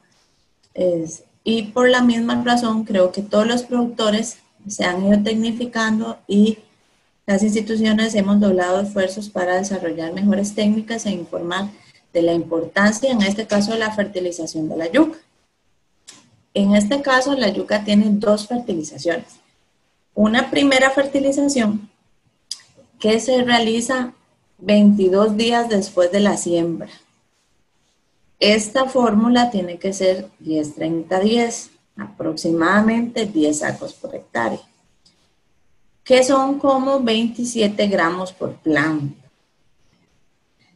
es, y por la misma razón creo que todos los productores se han ido tecnificando y las instituciones hemos doblado esfuerzos para desarrollar mejores técnicas e informar de la importancia, en este caso, de la fertilización de la yuca. En este caso, la yuca tiene dos fertilizaciones. Una primera fertilización que se realiza veintidós días después de la siembra. Esta fórmula tiene que ser diez treinta diez, aproximadamente diez sacos por hectárea, que son como veintisiete gramos por planta.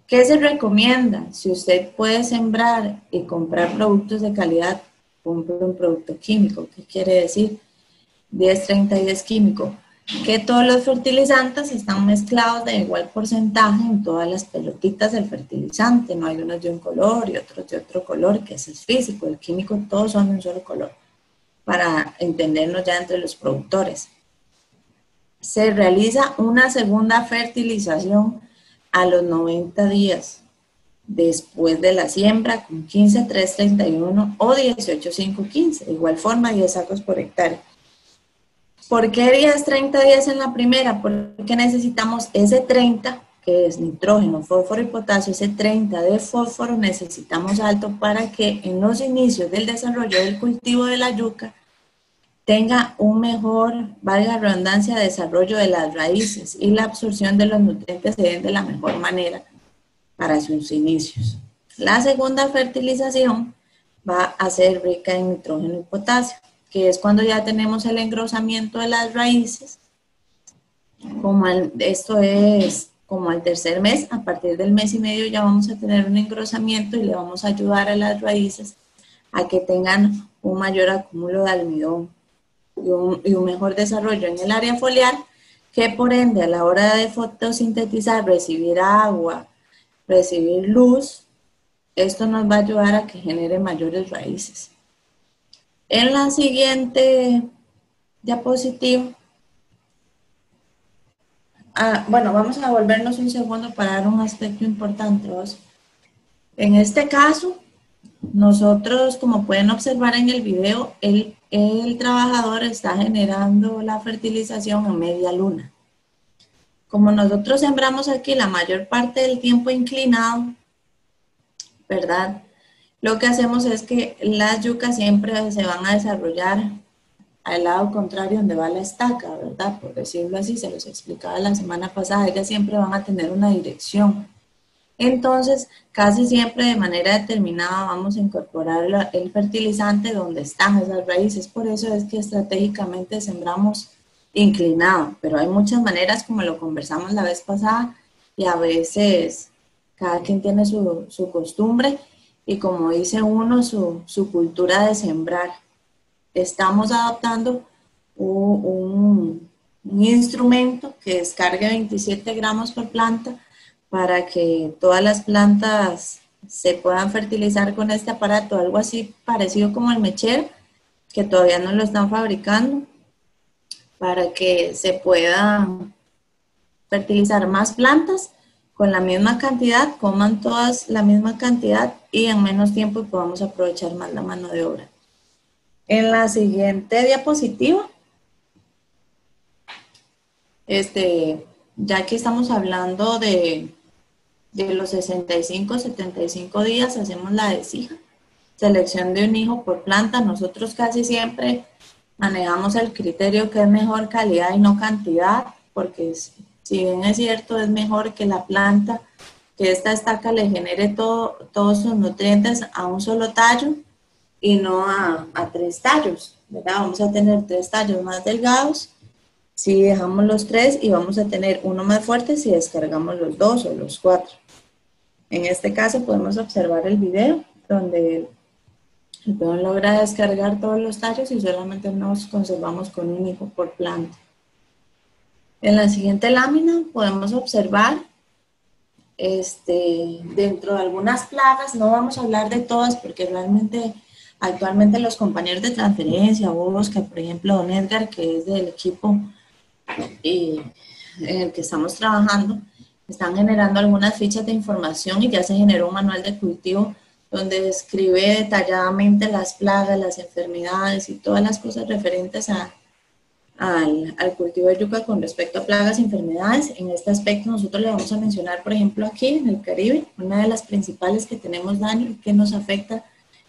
¿Qué se recomienda? Si usted puede sembrar y comprar productos de calidad, compre un producto químico. ¿Qué quiere decir? diez treinta diez químico. Que todos los fertilizantes están mezclados de igual porcentaje en todas las pelotitas del fertilizante. No hay unos de un color y otros de otro color, que ese es físico. El químico, todos son de un solo color. Para entendernos ya entre los productores. Se realiza una segunda fertilización a los noventa días. Después de la siembra con quince tres treinta y uno o dieciocho cinco quince, de igual forma diez sacos por hectárea. ¿Por qué diez treinta diez en la primera? Porque necesitamos ese treinta, que es nitrógeno, fósforo y potasio, ese treinta de fósforo necesitamos alto para que en los inicios del desarrollo del cultivo de la yuca tenga un mejor, valga la redundancia, desarrollo de las raíces y la absorción de los nutrientes se den de la mejor manera para sus inicios. La segunda fertilización va a ser rica en nitrógeno y potasio, que es cuando ya tenemos el engrosamiento de las raíces, como al, esto es como al tercer mes, a partir del mes y medio ya vamos a tener un engrosamiento y le vamos a ayudar a las raíces a que tengan un mayor acúmulo de almidón y un, y un mejor desarrollo en el área foliar, que por ende a la hora de fotosintetizar, recibir agua, recibir luz, esto nos va a ayudar a que genere mayores raíces. En la siguiente diapositiva, ah, bueno, vamos a volvernos un segundo para dar un aspecto importante. En este caso, nosotros, como pueden observar en el video, el, el trabajador está generando la fertilización a media luna. Como nosotros sembramos aquí la mayor parte del tiempo inclinado, ¿verdad? Lo que hacemos es que las yucas siempre se van a desarrollar al lado contrario donde va la estaca, ¿verdad? Por decirlo así, se los explicaba la semana pasada, ellas siempre van a tener una dirección. Entonces, casi siempre de manera determinada vamos a incorporar el fertilizante donde están esas raíces. Por eso es que estratégicamente sembramos inclinado, pero hay muchas maneras, como lo conversamos la vez pasada, y a veces cada quien tiene su, su costumbre y, como dice uno, su, su cultura de sembrar. Estamos adoptando un, un instrumento que descargue veintisiete gramos por planta para que todas las plantas se puedan fertilizar con este aparato, algo así parecido como el mechero, que todavía no lo están fabricando, para que se puedan fertilizar más plantas con la misma cantidad, coman todas la misma cantidad y en menos tiempo podamos aprovechar más la mano de obra. En la siguiente diapositiva, este, ya que estamos hablando de, de los sesenta y cinco a setenta y cinco días, hacemos la desija, selección de un hijo por planta. Nosotros casi siempre manejamos el criterio que es mejor calidad y no cantidad, porque es, si bien es cierto, es mejor que la planta, que esta estaca le genere todo, todos sus nutrientes a un solo tallo y no a, a tres tallos, ¿verdad? Vamos a tener tres tallos más delgados si dejamos los tres, y vamos a tener uno más fuerte si descargamos los dos o los cuatro. En este caso podemos observar el video donde el peón logra descargar todos los tallos y solamente nos conservamos con un hijo por planta. En la siguiente lámina podemos observar, este, dentro de algunas plagas, no vamos a hablar de todas porque realmente actualmente los compañeros de transferencia, Óscar, por ejemplo, don Edgar, que es del equipo y en el que estamos trabajando, están generando algunas fichas de información y ya se generó un manual de cultivo donde describe detalladamente las plagas, las enfermedades y todas las cosas referentes a, al, al cultivo de yuca con respecto a plagas y enfermedades. En este aspecto nosotros le vamos a mencionar, por ejemplo, aquí en el Caribe, una de las principales que tenemos daño y que nos afecta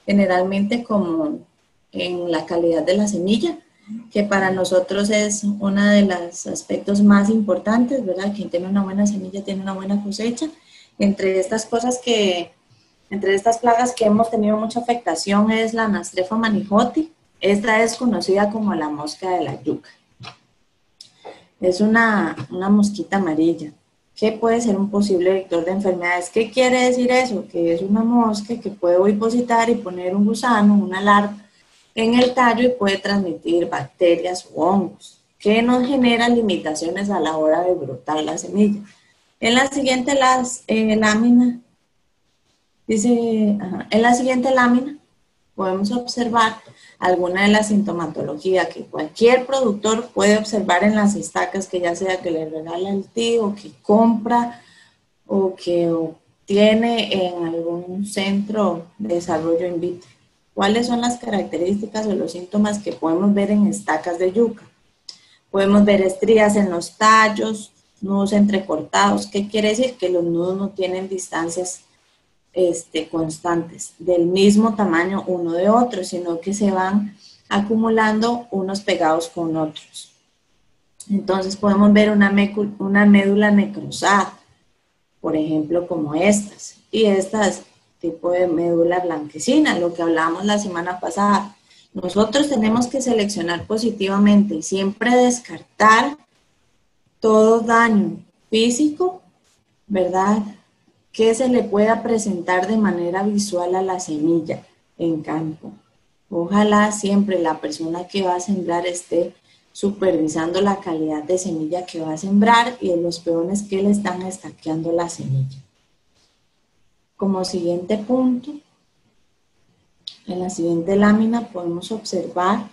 generalmente como en la calidad de la semilla, que para nosotros es uno de los aspectos más importantes, ¿verdad? Quien tiene una buena semilla tiene una buena cosecha. Entre estas cosas que... Entre estas plagas que hemos tenido mucha afectación es la Anastrepha manihoti. Esta es conocida como la mosca de la yuca. Es una, una mosquita amarilla que puede ser un posible vector de enfermedades. ¿Qué quiere decir eso? Que es una mosca que puede ovipositar y poner un gusano, una larva, en el tallo y puede transmitir bacterias u hongos, que nos genera limitaciones a la hora de brotar la semilla. En la siguiente las, eh, lámina... Dice, ajá, en la siguiente lámina podemos observar alguna de la sintomatología que cualquier productor puede observar en las estacas, que ya sea que le regala el tío, que compra o que obtiene en algún centro de desarrollo in vitro. ¿Cuáles son las características o los síntomas que podemos ver en estacas de yuca? Podemos ver estrías en los tallos, nudos entrecortados. ¿Qué quiere decir? Que los nudos no tienen distancias Este, constantes, del mismo tamaño uno de otro, sino que se van acumulando unos pegados con otros. Entonces podemos ver una, una médula necrosada, por ejemplo, como estas, y estas tipo de médula blanquecina, lo que hablábamos la semana pasada. Nosotros tenemos que seleccionar positivamente y siempre descartar todo daño físico, ¿verdad?, que se le pueda presentar de manera visual a la semilla. en campo. Ojalá siempre la persona que va a sembrar esté supervisando la calidad de semilla que va a sembrar y en los peones que le están estaqueando la semilla. Como siguiente punto, en la siguiente lámina podemos observar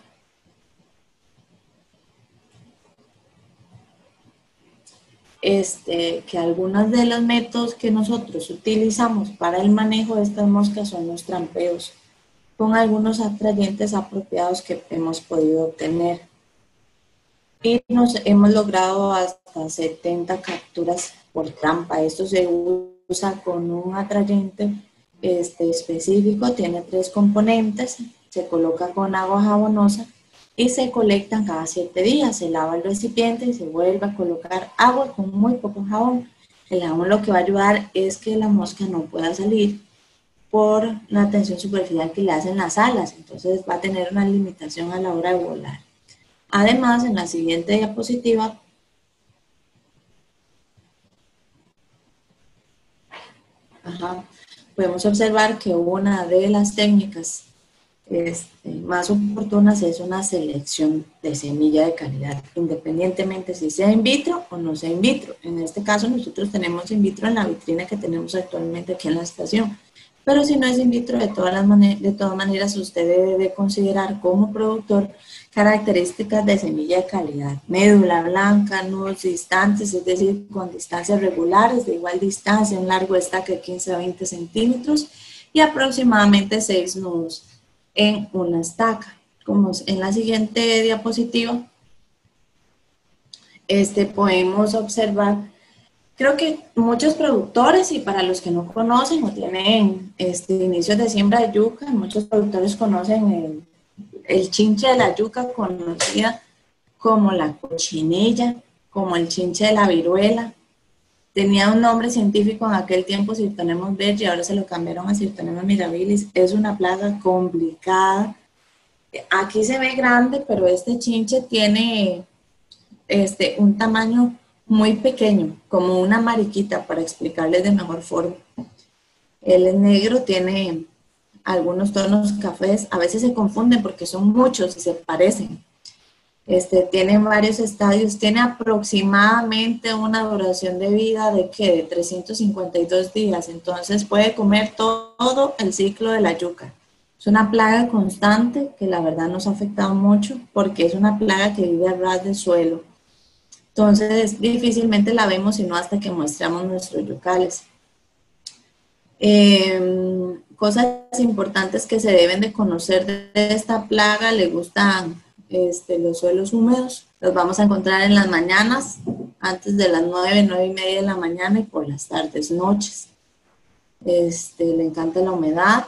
Este, que algunos de los métodos que nosotros utilizamos para el manejo de estas moscas son los trampeos, con algunos atrayentes apropiados que hemos podido obtener. Y nos hemos logrado hasta setenta capturas por trampa. Esto se usa con un atrayente este, específico, tiene tres componentes, se coloca con agua jabonosa, y se colectan cada siete días, se lava el recipiente y se vuelve a colocar agua con muy poco jabón. El jabón lo que va a ayudar es que la mosca no pueda salir por la tensión superficial que le hacen las alas, entonces va a tener una limitación a la hora de volar. Además, en la siguiente diapositiva, ajá, podemos observar que una de las técnicas Este, más oportunas es una selección de semilla de calidad, independientemente si sea in vitro o no sea in vitro. En este caso nosotros tenemos in vitro en la vitrina que tenemos actualmente aquí en la estación, pero si no es in vitro, de todas las maneras, de todas maneras usted debe de considerar como productor características de semilla de calidad, médula blanca, nudos distantes, es decir, con distancias regulares, de igual distancia, un largo estaque de quince a veinte centímetros y aproximadamente seis nudos en una estaca. Como en la siguiente diapositiva, este, podemos observar, creo que muchos productores, y para los que no conocen o tienen este, inicios de siembra de yuca, muchos productores conocen el, el chinche de la yuca, conocida como la cochinilla, como el chinche de la viruela. Tenía un nombre científico en aquel tiempo, Scutellonema verde, y ahora se lo cambiaron a Scutellonema mirabilis. Es una plaga complicada. Aquí se ve grande, pero este chinche tiene este, un tamaño muy pequeño, como una mariquita, para explicarles de mejor forma. Él es negro, tiene algunos tonos cafés. A veces se confunden porque son muchos y se parecen. Este, tiene varios estadios, tiene aproximadamente una duración de vida de, ¿qué? de trescientos cincuenta y dos días, entonces puede comer todo, todo el ciclo de la yuca. Es una plaga constante que la verdad nos ha afectado mucho porque es una plaga que vive a ras del suelo, entonces difícilmente la vemos sino hasta que muestramos nuestros yucales. Eh, cosas importantes que se deben de conocer de esta plaga: le gustan Este, los suelos húmedos, los vamos a encontrar en las mañanas, antes de las nueve, nueve y media de la mañana, y por las tardes, noches. Este, le encanta la humedad,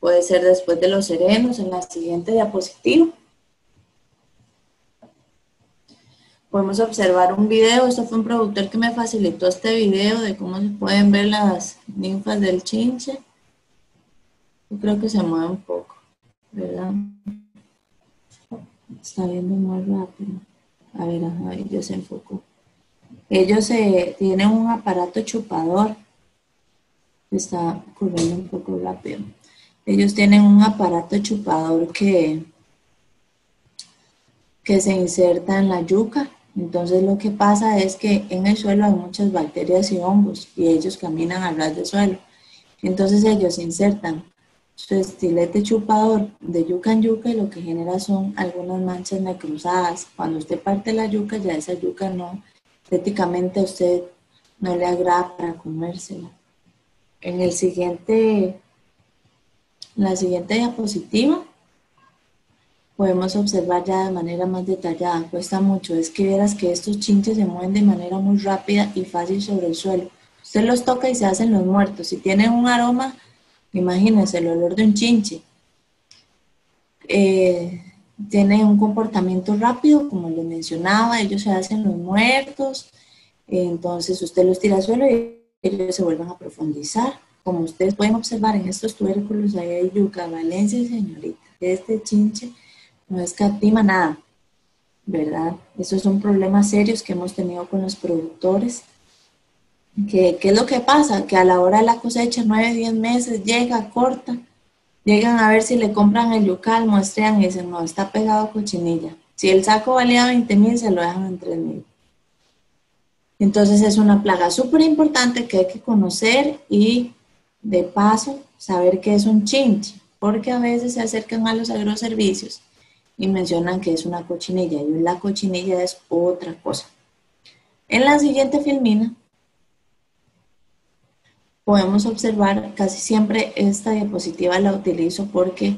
puede ser después de los serenos. En la siguiente diapositiva podemos observar un video. Esto fue un productor que me facilitó este video de cómo se pueden ver las ninfas del chinche. Yo creo que se mueve un poco, ¿verdad? Está viendo muy rápido. A ver, ajá, ellos se enfocó. Ellos eh, tienen un aparato chupador. Está corriendo un poco rápido. Ellos tienen un aparato chupador que, que se inserta en la yuca. Entonces lo que pasa es que en el suelo hay muchas bacterias y hongos y ellos caminan a ras del suelo. Entonces ellos insertan su estilete chupador de yuca en yuca y lo que genera son algunas manchas necrosadas. Cuando usted parte la yuca, ya esa yuca no, estéticamente a usted no le agrada para comérsela. En el siguiente, la siguiente diapositiva podemos observar ya de manera más detallada. Cuesta mucho, es que vieras que estos chinches se mueven de manera muy rápida y fácil sobre el suelo. Usted los toca y se hacen los muertos. Si tienen un aroma, imagínense el olor de un chinche. Eh, tiene un comportamiento rápido, como les mencionaba, ellos se hacen los muertos, eh, entonces usted los tira al suelo y ellos se vuelven a profundizar. Como ustedes pueden observar en estos tubérculos, ahí hay yuca, Valencia y Señorita. Este chinche no escatima nada, ¿verdad? Esos son problemas serios que hemos tenido con los productores. ¿Qué, ¿Qué es lo que pasa? Que a la hora de la cosecha, nueve, diez meses, llega, corta, Llegan a ver si le compran el yucal, muestrean y dicen, no, está pegado a cochinilla. Si el saco valía veinte mil, se lo dejan en tres mil. Entonces es una plaga súper importante que hay que conocer y de paso saber qué es un chinche, porque a veces se acercan a los agroservicios y mencionan que es una cochinilla y la cochinilla es otra cosa. En la siguiente filmina podemos observar, casi siempre esta diapositiva la utilizo porque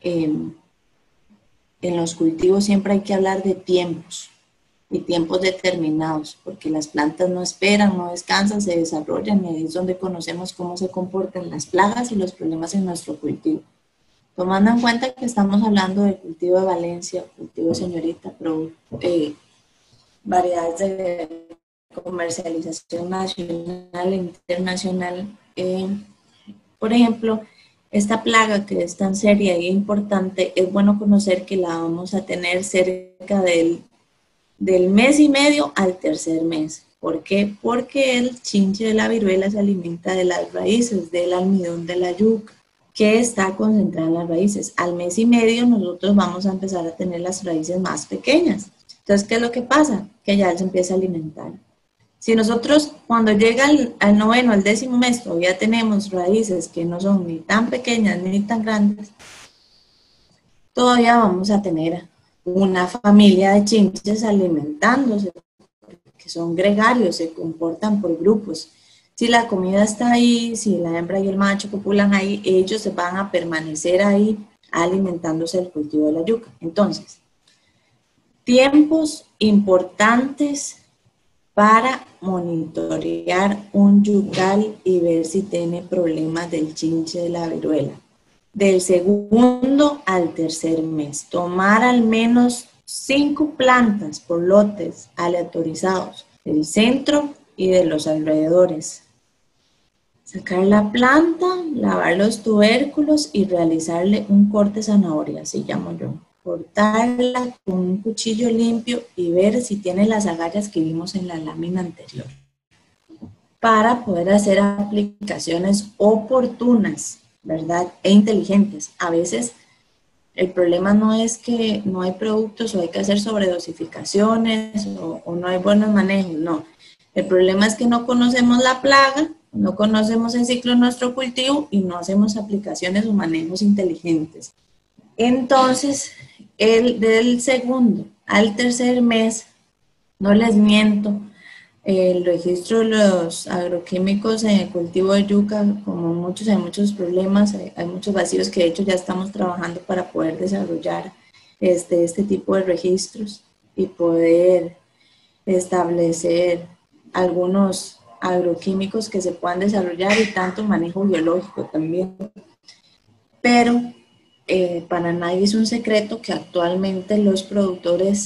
eh, en los cultivos siempre hay que hablar de tiempos y tiempos determinados, porque las plantas no esperan, no descansan, se desarrollan y ahí es donde conocemos cómo se comportan las plagas y los problemas en nuestro cultivo. Tomando en cuenta que estamos hablando del cultivo de Valencia, cultivo señorita, pero, eh, variedades de comercialización nacional e internacional. Eh, por ejemplo, esta plaga que es tan seria e importante, es bueno conocer que la vamos a tener cerca del, del mes y medio al tercer mes. ¿Por qué? Porque el chinche de la viruela se alimenta de las raíces, del almidón de la yuca, que está concentrada en las raíces. Al mes y medio nosotros vamos a empezar a tener las raíces más pequeñas. Entonces, ¿qué es lo que pasa? Que ya él se empieza a alimentar. Si nosotros, cuando llega al, al noveno, al décimo mes, todavía tenemos raíces que no son ni tan pequeñas ni tan grandes, todavía vamos a tener una familia de chinches alimentándose, que son gregarios, se comportan por grupos. Si la comida está ahí, si la hembra y el macho copulan ahí, ellos se van a permanecer ahí alimentándose del cultivo de la yuca. Entonces, tiempos importantes para monitorear un yucal y ver si tiene problemas del chinche de la viruela. Del segundo al tercer mes, tomar al menos cinco plantas por lotes aleatorizados del centro y de los alrededores. Sacar la planta, lavar los tubérculos y realizarle un corte zanahoria, así llamo yo. Cortarla con un cuchillo limpio y ver si tiene las agallas que vimos en la lámina anterior, para poder hacer aplicaciones oportunas, ¿verdad? E inteligentes. A veces el problema no es que no hay productos o hay que hacer sobredosificaciones o, o no hay buenos manejos, no. El problema es que no conocemos la plaga, no conocemos el ciclo de nuestro cultivo y no hacemos aplicaciones o manejos inteligentes. Entonces, el del segundo al tercer mes, no les miento, el registro de los agroquímicos en el cultivo de yuca, como muchos, hay muchos problemas, hay, hay muchos vacíos que de hecho ya estamos trabajando para poder desarrollar este, este tipo de registros y poder establecer algunos agroquímicos que se puedan desarrollar y tanto manejo biológico también. Pero Eh, para nadie es un secreto que actualmente los productores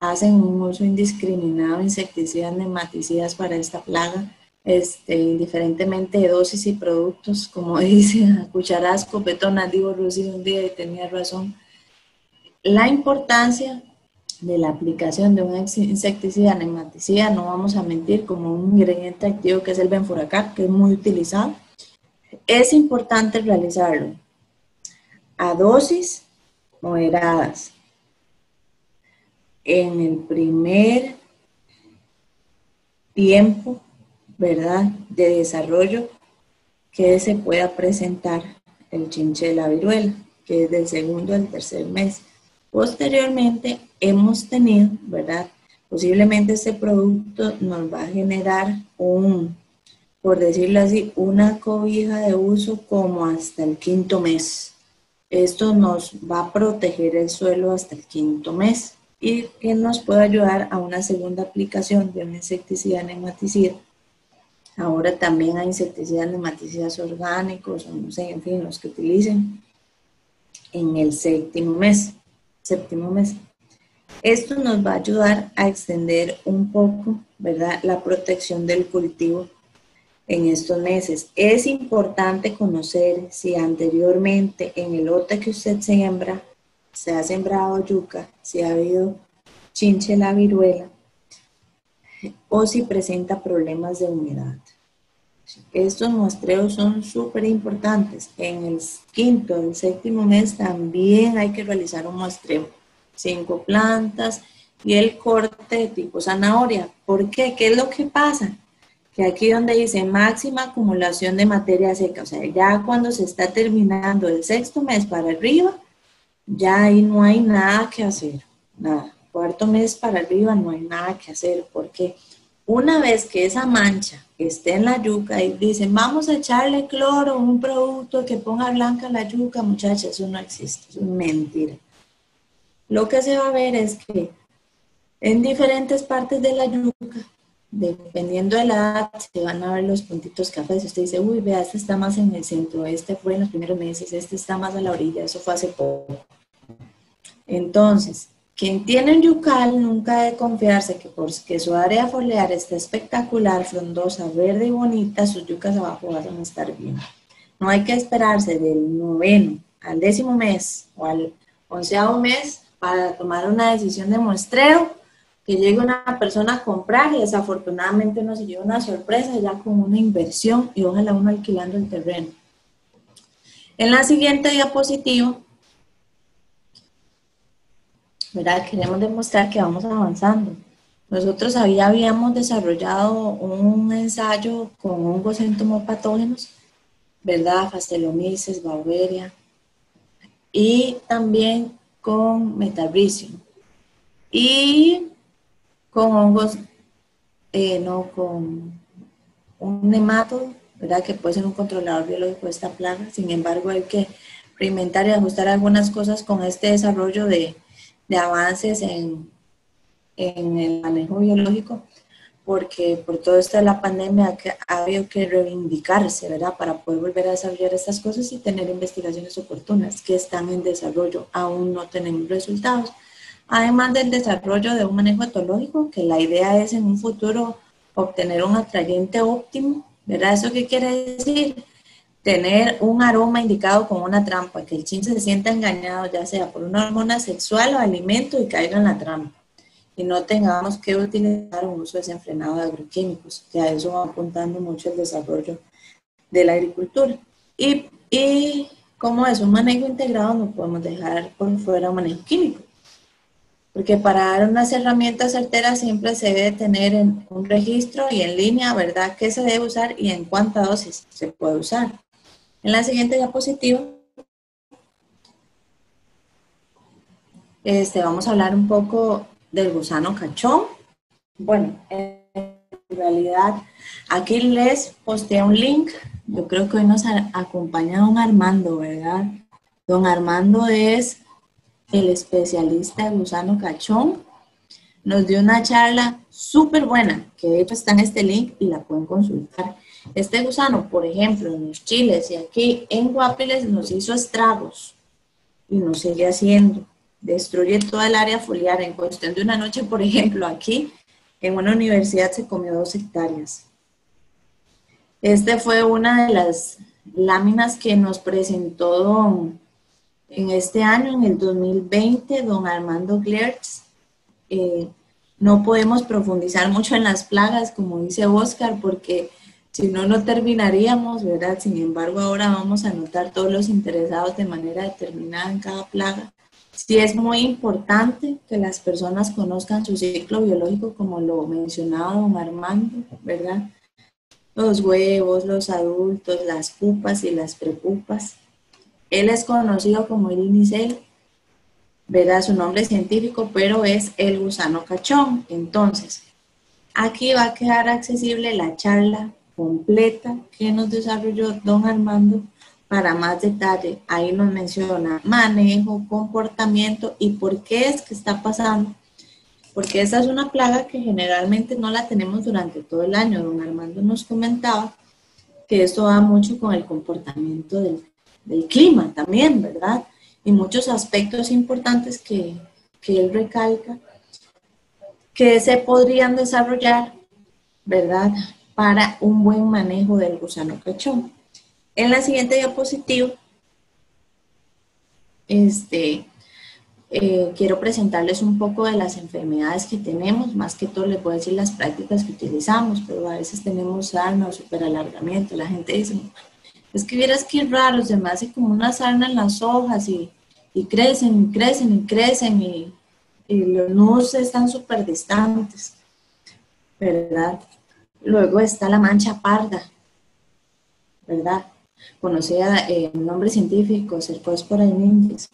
hacen un uso indiscriminado de insecticidas, nematicidas para esta plaga, este, indiferentemente de dosis y productos, como dice, a cucharadas, escopetonas, digo Rosy un día y tenía razón. La importancia de la aplicación de un insecticida, nematicida, no vamos a mentir, como un ingrediente activo que es el benforacar, que es muy utilizado, es importante realizarlo a dosis moderadas en el primer tiempo, ¿verdad?, de desarrollo que se pueda presentar el chinche de la viruela, que es del segundo al tercer mes. Posteriormente hemos tenido, ¿verdad?, posiblemente este producto nos va a generar un, por decirlo así, una cobija de uso como hasta el quinto mes. Esto nos va a proteger el suelo hasta el quinto mes y que nos puede ayudar a una segunda aplicación de un insecticida nematicida. Ahora también hay insecticidas nematicidas orgánicos, o no sé, en fin, los que utilicen en el séptimo mes. Séptimo mes. Esto nos va a ayudar a extender un poco, ¿verdad?, la protección del cultivo en estos meses. Es importante conocer si anteriormente en el lote que usted siembra, se ha sembrado yuca, si ha habido chinche la viruela o si presenta problemas de humedad. Estos muestreos son súper importantes. En el quinto, el séptimo mes también hay que realizar un muestreo. Cinco plantas y el corte de tipo zanahoria. ¿Por qué? ¿Qué es lo que pasa? Que aquí donde dice máxima acumulación de materia seca, o sea, ya cuando se está terminando el sexto mes para arriba, ya ahí no hay nada que hacer, nada. Cuarto mes para arriba no hay nada que hacer, porque una vez que esa mancha esté en la yuca y dicen, vamos a echarle cloro, un producto que ponga blanca la yuca, muchachas, eso no existe, eso es mentira. Lo que se va a ver es que en diferentes partes de la yuca, dependiendo de la edad, se van a ver los puntitos cafés. Usted dice, uy, vea, este está más en el centro, este fue en los primeros meses, este está más a la orilla, eso fue hace poco. Entonces, quien tiene un yucal nunca debe confiarse que porque su área foliar está espectacular, frondosa, verde y bonita, sus yucas abajo van a estar bien. No hay que esperarse del noveno al décimo mes o al onceavo mes para tomar una decisión de muestreo, que llegue una persona a comprar y desafortunadamente nos lleva una sorpresa ya con una inversión y ojalá uno alquilando el terreno. En la siguiente diapositiva, ¿verdad? Queremos demostrar que vamos avanzando. Nosotros había, habíamos desarrollado un ensayo con hongos entomopatógenos, ¿verdad? Fastelomices, Beauveria y también con Metarhizium. Y con hongos, eh, no, con un nematodo, ¿verdad? Que puede ser un controlador biológico de esta plaga. Sin embargo, hay que reinventar y ajustar algunas cosas con este desarrollo de, de avances en, en el manejo biológico, porque por todo esto de la pandemia ha habido que reivindicarse, ¿verdad? Para poder volver a desarrollar estas cosas y tener investigaciones oportunas que están en desarrollo. Aún no tenemos resultados. Además del desarrollo de un manejo etológico, que la idea es en un futuro obtener un atrayente óptimo, ¿verdad? ¿Eso qué quiere decir? Tener un aroma indicado con una trampa, que el chin se sienta engañado ya sea por una hormona sexual o alimento y caiga en la trampa. Y no tengamos que utilizar un uso desenfrenado de agroquímicos, que a eso va apuntando mucho el desarrollo de la agricultura. Y, y como es un manejo integrado, no podemos dejar por fuera un manejo químico. Porque para dar unas herramientas certeras siempre se debe tener en un registro y en línea, ¿verdad?, qué se debe usar y en cuánta dosis se puede usar. En la siguiente diapositiva, este, vamos a hablar un poco del gusano cachón. Bueno, en realidad aquí les posteé un link. Yo creo que hoy nos acompaña don Armando, ¿verdad? Don Armando es el especialista de gusano cachón, nos dio una charla súper buena, que de hecho está en este link y la pueden consultar. Este gusano, por ejemplo, en Los Chiles y aquí en Guápiles nos hizo estragos y nos sigue haciendo. Destruye toda el área foliar. En cuestión de una noche, por ejemplo, aquí en una universidad se comió dos hectáreas. Este fue una de las láminas que nos presentó don... En este año, en el dos mil veinte, don Armando Glertz. Eh, no podemos profundizar mucho en las plagas, como dice Óscar, porque si no, no terminaríamos, ¿verdad? Sin embargo, ahora vamos a anotar todos los interesados de manera determinada en cada plaga. Sí es muy importante que las personas conozcan su ciclo biológico, como lo mencionaba don Armando, ¿verdad? Los huevos, los adultos, las pupas y las prepupas. Él es conocido como el inicel, ¿verdad? Su nombre científico, pero es el gusano cachón. Entonces, aquí va a quedar accesible la charla completa que nos desarrolló don Armando para más detalle. Ahí nos menciona manejo, comportamiento y por qué es que está pasando. Porque esta es una plaga que generalmente no la tenemos durante todo el año. Don Armando nos comentaba que esto va mucho con el comportamiento del del clima también, ¿verdad? Y muchos aspectos importantes que, que él recalca que se podrían desarrollar, ¿verdad?, para un buen manejo del gusano cachón. En la siguiente diapositiva, este, Eh, quiero presentarles un poco de las enfermedades que tenemos, más que todo les puedo decir las prácticas que utilizamos, pero a veces tenemos sarna o superalargamiento. La gente dice, es que vieras que raro, se me hace como una sarna en las hojas y, y crecen, y crecen, y crecen, y, y los nudos están súper distantes, ¿verdad? Luego está la mancha parda, ¿verdad? Conocida en eh, nombre científico, Cercospora ninjas.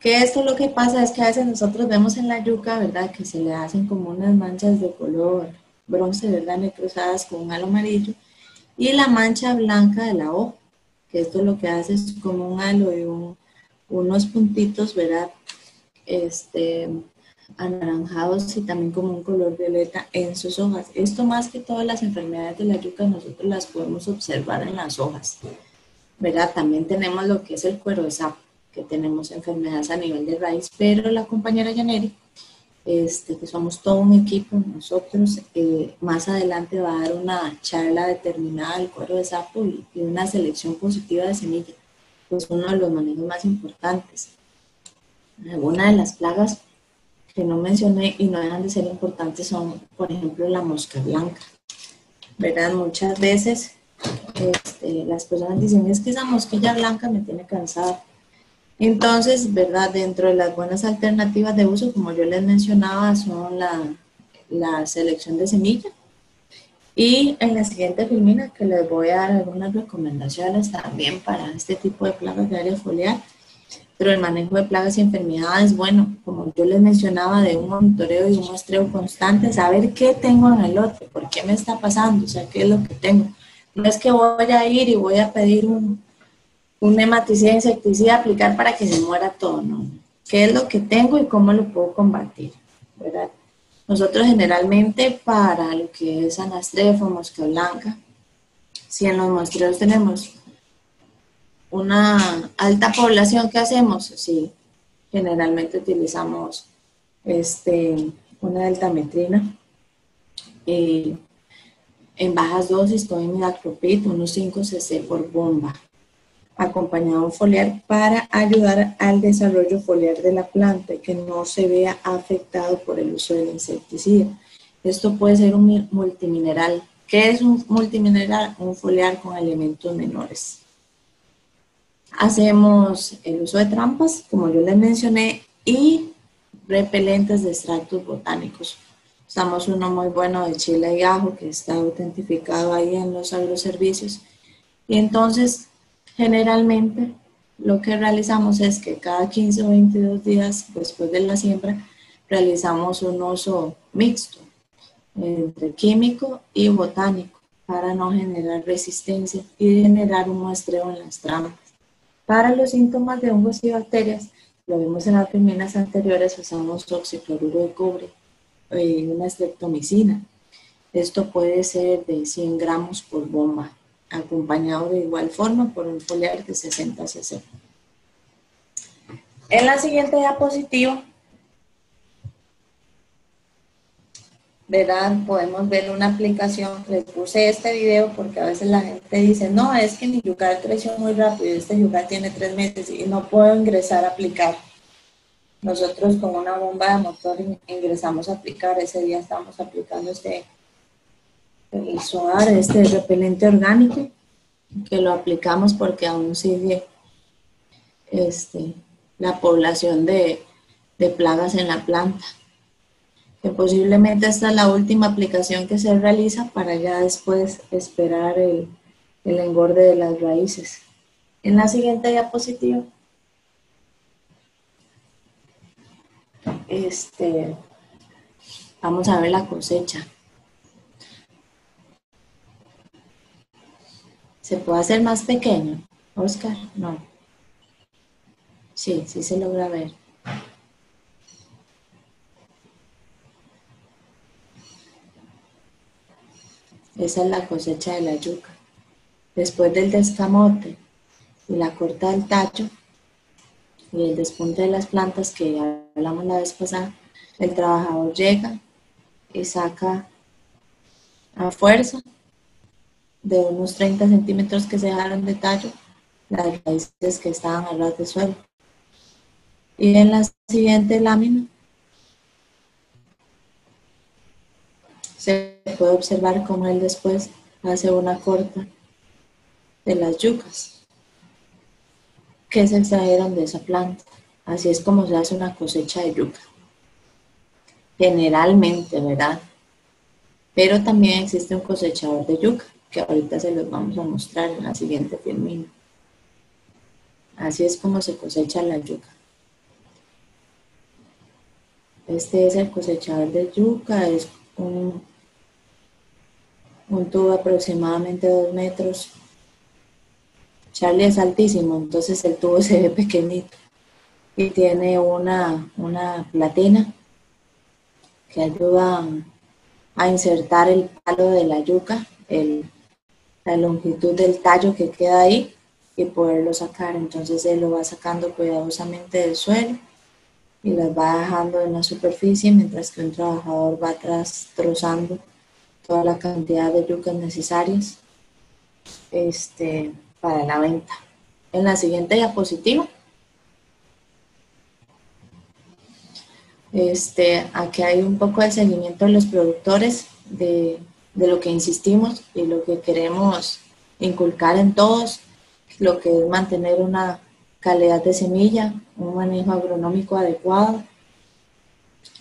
Que esto lo que pasa es que a veces nosotros vemos en la yuca, ¿verdad? Que se le hacen como unas manchas de color bronce, ¿verdad? Necrosadas con un halo amarillo. Y la mancha blanca de la hoja, que esto lo que hace es como un halo y un, unos puntitos, ¿verdad? Este... anaranjados y también como un color violeta en sus hojas. Esto más que todas las enfermedades de la yuca nosotros las podemos observar en las hojas, ¿verdad? También tenemos lo que es el cuero de sapo, que tenemos enfermedades a nivel de raíz, pero la compañera Yaneri, este, que somos todo un equipo nosotros, eh, más adelante va a dar una charla determinada del cuero de sapo y, y una selección positiva de semillas, pues uno de los manejos más importantes. Alguna de las plagas que no mencioné y no dejan de ser importantes son, por ejemplo, la mosca blanca, ¿verdad? Muchas veces este, las personas dicen, es que esa mosquilla blanca me tiene cansada. Entonces, ¿verdad? Dentro de las buenas alternativas de uso, como yo les mencionaba, son la, la selección de semilla. Y en la siguiente filmina, que les voy a dar algunas recomendaciones también para este tipo de plagas de área foliar. Pero el manejo de plagas y enfermedades, bueno, como yo les mencionaba, de un monitoreo y un muestreo constante, saber qué tengo en el lote, por qué me está pasando, o sea, qué es lo que tengo. No es que voy a ir y voy a pedir un, un nematicida, insecticida, aplicar para que se muera todo, ¿no? ¿Qué es lo que tengo y cómo lo puedo combatir, verdad? Nosotros generalmente para lo que es Anastrepha, mosca blanca, si en los muestreos tenemos una alta población, que hacemos? Sí, generalmente utilizamos este, una deltametrina eh, en bajas dosis con imidacloprid, unos cinco ce ce por bomba, acompañado foliar para ayudar al desarrollo foliar de la planta y que no se vea afectado por el uso del insecticida. Esto puede ser un multimineral. ¿Qué es un multimineral? Un foliar con elementos menores. Hacemos el uso de trampas, como yo les mencioné, y repelentes de extractos botánicos. Usamos uno muy bueno de chile y ajo, que está autentificado ahí en los agroservicios. Y entonces, generalmente, lo que realizamos es que cada quince o veintidós días después de la siembra, realizamos un uso mixto entre químico y botánico para no generar resistencia y generar un muestreo en las trampas. Para los síntomas de hongos y bacterias, lo vimos en las filminas anteriores, usamos oxicloruro de cobre y una streptomicina. Esto puede ser de cien gramos por bomba, acompañado de igual forma por un foliar de sesenta ce ce. En la siguiente diapositiva, ¿verdad? Podemos ver una aplicación. Les puse este video porque a veces la gente dice, no, es que mi yucal creció muy rápido, este yucal tiene tres meses y no puedo ingresar a aplicar. Nosotros con una bomba de motor ingresamos a aplicar, ese día estamos aplicando este el soar, este repelente orgánico, que lo aplicamos porque aún sigue este, la población de, de plagas en la planta. Que posiblemente esta es la última aplicación que se realiza para ya después esperar el, el engorde de las raíces. En la siguiente diapositiva, este, vamos a ver la cosecha. ¿Se puede hacer más pequeño, Óscar? No. Sí, sí se logra ver. Esa es la cosecha de la yuca. Después del descamote y la corta del tallo y el despunte de las plantas que ya hablamos la vez pasada, el trabajador llega y saca a fuerza de unos treinta centímetros que se dejaron de tallo las raíces que estaban a ras de suelo. Y en la siguiente lámina se puede observar cómo él después hace una corta de las yucas que se extrajeron de esa planta. Así es como se hace una cosecha de yuca. Generalmente, ¿verdad? Pero también existe un cosechador de yuca, que ahorita se los vamos a mostrar en la siguiente filmina. Así es como se cosecha la yuca. Este es el cosechador de yuca, es un, un tubo aproximadamente dos metros. Charlie es altísimo, entonces el tubo se ve pequeñito. Y tiene una, una platina que ayuda a insertar el palo de la yuca, el, la longitud del tallo que queda ahí y poderlo sacar. Entonces él lo va sacando cuidadosamente del suelo y las va dejando en la superficie, mientras que un trabajador va trozando toda la cantidad de yucas necesarias este, para la venta. En la siguiente diapositiva, Este, aquí hay un poco de seguimiento de los productores, de, de lo que insistimos y lo que queremos inculcar en todos, lo que es mantener una calidad de semilla, un manejo agronómico adecuado,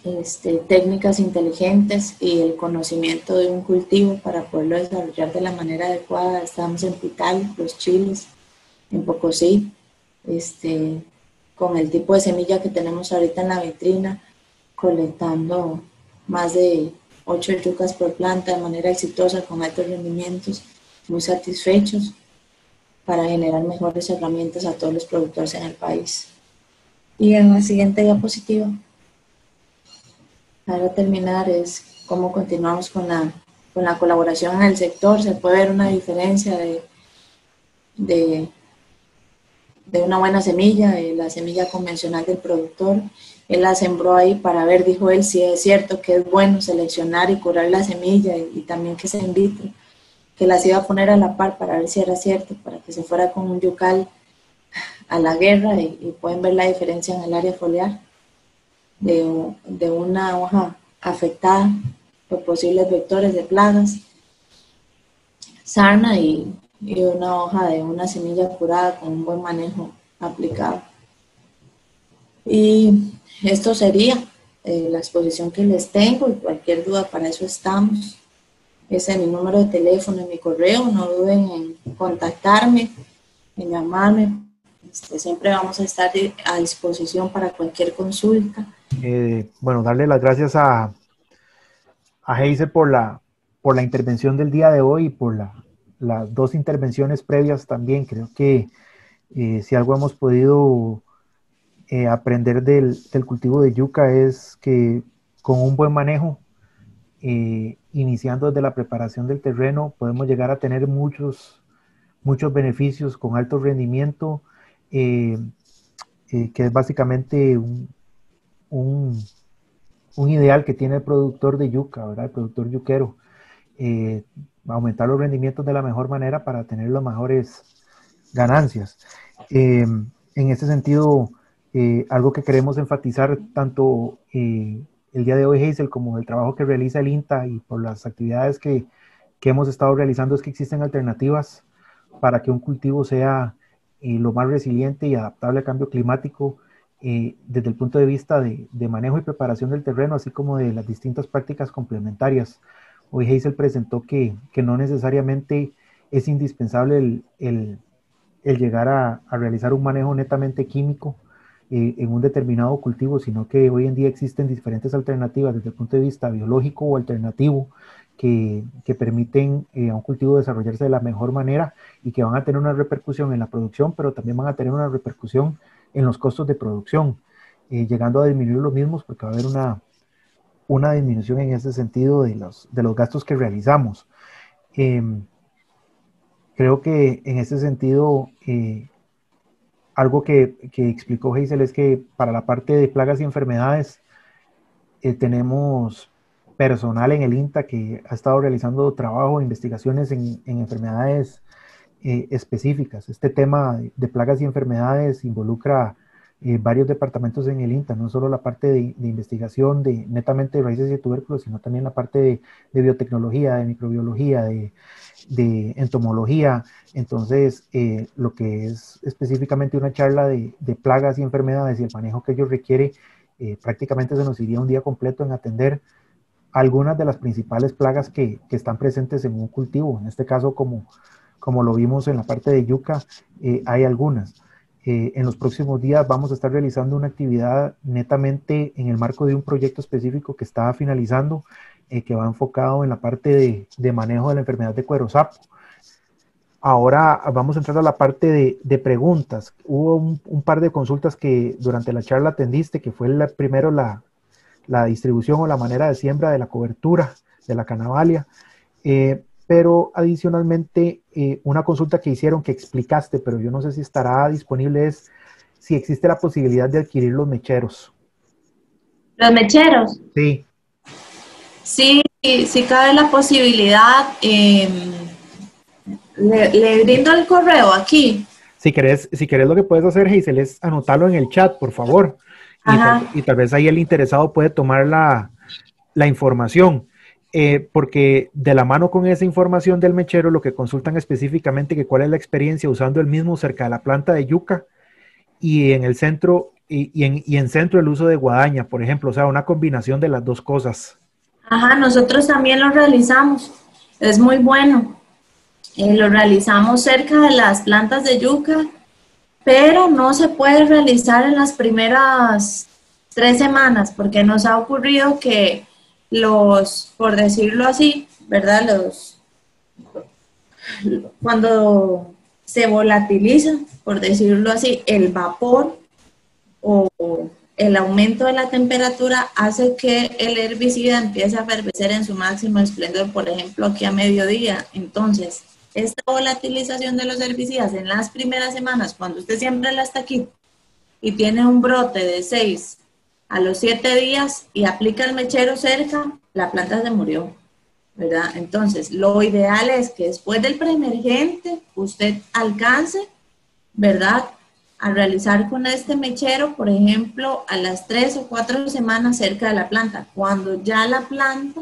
este, técnicas inteligentes y el conocimiento de un cultivo para poderlo desarrollar de la manera adecuada. Estamos en Pital, Los Chiles, en Pococí, este, con el tipo de semilla que tenemos ahorita en la vitrina, colectando más de ocho yucas por planta de manera exitosa, con altos rendimientos, muy satisfechos, para generar mejores herramientas a todos los productores en el país. Y en la siguiente diapositiva, para terminar, es cómo continuamos con la, con la colaboración en el sector. Se puede ver una diferencia de, de, de una buena semilla, de la semilla convencional del productor. Él la sembró ahí para ver, dijo él, si es cierto que es bueno seleccionar y curar la semilla y, y también que se in vitro, que las iba a poner a la par para ver si era cierto, para que se fuera con un yucal a la guerra y, y pueden ver la diferencia en el área foliar de, de una hoja afectada por posibles vectores de plagas, sarna y, y una hoja de una semilla curada con un buen manejo aplicado. Y esto sería eh, la exposición que les tengo, y cualquier duda, para eso estamos. Ese es mi número de teléfono y mi correo, no duden en contactarme, en llamarme. Este, siempre vamos a estar a disposición para cualquier consulta. Eh, bueno, darle las gracias a, a Hazel por la, por la intervención del día de hoy y por la, las dos intervenciones previas también. Creo que eh, si algo hemos podido Eh, aprender del, del cultivo de yuca es que con un buen manejo, eh, iniciando desde la preparación del terreno, podemos llegar a tener muchos, muchos beneficios con alto rendimiento, eh, eh, que es básicamente un, un, un ideal que tiene el productor de yuca, ¿verdad? El productor yuquero, eh, aumentar los rendimientos de la mejor manera para tener las mejores ganancias. Eh, en este sentido, Eh, algo que queremos enfatizar tanto eh, el día de hoy, Hazel, como el trabajo que realiza el INTA y por las actividades que, que hemos estado realizando, es que existen alternativas para que un cultivo sea eh, lo más resiliente y adaptable al cambio climático, eh, desde el punto de vista de, de manejo y preparación del terreno, así como de las distintas prácticas complementarias. Hoy Hazel presentó que, que no necesariamente es indispensable el, el, el llegar a, a realizar un manejo netamente químico en un determinado cultivo, sino que hoy en día existen diferentes alternativas desde el punto de vista biológico o alternativo que, que permiten eh, a un cultivo desarrollarse de la mejor manera y que van a tener una repercusión en la producción, pero también van a tener una repercusión en los costos de producción, eh, llegando a disminuir los mismos, porque va a haber una, una disminución en ese sentido de los, de los gastos que realizamos. Eh, creo que en ese sentido, eh, algo que, que explicó Hazel es que para la parte de plagas y enfermedades eh, tenemos personal en el INTA que ha estado realizando trabajo e investigaciones en, en enfermedades eh, específicas. Este tema de plagas y enfermedades involucra eh, varios departamentos en el INTA, no solo la parte de, de investigación de netamente de raíces y tubérculos, sino también la parte de, de biotecnología, de microbiología, de, de entomología. Entonces, eh, lo que es específicamente una charla de, de plagas y enfermedades y el manejo que ellos requieren, eh, prácticamente se nos iría un día completo en atender algunas de las principales plagas que, que están presentes en un cultivo. En este caso, como, como lo vimos en la parte de yuca, eh, hay algunas. Eh, en los próximos días vamos a estar realizando una actividad netamente en el marco de un proyecto específico que está finalizando, eh, que va enfocado en la parte de, de manejo de la enfermedad de cuero sapo. Ahora vamos a entrar a la parte de, de preguntas. Hubo un, un par de consultas que durante la charla atendiste, que fue la, primero la... la distribución o la manera de siembra de la cobertura de la canavalia, eh, pero adicionalmente eh, una consulta que hicieron que explicaste, pero yo no sé si estará disponible, es si existe la posibilidad de adquirir los mecheros. ¿Los mecheros? Sí. Sí, sí cabe la posibilidad. Eh, le, le brindo el correo aquí. Si querés, si querés lo que puedes hacer, Hazel, es anotarlo en el chat, por favor. Y tal, y tal vez ahí el interesado puede tomar la, la información, eh, porque de la mano con esa información del mechero, lo que consultan específicamente que cuál es la experiencia usando el mismo cerca de la planta de yuca y en el centro, y, y, en, y en centro el uso de guadaña, por ejemplo, o sea, una combinación de las dos cosas. Ajá, nosotros también lo realizamos, es muy bueno, eh, lo realizamos cerca de las plantas de yuca, pero no se puede realizar en las primeras tres semanas, porque nos ha ocurrido que los, por decirlo así, ¿verdad? Los, cuando se volatiliza, por decirlo así, el vapor o el aumento de la temperatura hace que el herbicida empiece a fervecer en su máximo esplendor, por ejemplo, aquí a mediodía. Entonces, esta volatilización de los herbicidas en las primeras semanas, cuando usted siembra el estaquito y tiene un brote de seis a los siete días y aplica el mechero cerca, la planta se murió, ¿verdad? Entonces, lo ideal es que después del preemergente usted alcance, ¿verdad?, a realizar con este mechero, por ejemplo, a las tres o cuatro semanas cerca de la planta, cuando ya la planta,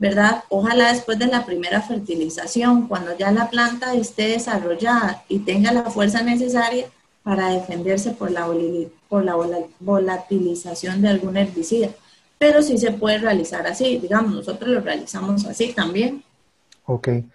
¿verdad? Ojalá después de la primera fertilización, cuando ya la planta esté desarrollada y tenga la fuerza necesaria para defenderse por la, por la volatilización de algún herbicida. Pero sí se puede realizar así, digamos, nosotros lo realizamos así también. Ok. Perfecto.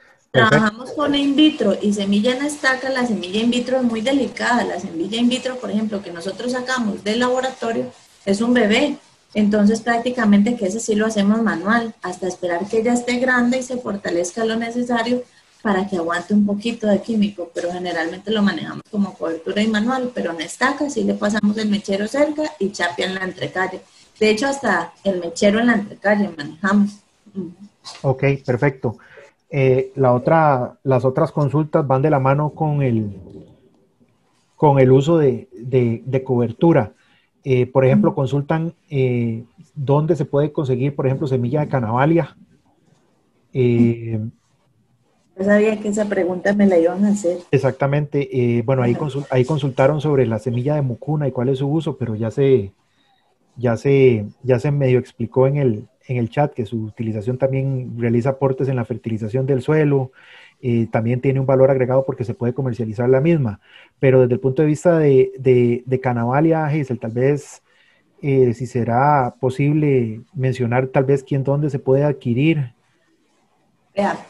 Trabajamos con in vitro y semilla en estaca. La semilla in vitro es muy delicada. La semilla in vitro, por ejemplo, que nosotros sacamos del laboratorio, es un bebé. Entonces prácticamente que ese sí lo hacemos manual, hasta esperar que ella esté grande y se fortalezca lo necesario para que aguante un poquito de químico, pero generalmente lo manejamos como cobertura y manual, pero en estaca sí le pasamos el mechero cerca y chapia en la entrecalle. De hecho, hasta el mechero en la entrecalle manejamos. Ok, perfecto. Eh, la otra, las otras consultas van de la mano con el, con el uso de, de, de cobertura. Eh, por ejemplo, consultan eh, dónde se puede conseguir, por ejemplo, semilla de canavalia. Eh, Yo sabía que esa pregunta me la iban a hacer. Exactamente. Eh, bueno, ahí, consul, ahí consultaron sobre la semilla de mucuna y cuál es su uso, pero ya se, ya se, ya se medio explicó en el, en el chat que su utilización también realiza aportes en la fertilización del suelo. Eh, también tiene un valor agregado porque se puede comercializar la misma, pero desde el punto de vista de, de, de canavalia, Hazel, tal vez eh, si será posible mencionar tal vez quién, dónde se puede adquirir. Vea,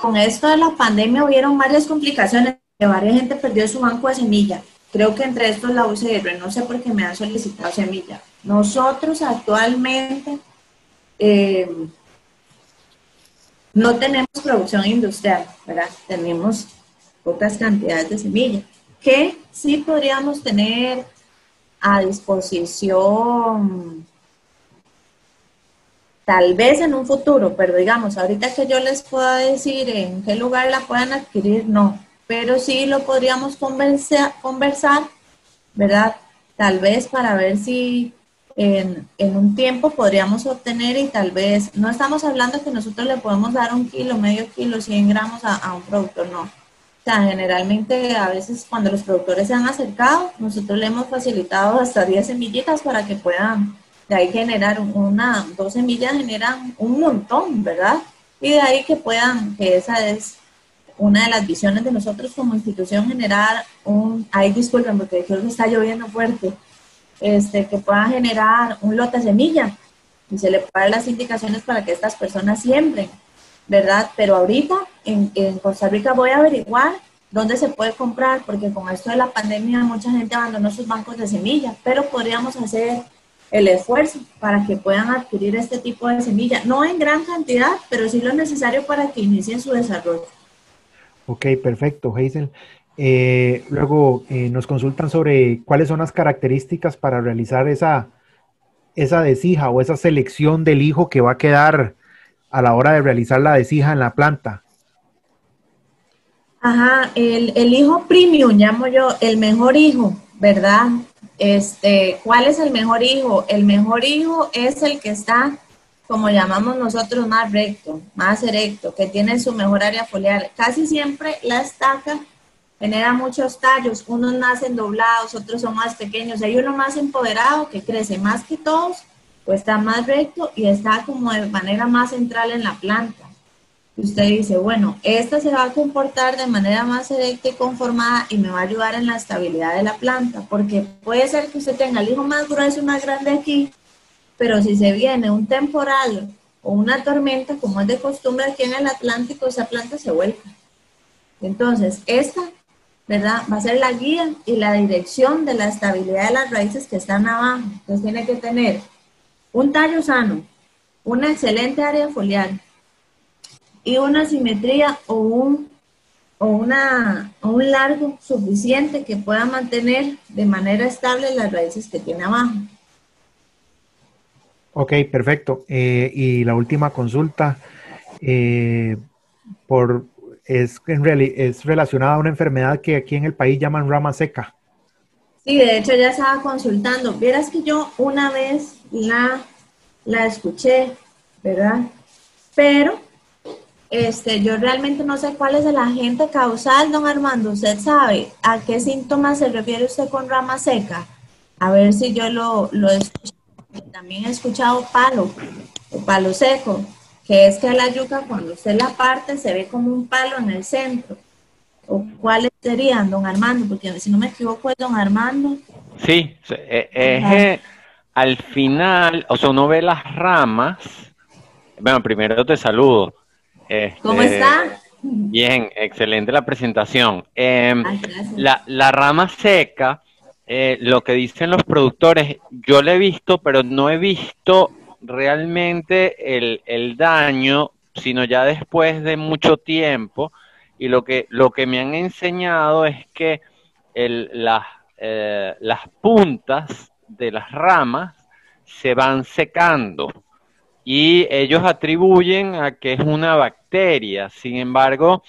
con esto de la pandemia hubieron varias complicaciones, varias gente perdió su banco de semilla, creo que entre estos la U C R, no sé por qué me han solicitado semilla. Nosotros actualmente eh, no tenemos producción industrial, ¿verdad? Tenemos pocas cantidades de semilla, que sí podríamos tener a disposición, tal vez en un futuro, pero digamos, ahorita que yo les pueda decir en qué lugar la puedan adquirir, no. Pero sí lo podríamos conversa, conversar, ¿verdad? Tal vez para ver si... En, en un tiempo podríamos obtener y tal vez, no estamos hablando que nosotros le podemos dar un kilo, medio kilo, cien gramos a, a un productor, no. O sea, generalmente a veces cuando los productores se han acercado, nosotros le hemos facilitado hasta diez semillitas para que puedan, de ahí generar una, dos semillas generan un montón, ¿verdad? Y de ahí que puedan, que esa es una de las visiones de nosotros como institución, generar un, ahí disculpen porque creo que está lloviendo fuerte, este, que pueda generar un lote de semilla y se le pueda dar las indicaciones para que estas personas siembren, ¿verdad? Pero ahorita en, en Costa Rica voy a averiguar dónde se puede comprar, porque con esto de la pandemia mucha gente abandonó sus bancos de semillas, pero podríamos hacer el esfuerzo para que puedan adquirir este tipo de semillas, no en gran cantidad, pero sí lo necesario para que inicien su desarrollo. Ok, perfecto, Hazel. Eh, luego eh, nos consultan sobre cuáles son las características para realizar esa, esa desija o esa selección del hijo que va a quedar a la hora de realizar la desija en la planta. Ajá, el, el hijo premium, llamo yo, el mejor hijo, ¿verdad? Este, ¿cuál es el mejor hijo? El mejor hijo es el que está, como llamamos nosotros, más recto, más erecto, que tiene su mejor área foliar. Casi siempre la estaca genera muchos tallos, unos nacen doblados, otros son más pequeños, hay uno más empoderado que crece más que todos, pues está más recto y está como de manera más central en la planta. Y usted dice, bueno, esta se va a comportar de manera más erecta y conformada y me va a ayudar en la estabilidad de la planta, porque puede ser que usted tenga el hijo más grueso y más grande aquí, pero si se viene un temporal o una tormenta, como es de costumbre aquí en el Atlántico, esa planta se vuelca. Entonces, esta, ¿verdad?, va a ser la guía y la dirección de la estabilidad de las raíces que están abajo. Entonces tiene que tener un tallo sano, una excelente área foliar y una simetría o un, o una, o un largo suficiente que pueda mantener de manera estable las raíces que tiene abajo. Ok, perfecto. Eh, y la última consulta eh, por, es, en reali- es relacionada a una enfermedad que aquí en el país llaman rama seca. Sí, de hecho ya estaba consultando. Vieras que yo una vez la, la escuché, ¿verdad? Pero este, yo realmente no sé cuál es el agente causal, don Armando. ¿Usted sabe a qué síntomas se refiere usted con rama seca? A ver si yo lo, lo he escuchado. También he escuchado palo, o palo seco, que es que la yuca cuando usted la parte se ve como un palo en el centro. ¿O cuáles serían, don Armando? Porque si no me equivoco es don Armando. Sí, eh, eh, al final, o sea, uno ve las ramas. Bueno, primero te saludo. Este, ¿Cómo está? Bien, excelente la presentación. Eh, Ay, la, la rama seca, eh, lo que dicen los productores, yo lo he visto, pero no he visto realmente el, el daño, sino ya después de mucho tiempo. Y lo que, lo que me han enseñado es que el, las, eh, las puntas de las ramas se van secando y ellos atribuyen a que es una bacteria. Sin embargo,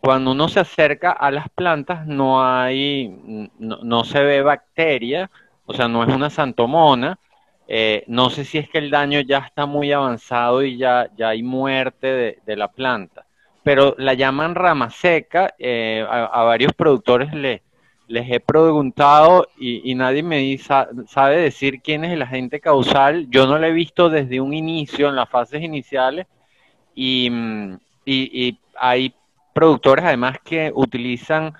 cuando uno se acerca a las plantas no hay, no, no se ve bacteria, o sea, no es una santomona. Eh, no sé si es que el daño ya está muy avanzado y ya, ya hay muerte de, de la planta. Pero la llaman rama seca, eh, a, a varios productores le, les he preguntado y, y nadie me dice, sabe decir quién es el agente causal. Yo no lo he visto desde un inicio, en las fases iniciales, y, y, y hay productores además que utilizan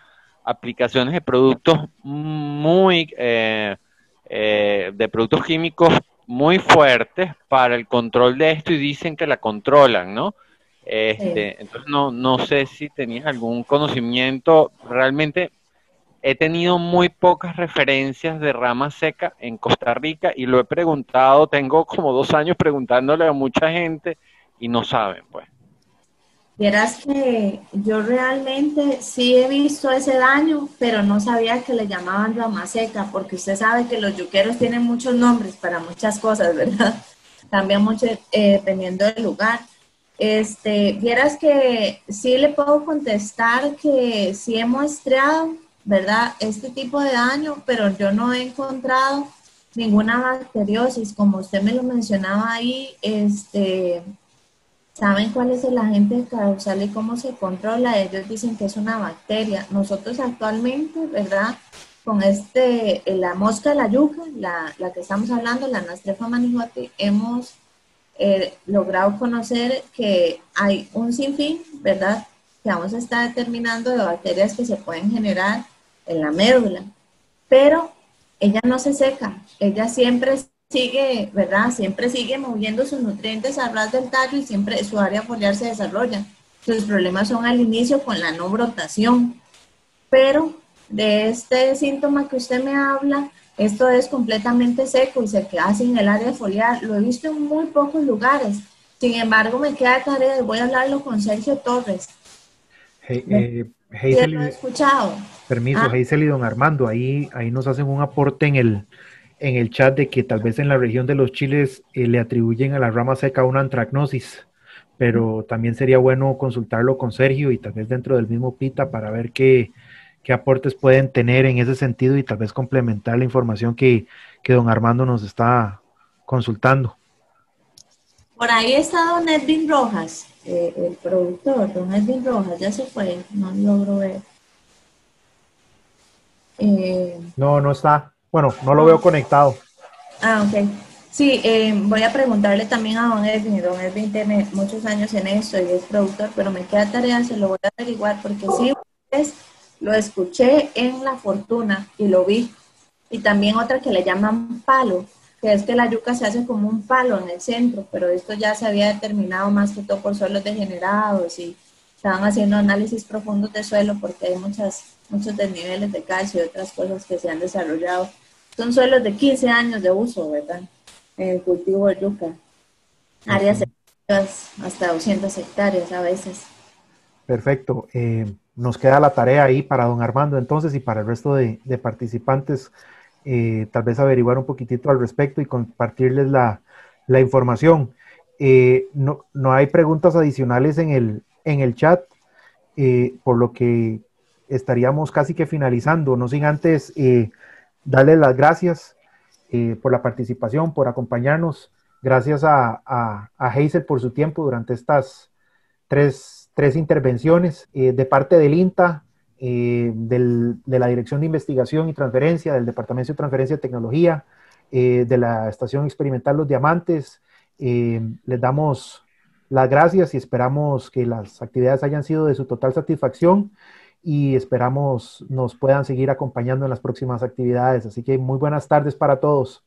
aplicaciones de productos muy, eh, eh, de productos químicos muy fuertes para el control de esto y dicen que la controlan, ¿no? Este, sí. Entonces no, no sé si tenías algún conocimiento. Realmente he tenido muy pocas referencias de rama seca en Costa Rica y lo he preguntado, tengo como dos años preguntándole a mucha gente y no saben, pues. Verás que yo realmente sí he visto ese daño, pero no sabía que le llamaban rama seca, porque usted sabe que los yuqueros tienen muchos nombres para muchas cosas, ¿verdad? También mucho eh, dependiendo del lugar. Este, vieras que sí le puedo contestar que sí he muestreado, ¿verdad?, este tipo de daño, pero yo no he encontrado ninguna bacteriosis, como usted me lo mencionaba ahí, este, ¿Saben cuál es el agente causal y cómo se controla? Ellos dicen que es una bacteria. Nosotros actualmente, ¿verdad? Con este, la mosca de la yuca, la, la que estamos hablando, la Anastrepha manihoti, hemos eh, logrado conocer que hay un sinfín, ¿verdad? Que vamos a estar determinando de bacterias que se pueden generar en la médula. Pero ella no se seca, ella siempre sigue, ¿verdad? Siempre sigue moviendo sus nutrientes a ras del tallo y siempre su área foliar se desarrolla. Sus problemas son al inicio con la no brotación. Pero de este síntoma que usted me habla, esto es completamente seco y se queda sin el área foliar. Lo he visto en muy pocos lugares. Sin embargo, me queda tarea, voy a hablarlo con Sergio Torres. Hey, eh, Hazel, lo he escuchado. Permiso, ah. Hazel y don Armando, ahí, ahí nos hacen un aporte en el... en el chat de que tal vez en la región de los Chiles eh, le atribuyen a la rama seca una antracnosis, pero también sería bueno consultarlo con Sergio y tal vez dentro del mismo PITA para ver qué, qué aportes pueden tener en ese sentido y tal vez complementar la información que, que don Armando nos está consultando. Por ahí está don Edwin Rojas, eh, el productor, don Edwin Rojas, ya se fue, no logro ver. Eh... No, no está. Bueno, no lo veo conectado. Ah, ok. Sí, eh, voy a preguntarle también a don Edwin. Don Edwin tiene muchos años en esto y es productor, pero me queda tarea, se lo voy a averiguar, porque sí, pues, lo escuché en La Fortuna y lo vi. Y también otra que le llaman palo, que es que la yuca se hace como un palo en el centro, pero esto ya se había determinado más que todo por suelos degenerados y estaban haciendo análisis profundos de suelo porque hay muchas, muchos desniveles de calcio y otras cosas que se han desarrollado. Son suelos de quince años de uso, ¿verdad? En el cultivo de yuca. Áreas hasta doscientas hectáreas a veces. Perfecto. Eh, nos queda la tarea ahí para don Armando entonces y para el resto de, de participantes, eh, tal vez averiguar un poquitito al respecto y compartirles la, la información. Eh, no, no hay preguntas adicionales en el, en el chat, eh, por lo que estaríamos casi que finalizando, no sin antes... Eh, darles las gracias eh, por la participación, por acompañarnos. Gracias a, a, a Hazel por su tiempo durante estas tres, tres intervenciones. Eh, de parte del INTA, eh, del, de la Dirección de Investigación y Transferencia, del Departamento de Transferencia de Tecnología, eh, de la Estación Experimental Los Diamantes, eh, les damos las gracias y esperamos que las actividades hayan sido de su total satisfacción. Y esperamos nos puedan seguir acompañando en las próximas actividades. Así que muy buenas tardes para todos.